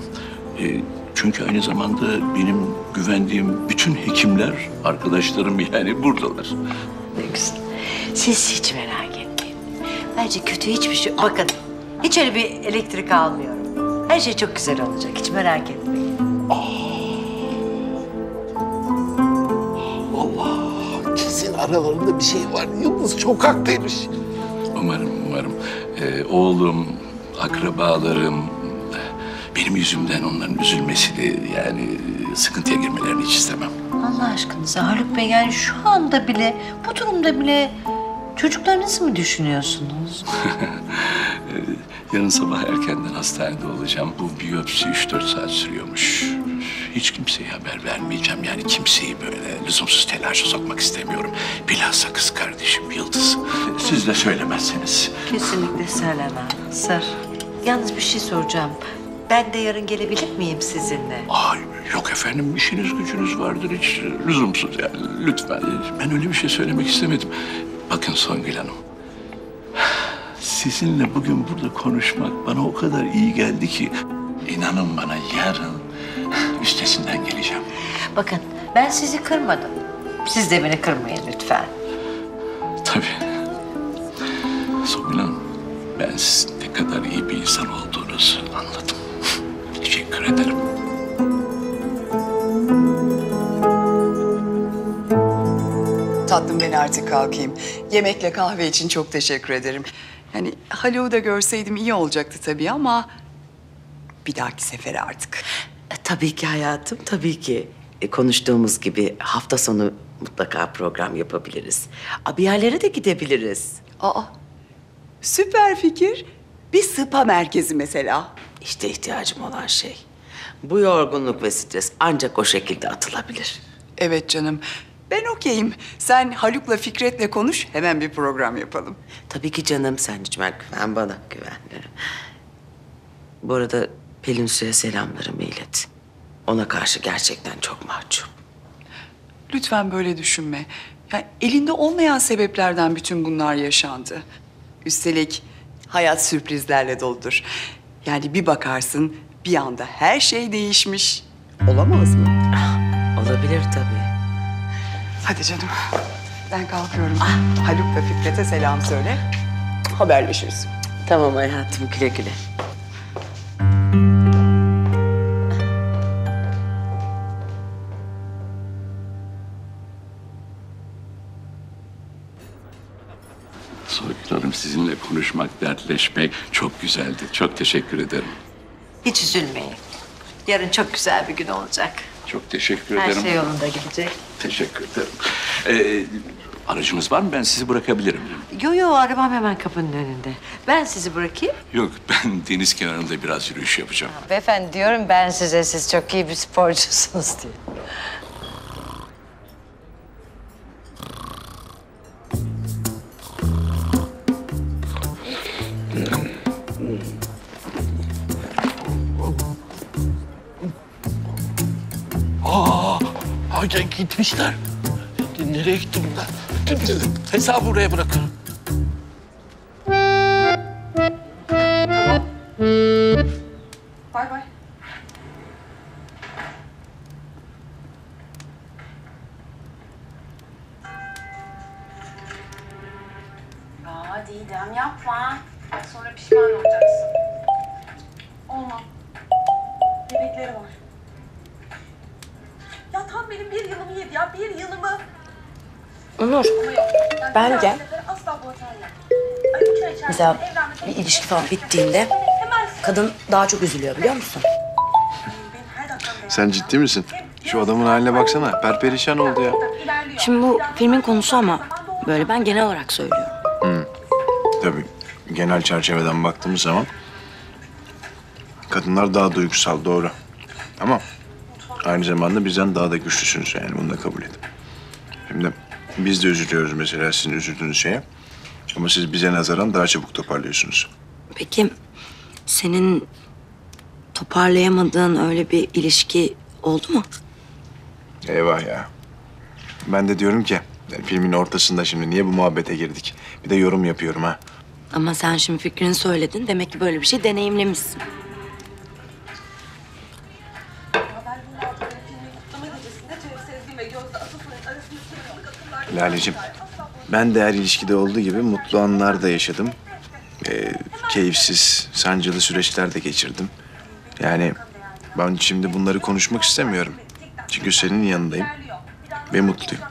Ee, Çünkü aynı zamanda benim güvendiğim bütün hekimler, arkadaşlarım yani buradalar. Ne güzel. Siz hiç merak etmeyin. Bence kötü hiçbir şey... Bakın, hiç öyle bir elektrik almıyorum. Her şey çok güzel olacak, hiç merak etmeyin. Aa. Allah! Kesin aralarında bir şey var. Yıldız çok haklıymış. Umarım, umarım. Ee, oğlum, akrabalarım... Benim yüzümden onların üzülmesi de yani sıkıntıya girmelerini hiç istemem. Allah aşkınıza Haluk Bey, yani şu anda bile, bu durumda bile çocuklarınızı mı düşünüyorsunuz? Yarın sabah erkenden hastanede olacağım. Bu biyopsi üç dört saat sürüyormuş. Hiç kimseye haber vermeyeceğim. Yani kimseyi böyle lüzumsuz telaşa sokmak istemiyorum. Bilhassa kız kardeşim Yıldız. Siz de söylemezsiniz. Kesinlikle söylemem. Sır. Yalnız bir şey soracağım. Ben de yarın gelebilir miyim sizinle? Ay yok efendim, işiniz gücünüz vardır, hiç lüzumsuz yani, lütfen. Ben öyle bir şey söylemek istemedim. Bakın Songül Hanım, sizinle bugün burada konuşmak bana o kadar iyi geldi ki... ...inanın bana yarın üstesinden geleceğim. Bakın, ben sizi kırmadım. Siz de beni kırmayın lütfen. Tabii. Songül Hanım, ben sizin ne kadar iyi bir insan olduğunuzu anladım. Teşekkür ederim. Tatlım ben artık kalkayım. Yemekle kahve için çok teşekkür ederim. Yani Haluk'u da görseydim iyi olacaktı tabii ama... ...bir dahaki sefere artık. E, tabii ki hayatım, tabii ki. E, konuştuğumuz gibi hafta sonu mutlaka program yapabiliriz. A, bir yerlere de gidebiliriz. Aa, süper fikir. Bir spa merkezi mesela. İşte ihtiyacım olan şey. Bu yorgunluk ve stres ancak o şekilde atılabilir. Evet canım. Ben okeyim. Sen Haluk'la Fikret'le konuş, hemen bir program yapalım. Tabii ki canım. Sen hiç merak etme. Güven bana, güven. Bu arada Pelin Su'ya selamlarımı ilet. Ona karşı gerçekten çok mahcup. Lütfen böyle düşünme. Yani elinde olmayan sebeplerden bütün bunlar yaşandı. Üstelik hayat sürprizlerle doludur. Yani bir bakarsın, bir anda her şey değişmiş. Olamaz mı? Ah, olabilir tabii. Hadi canım, ben kalkıyorum. Ah. Haluk ve Fikret'e selam söyle. Haberleşiriz. Tamam hayatım, güle güle. Songül Hanım, sizinle konuşmak, dertleşmek çok güzeldi. Çok teşekkür ederim. Hiç üzülmeyin. Yarın çok güzel bir gün olacak. Çok teşekkür ederim. Her şey yolunda gidecek. Teşekkür ederim. Ee, aracınız var mı? Ben sizi bırakabilirim. Yok yok, arabam hemen kapının önünde. Ben sizi bırakayım. Yok, ben deniz kenarında biraz yürüyüş yapacağım. Ha, beyefendi diyorum ben size, siz çok iyi bir sporcusunuz diye. Gitmişler. Nereye gitti bunlar? Hesabı buraya bırakırım. Bay bay. Aa Didem yapma. Sonra pişman olacaksın. Olmam. Yemekleri var. Ya tam benim bir yılımı yedi ya, bir yılımı. Onur, yani bence mesela bir ilişki falan bittiğinde kadın daha çok üzülüyor biliyor musun? Sen ciddi misin? Şu adamın haline baksana. Perperişan oldu ya. Şimdi bu filmin konusu ama böyle ben genel olarak söylüyorum. Hı. Tabii. Genel çerçeveden baktığımız zaman kadınlar daha duygusal, doğru. Ama aynı zamanda bizden daha da güçlüsünüz yani. Bunu da kabul edin. Şimdi biz de üzülüyoruz mesela sizin üzüldüğünüz şeye. Ama siz bize nazaran daha çabuk toparlıyorsunuz. Peki senin toparlayamadığın öyle bir ilişki oldu mu? Eyvah ya. Ben de diyorum ki yani filmin ortasında şimdi niye bu muhabbete girdik? Bir de yorum yapıyorum ha. Ama sen şimdi fikrini söyledin. Demek ki böyle bir şey deneyimlemişsin. Laleciğim, ben de her ilişkide olduğu gibi mutlu anlar da yaşadım. Ee, keyifsiz, sancılı süreçler de geçirdim. Yani ben şimdi bunları konuşmak istemiyorum. Çünkü senin yanındayım ve mutluyum.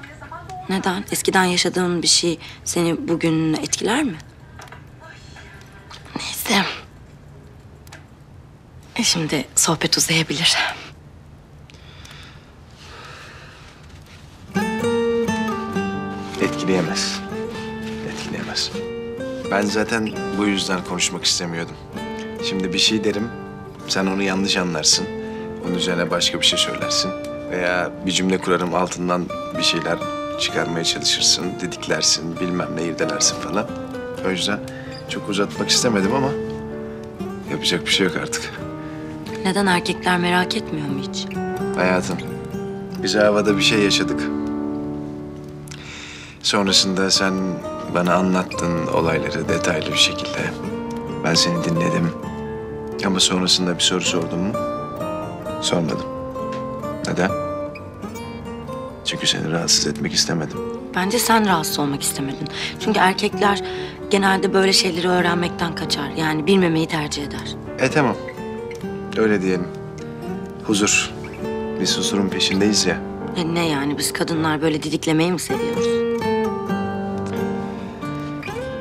Neden? Eskiden yaşadığın bir şey seni bugün etkiler mi? Neyse. E şimdi sohbet uzayabilir. Etkileyemez. Etkileyemez. Ben zaten bu yüzden konuşmak istemiyordum. Şimdi bir şey derim, sen onu yanlış anlarsın. Onun üzerine başka bir şey söylersin. Veya bir cümle kurarım, altından bir şeyler çıkarmaya çalışırsın, didiklersin, bilmem ne irdelersin falan. O yüzden çok uzatmak istemedim ama yapacak bir şey yok artık. Neden erkekler merak etmiyor mu hiç? Hayatım, biz havada bir şey yaşadık. Sonrasında sen bana anlattın olayları detaylı bir şekilde. Ben seni dinledim. Ama sonrasında bir soru sordum mu? Sormadım. Neden? Çünkü seni rahatsız etmek istemedim. Bence sen rahatsız olmak istemedin. Çünkü erkekler genelde böyle şeyleri öğrenmekten kaçar. Yani bilmemeyi tercih eder. E tamam. Öyle diyelim. Huzur. Biz huzurun peşindeyiz ya. E, ne yani? Biz kadınlar böyle didiklemeyi mi seviyoruz?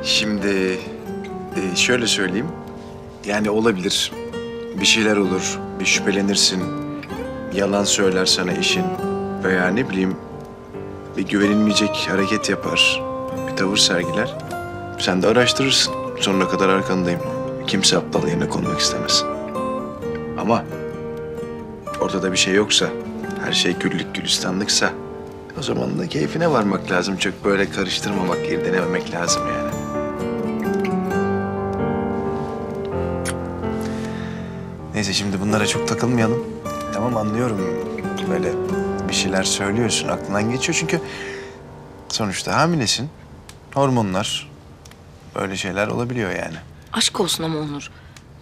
Şimdi e, şöyle söyleyeyim. Yani olabilir. Bir şeyler olur. Bir şüphelenirsin. Yalan söyler sana eşin. Veya ne bileyim bir güvenilmeyecek hareket yapar. Bir tavır sergiler. Sen de araştırırsın. Sonuna kadar arkandayım. Kimse aptal yerine konmak istemez. Ama ortada bir şey yoksa, her şey güllük gülistanlıksa o zaman da keyfine varmak lazım. Çok böyle karıştırmamak, irdenememek lazım yani. Neyse şimdi bunlara çok takılmayalım. Tamam anlıyorum böyle bir şeyler söylüyorsun, aklından geçiyor çünkü sonuçta hamilesin, hormonlar böyle şeyler olabiliyor yani. Aşk olsun ama Onur.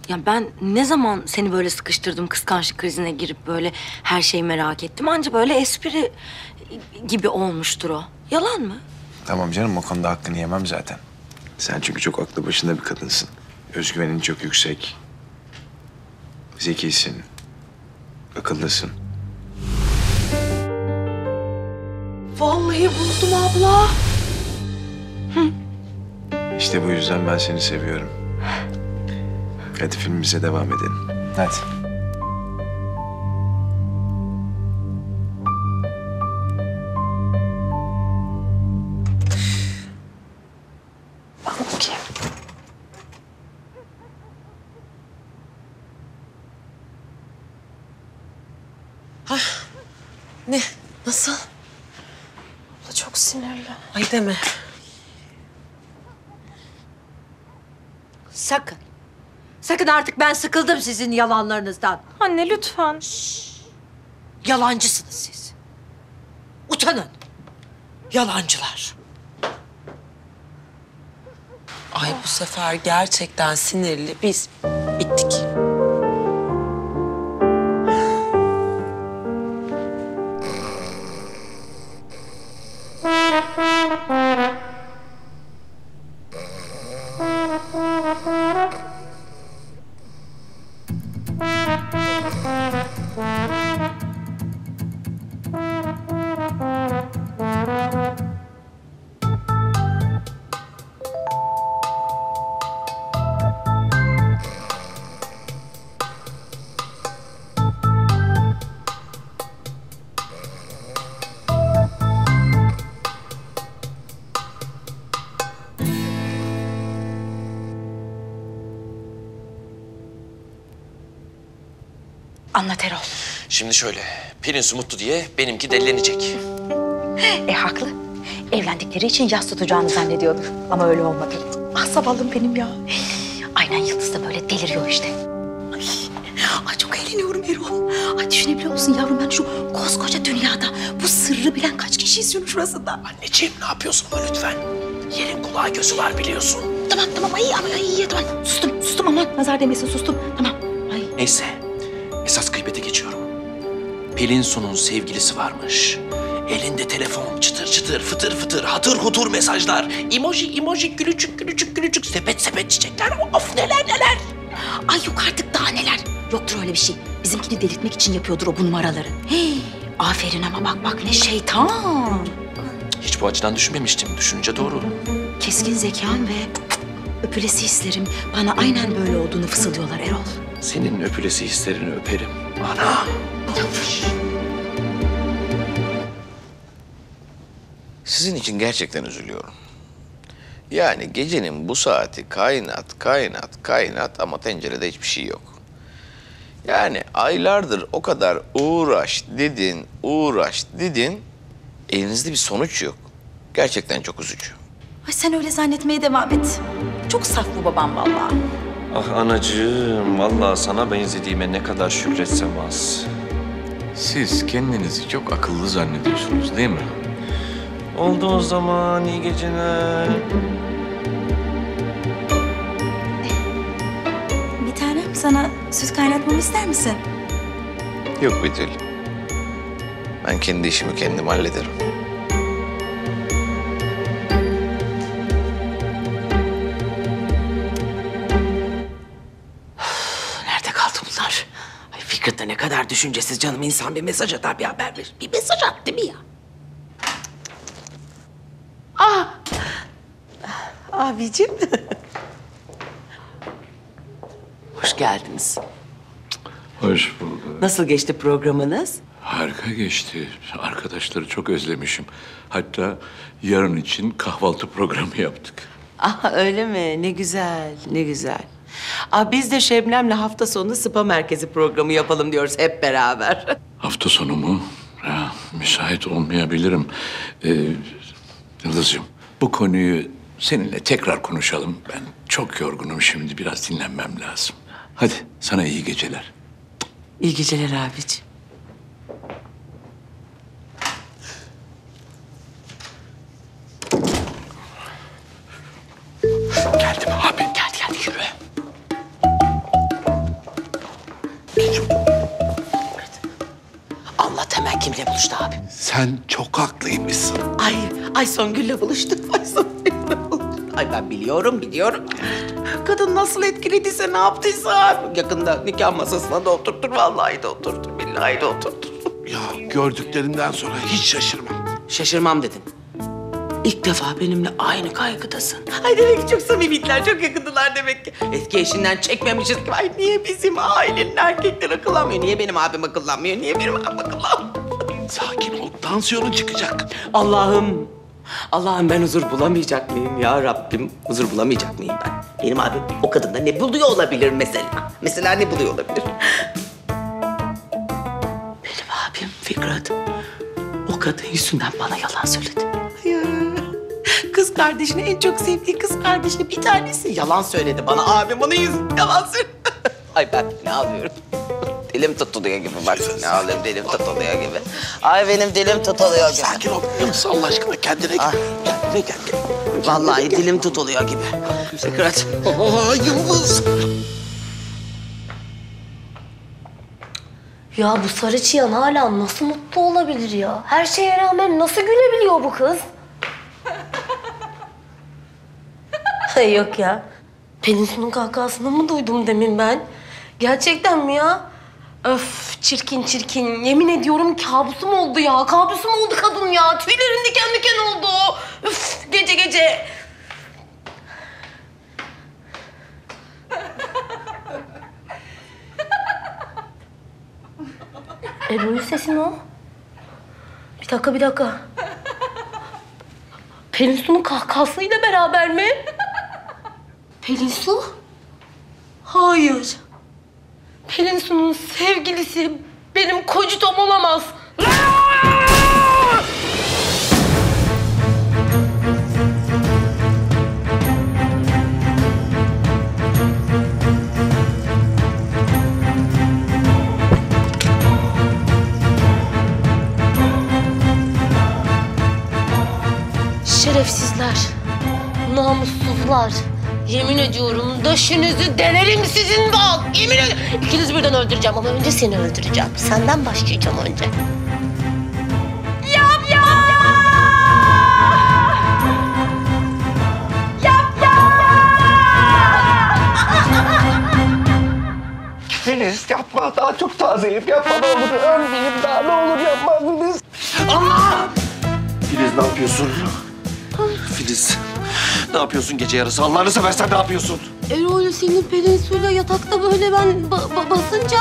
Ya ben ne zaman seni böyle sıkıştırdım, kıskançlık krizine girip böyle her şeyi merak ettim. Anca böyle espri gibi olmuştur o. Yalan mı? Tamam canım, o konuda hakkını yemem zaten. Sen çünkü çok aklı başında bir kadınsın. Özgüvenin çok yüksek. Zekisin. Akıllısın. Vallahi buldum abla. Hı. İşte bu yüzden ben seni seviyorum. Hadi filmimize devam edelim. Hadi. Bak bakayım. Hah. Ne? Nasıl? Abla çok sinirli. Ay deme. Sakın. Sakın artık, ben sıkıldım sizin yalanlarınızdan. Anne lütfen. Şşş. Yalancısınız siz. Utanın. Yalancılar. Ay bu sefer gerçekten sinirli biz bittik. Anlat Erol. Şimdi şöyle, Pelin mutlu diye benimki dellenecek. E haklı. Evlendikleri için yas tutacağını zannediyordum. Ama öyle olmadı. Ah zavallım benim ya. Aynen Yıldız da böyle deliriyor işte. Ay, ay çok eğleniyorum Erol. Ay düşünebiliyor musun yavrum, ben şu koskoca dünyada bu sırrı bilen kaç kişiyiz yunun şurasında. Anneciğim ne yapıyorsun bu lütfen? Yerin kulağı gözü var biliyorsun. Tamam tamam ay ay ay tamam. Sustum sustum aman nazar demesin sustum tamam. Ay. Neyse esas kıymete geçiyorum. Pelinsu'nun sevgilisi varmış. Elinde telefon, çıtır çıtır, fıtır fıtır, hatır hutur mesajlar, emoji emoji, gülücük gülücük gülücük, sepet sepet çiçekler, of neler neler. Ay yok artık daha neler. Yoktur öyle bir şey. Bizimkini delirtmek için yapıyordur o bu numaraları. Hey, aferin ama bak bak ne şeytan. Hiç bu açıdan düşünmemiştim. Düşününce doğru. Keskin zekan ve öpülesi hislerim bana aynen böyle olduğunu fısıldıyorlar Erol. Senin öpülesi hislerini öperim. Ana! Yapış! Sizin için gerçekten üzülüyorum. Yani gecenin bu saati kaynat, kaynat, kaynat ama tencerede hiçbir şey yok. Yani aylardır o kadar uğraş dedin, uğraş dedin, elinizde bir sonuç yok. Gerçekten çok üzücü. Ay sen öyle zannetmeye devam et. Çok saf bu babam vallahi. Ah anacığım, vallahi sana benzediğime ne kadar şükretsem az. Siz kendinizi çok akıllı zannediyorsunuz değil mi? Oldu o zaman, iyi geceler. Bir tanem, sana süt kaynatmamı ister misin? Yok Betül. Ben kendi işimi kendim hallederim. Nerede kaldı bunlar? Ay Fikret de ne kadar düşüncesiz canım. İnsan bir mesaj atar, bir haber verir. Bir mesaj at değil mi ya? Ah, abicim. Hoş geldiniz. Hoş bulduk. Nasıl geçti programınız? Harika geçti. Arkadaşları çok özlemişim. Hatta yarın için kahvaltı programı yaptık. Ah öyle mi? Ne güzel, ne güzel. Ah biz de Şebnem'le hafta sonu spa merkezi programı yapalım diyoruz hep beraber. Hafta sonu mu? Ya, müsait olmayabilirim. Ee, Yıldız'cığım, bu konuyu seninle tekrar konuşalım. Ben çok yorgunum şimdi, biraz dinlenmem lazım. Hadi, sana iyi geceler. İyi geceler abiciğim. Geldim abi, geldi geldi yürü. Hemen kimle buluştu abi? Sen çok haklıymışsın. Ay, ay Songül'le buluştu. Ay Songül'le buluştu. Ay ben biliyorum, biliyorum. Kadın nasıl etkilediyse, ne yaptıysa. Yakında nikah masasına da oturtur, vallahi de oturtur, billahi de oturtur. Ya gördüklerinden sonra hiç şaşırmam. Şaşırmam dedin. İlk defa benimle aynı kaygıdasın. Ay demek ki çok samimiydiler, çok yakındılar demek ki. Eski eşinden çekmemişiz ki. Ay niye bizim ailenin erkekleri akıllanmıyor? Niye benim abim akıllanmıyor? Niye benim abim akıllanmıyor? Sakin ol, tansiyonun çıkacak. Allah'ım, Allah'ım ben huzur bulamayacak mıyım ya Rabbim? Huzur bulamayacak mıyım ben? Benim abim o kadında ne buluyor olabilir mesela? Mesela ne buluyor olabilir? Benim abim Fikret, o kadın yüzünden bana yalan söyledi. Kız kardeşini, en çok sevdiği kız kardeşini bir tanesi yalan söyledi bana. Abim onun yüzünden yalan söyledi. Ay ben ne alıyorum? Dilim tutuluyor gibi bak. Ne alıyorum? Dilim tutuluyor gibi. Ay benim dilim tutuluyor gibi. Sakin ol. Yıldız Allah aşkına kendine gel. Kendine gel. Vallahi dilim tutuluyor gibi. Fikret. Aa Yıldız. Ya bu sarı çıyan hala nasıl mutlu olabilir ya? Her şeye rağmen nasıl gülebiliyor bu kız? Yok ya. Pelinsu'nun kahkahasını mı duydum demin ben? Gerçekten mi ya? Öf çirkin çirkin. Yemin ediyorum kabusum oldu ya. Kabusum oldu kadın ya. Tüylerim diken diken oldu. Öf gece gece. Erol'ün sesi mi o? Bir dakika bir dakika. Pelinsu'nun kahkahasıyla beraber mi? Pelinsu? Hayır. Pelin Su'nun sevgilisi benim kocutom olamaz. Şerefsizler, namussuzlar. Yemin ediyorum döşünüzü denerim sizin bak. Yemin ediyorum. İkinizi birden öldüreceğim ama önce seni öldüreceğim. Senden başlayacağım önce. Filiz yapma, daha çok tazeyim. Yapma ne olur, ölmeyeyim daha, ne olur yapma Filiz. Allah! Filiz ne yapıyorsun? Filiz ne yapıyorsun gece yarısı? Allah'ını seversen ne yapıyorsun? Erol senin Pelin Su'yla yatakta böyle ben ba ba basınca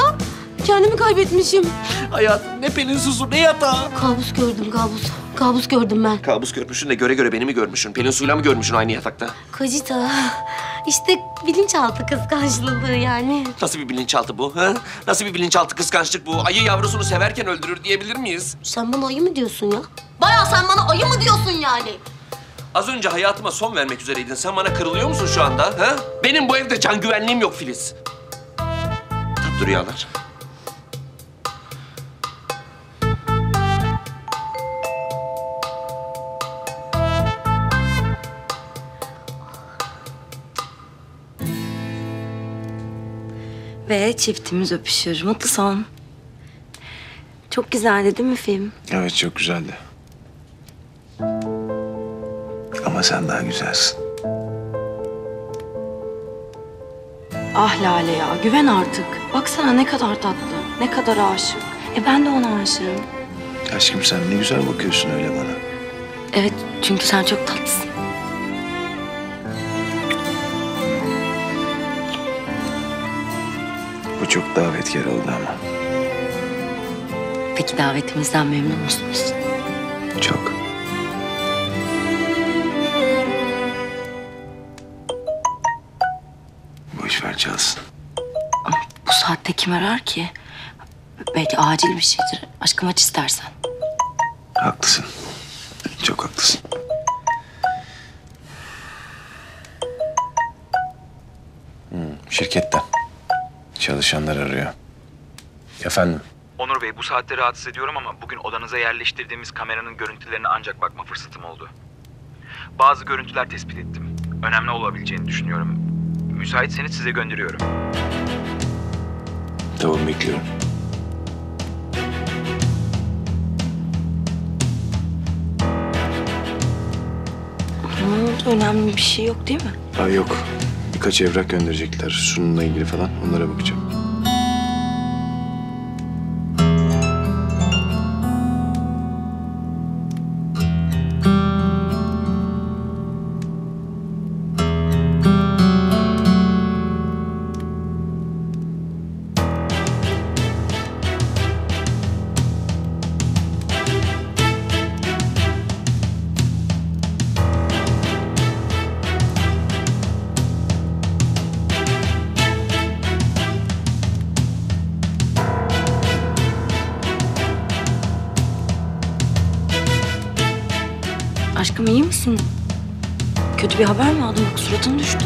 kendimi kaybetmişim. Hayatım ne Pelin Su'su ne yatağı? Kabus gördüm kabus. Kabus gördüm ben. Kabus görmüşsün de göre göre beni mi görmüşsün? Pelin Su'yla mı görmüşsün aynı yatakta? Kocita. İşte bilinçaltı kıskançlığı yani. Nasıl bir bilinçaltı bu? Ha? Nasıl bir bilinçaltı kıskançlık bu? Ayı yavrusunu severken öldürür diyebilir miyiz? Sen bana ayı mı diyorsun ya? Bayağı sen bana ayı mı diyorsun yani? Az önce hayatıma son vermek üzereydin. Sen bana kırılıyor musun şu anda? Ha? Benim bu evde can güvenliğim yok Filiz. Tatlı rüyalar. Ve çiftimiz öpüşür. Mutlu son. Çok güzeldi değil mi film? Evet çok güzeldi. Ama sen daha güzelsin. Ah Lale ya, güven artık. Baksana ne kadar tatlı, ne kadar aşık. E ben de ona aşığım. Aşkım sen ne güzel bakıyorsun öyle bana. Evet, çünkü sen çok tatlısın. Bu çok davetkar oldu ama. Peki davetimizden memnun musunuz? Çok. Çalsın. Ama bu saatte kim arar ki? Belki acil bir şeydir. Aşkım aç istersen. Haklısın. Çok haklısın. Hmm, şirketten. Çalışanlar arıyor. Efendim? Onur Bey bu saatte rahatsız ediyorum ama bugün odanıza yerleştirdiğimiz kameranın görüntülerine ancak bakma fırsatım oldu. Bazı görüntüler tespit ettim. Önemli olabileceğini düşünüyorum. Müsaitseniz size gönderiyorum. Tamam, bekliyorum. Önemli bir şey yok değil mi? Ha, yok. Birkaç evrak gönderecekler. Şununla ilgili falan. Onlara bakacağım. Aşkım iyi misin? Kötü bir haber mi aldın? Bak suratın düştü.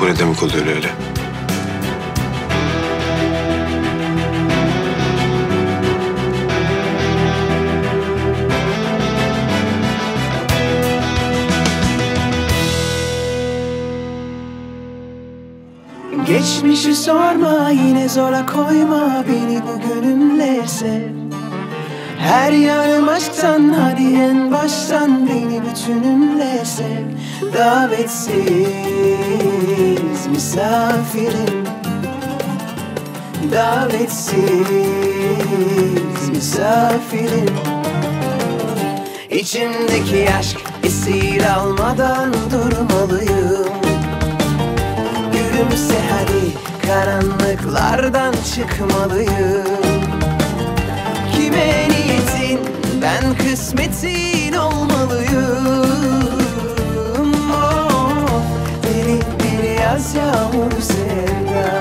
Bu ne demek oluyor öyle? Geçmişi sorma, yine zora koyma beni bugünümle sev. Her yanım aşktan, hadi en baştan beni bütünümle sev. Davetsiz misafirim, davetsiz misafirim. İçimdeki aşk esir almadan durmalıyım. Kimse hadi karanlıklardan çıkmalıyım. Kime niyetin ben kısmetin olmalıyım. Oh, derin bir yaz yağmur sevda.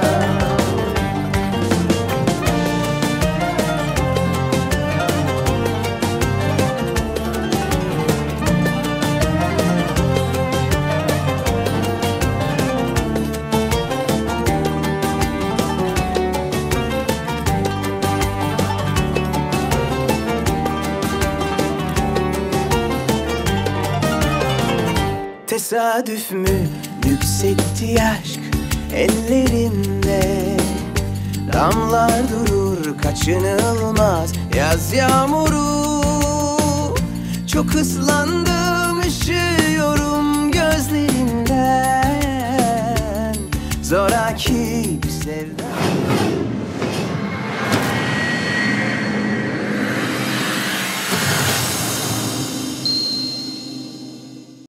Tesadüf mü yükseltti aşk ellerimde? Damlar durur kaçınılmaz yaz yağmuru. Çok ıslandım, üşüyorum gözlerimden. Zoraki bir sevda.